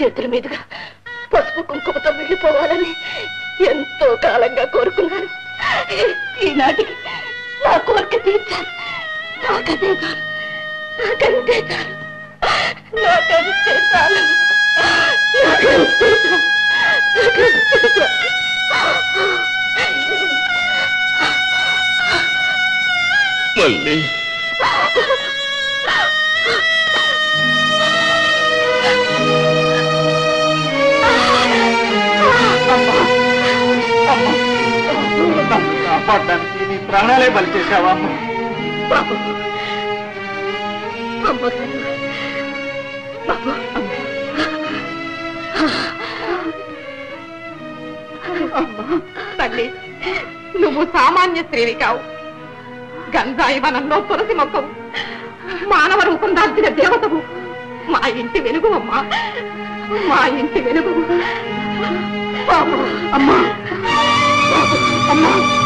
చేతుల మీదుగా పసుపు కుంకుమతో మిగిలిపోవాలని ఎంతో కాలంగా కోరుకున్నాను. ఈనాటికి నా కోరిక తీర్చాను. నాకదే చాలు, నాకంటే చాలు, నాకంటే చాలు, నాకంటే చాలు, నాకంటే చాలు. నీ ప్రాణాలే బలి చేశావా? నువ్వు సామాన్య స్త్రీవి కావు. గంజాయి వనంలో తులసి మొక్కవు, మానవ రూపం దాల్చిన దేవతవు, మా ఇంటి వెలుగు అమ్మా, మా ఇంటి వెలుగు. అమ్మా అమ్మా అమ్మా